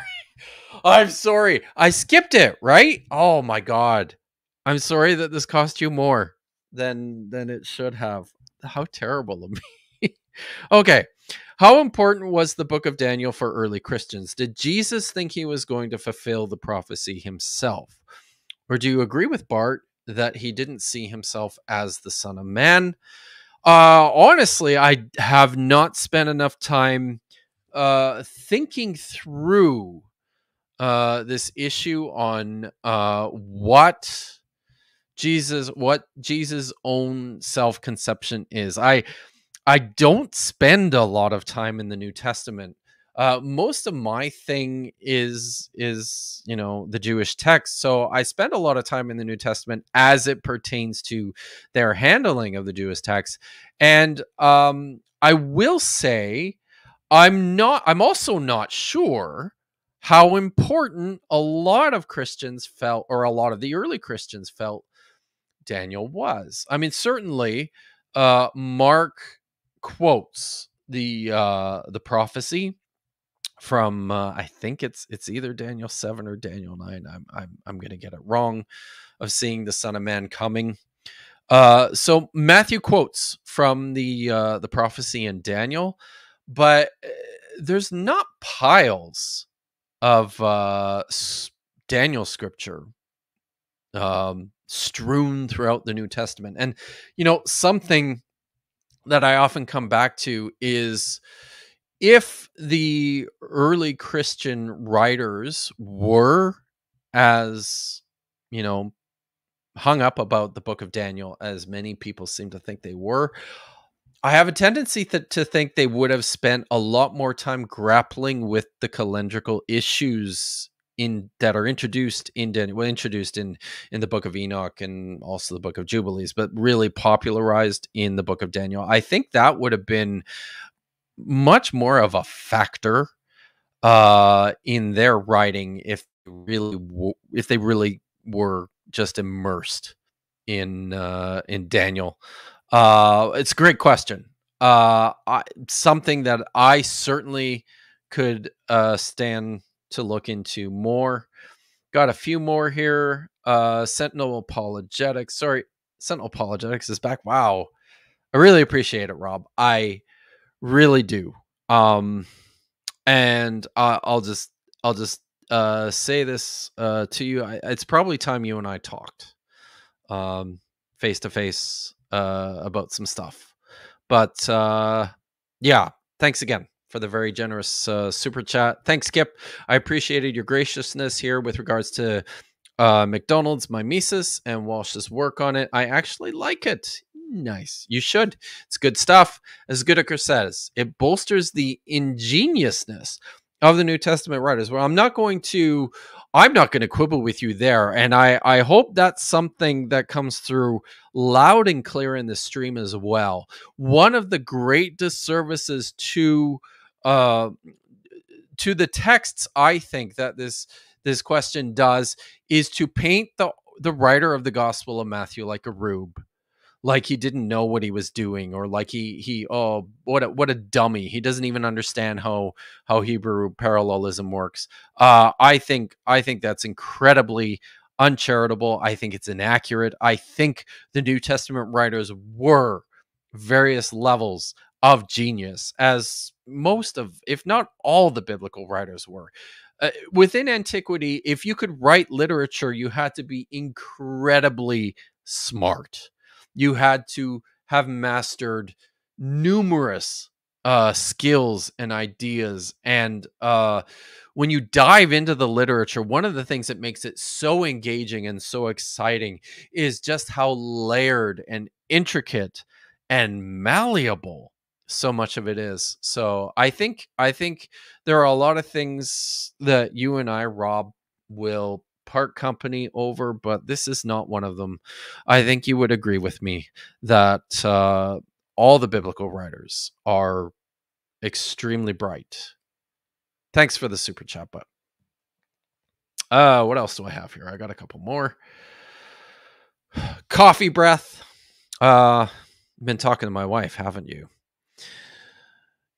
I'm sorry. I skipped it, right? Oh my God. I'm sorry that this cost you more than it should have. How terrible of me. Okay. How important was the book of Daniel for early Christians? Did Jesus think he was going to fulfill the prophecy himself? Or do you agree with Bart that he didn't see himself as the Son of Man? Honestly, I have not spent enough time thinking through this issue on what Jesus' own self-conception is. I don't spend a lot of time in the New Testament. Most of my thing is, you know, the Jewish text. So I spend a lot of time in the New Testament as it pertains to their handling of the Jewish text. And I will say I'm also not sure how important a lot of Christians felt, or a lot of the early Christians felt, Daniel was. I mean, certainly Mark quotes the prophecy from I think it's either Daniel 7 or Daniel 9. I'm gonna get it wrong, of seeing the Son of Man coming. So Matthew quotes from the prophecy in Daniel, but there's not piles of Daniel scripture strewn throughout the New Testament. And, you know, something that I often come back to is if the early Christian writers were as, you know, hung up about the book of Daniel as many people seem to think they were, I have a tendency to think they would have spent a lot more time grappling with the calendrical issues that are introduced in Daniel, well, introduced in the book of Enoch and also the book of Jubilees, but really popularized in the book of Daniel. I think that would have been much more of a factor in their writing if they really were just immersed in Daniel. It's a great question. Something that I certainly could stand to look into more. Got a few more here. Sentinel Apologetics. Sorry, Sentinel Apologetics is back. Wow. I really appreciate it, Rob. I really do. And I'll just say this to you. It's probably time you and I talked face to face about some stuff. But yeah, thanks again for the very generous super chat. Thanks, Kip. I appreciated your graciousness here with regards to McDonald's, my Mises, and Walsh's work on it. I actually like it. Nice. You should. It's good stuff. As Goedeker says, it bolsters the ingeniousness of the New Testament writers. Well, I'm not going to quibble with you there. And I hope that's something that comes through loud and clear in the stream as well. One of the great disservices to the texts, I think, that this question does is to paint the writer of the Gospel of Matthew like a rube, like he didn't know what he was doing, or like what a dummy, he doesn't even understand how Hebrew parallelism works. I think that's incredibly uncharitable. I think it's inaccurate. I think the New Testament writers were various levels of genius, as most of, if not all, the biblical writers were. Within antiquity, if you could write literature, you had to be incredibly smart. You had to have mastered numerous skills and ideas. And when you dive into the literature, one of the things that makes it so engaging and so exciting is just how layered and intricate and malleable so much of it is. So I think there are a lot of things that you and I, Rob, will part company over, but this is not one of them. I think you would agree with me that all the biblical writers are extremely bright. Thanks for the super chat, but what else do I have here? I got a couple more. Coffee breath. Been talking to my wife, haven't you?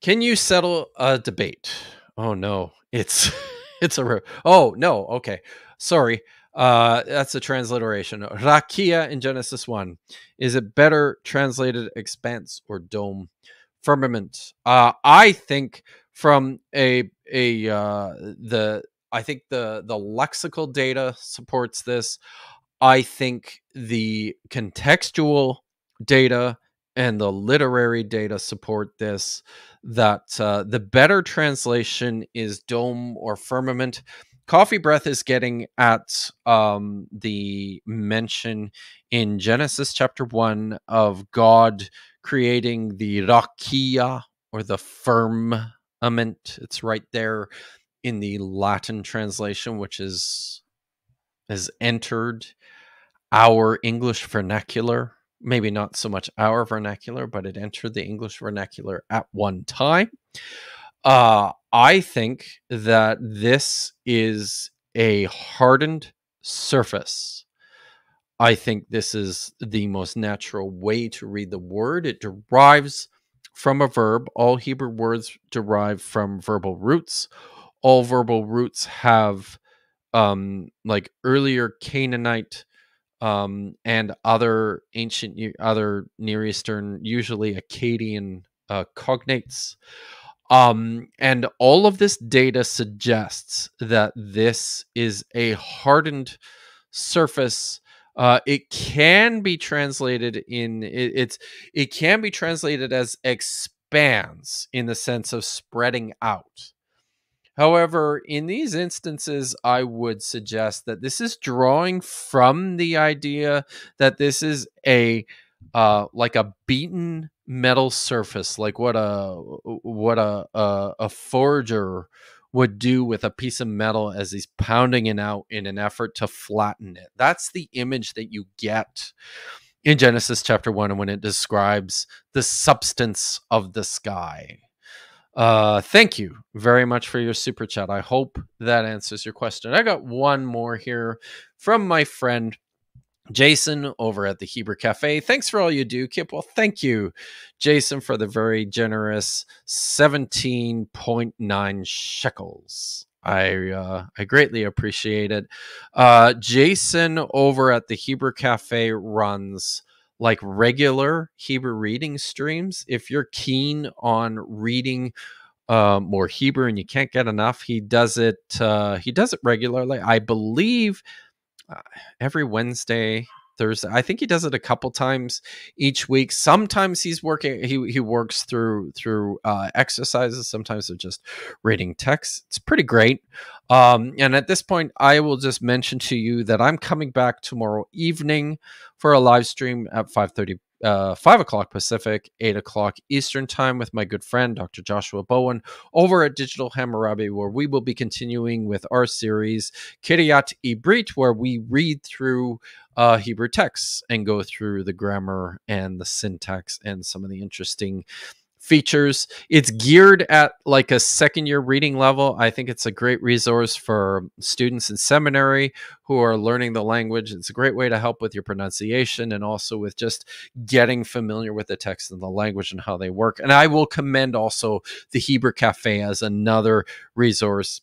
Can you settle a debate? Oh no, it's a... Oh no, okay. Sorry, that's a transliteration. Rakia in Genesis 1. Is it better translated expanse or dome? Firmament. I think from the lexical data supports this. I think the contextual data and the literary data support this. That the better translation is dome or firmament. Coffee breath is getting at the mention in Genesis chapter 1 of God creating the rakia, or the firmament. It's right there in the Latin translation, which has entered our English vernacular. Maybe not so much our vernacular, but it entered the English vernacular at one time. I think that this is a hardened surface. I think this is the most natural way to read the word. It derives from a verb. All Hebrew words derive from verbal roots. All verbal roots have like earlier Canaanite and other ancient, other Near Eastern, usually Akkadian cognates. And all of this data suggests that this is a hardened surface It can be translated in it can be translated as expands in the sense of spreading out. However, in these instances, I would suggest that this is drawing from the idea that this is a like a beaten metal surface, like what a forger would do with a piece of metal as he's pounding it out in an effort to flatten it. That's the image that you get in Genesis chapter 1 when it describes the substance of the sky. Thank you very much for your super chat. I hope that answers your question. I got one more here from my friend Jason over at the Hebrew Cafe. Thanks for all you do, Kip. Well, thank you, Jason, for the very generous 17.9 shekels. I greatly appreciate it. Jason over at the Hebrew Cafe runs like regular Hebrew reading streams. If you're keen on reading more Hebrew and you can't get enough, he does it regularly. I believe every Wednesday, Thursday. I think he does it a couple times each week. Sometimes he's working. He works through exercises. Sometimes they're just reading texts. It's pretty great. And at this point, I will just mention to you that I'm coming back tomorrow evening for a live stream at 5:30. 5 o'clock Pacific, 8 o'clock Eastern time with my good friend, Dr. Joshua Bowen over at Digital Hammurabi, where we will be continuing with our series Kiryat Ibrit, where we read through Hebrew texts and go through the grammar and the syntax and some of the interesting features. It's geared at like a second year reading level. I think it's a great resource for students in seminary who are learning the language. It's a great way to help with your pronunciation and also with just getting familiar with the text and the language and how they work. And I will commend also the Hebrew Cafe as another resource,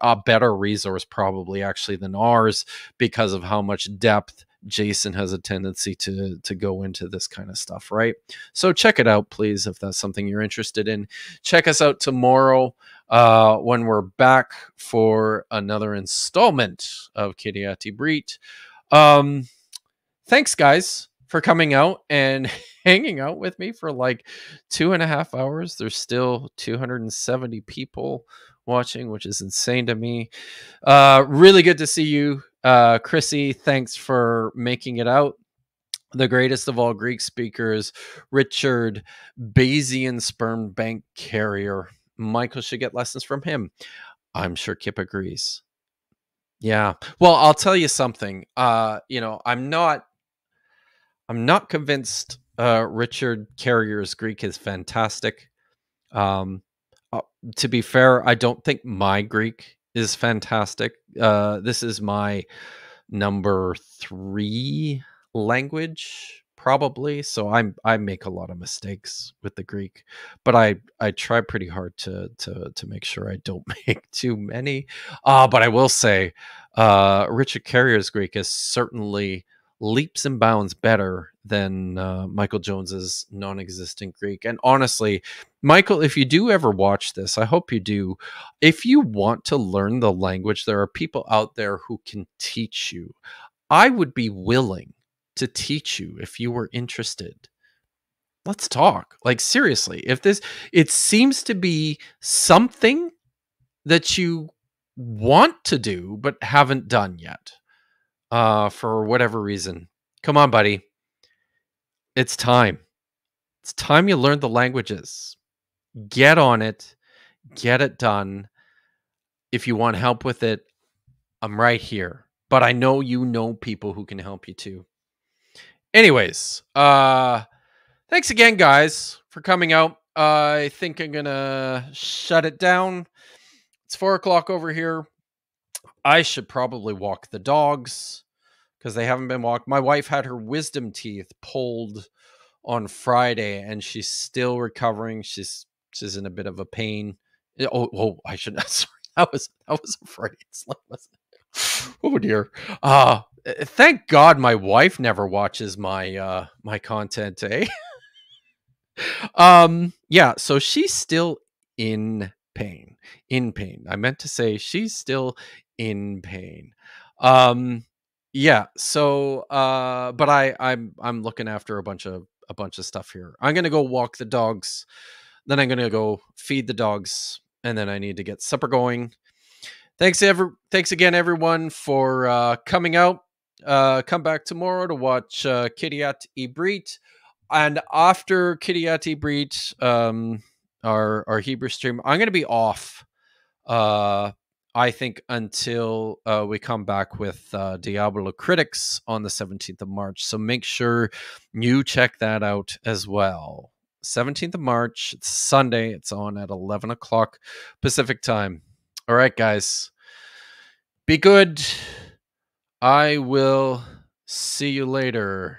a better resource probably actually than ours, because of how much depth Jason has a tendency to go into this kind of stuff, right? So check it out, please, if that's something you're interested in. Check us out tomorrow when we're back for another installment of Kiryat Ibrit. Thanks, guys, for coming out and hanging out with me for like 2.5 hours. There's still 270 people watching, which is insane to me. Really good to see you. Chrissy, thanks for making it out. The greatest of all Greek speakers, Richard, Bayesian sperm bank carrier. Michael should get lessons from him. I'm sure Kip agrees. Yeah. Well, I'll tell you something. You know, I'm not convinced Richard Carrier's Greek is fantastic. To be fair, I don't think my Greek is fantastic. This is my number 3 language, probably. So I make a lot of mistakes with the Greek, but I try pretty hard to make sure I don't make too many. But I will say, Richard Carrier's Greek is certainly leaps and bounds better than Michael Jones's non-existent Greek. And honestly, Michael, if you do ever watch this, I hope you do. If you want to learn the language, there are people out there who can teach you. I would be willing to teach you if you were interested. Let's talk. Like, seriously, if this, it seems to be something that you want to do but haven't done yet. For whatever reason. Come on, buddy. It's time. It's time you learned the languages. Get on it. Get it done. If you want help with it, I'm right here. But I know you know people who can help you too. Anyways, thanks again, guys, for coming out. I think I'm going to shut it down. It's 4 o'clock over here. I should probably walk the dogs because they haven't been walked. My wife had her wisdom teeth pulled on Friday and she's still recovering. She's in a bit of a pain. Oh, I shouldn't. Sorry, that was a Friday slip, wasn't it? Oh dear. Thank God my wife never watches my my content, eh? Yeah, so she's still in pain. I meant to say she's still in pain. Yeah. So, but I'm looking after a bunch of stuff here. I'm going to go walk the dogs. Then I'm going to go feed the dogs, and then I need to get supper going. Thanks again, everyone, for coming out. Come back tomorrow to watch Kiryat Ibrit, and after Kiryat Ibrit, our Hebrew stream, I'm going to be off. I think until we come back with Diablo Critics on the 17th of March. So make sure you check that out as well. 17th of March, it's Sunday. It's on at 11 o'clock Pacific time. All right, guys. Be good. I will see you later.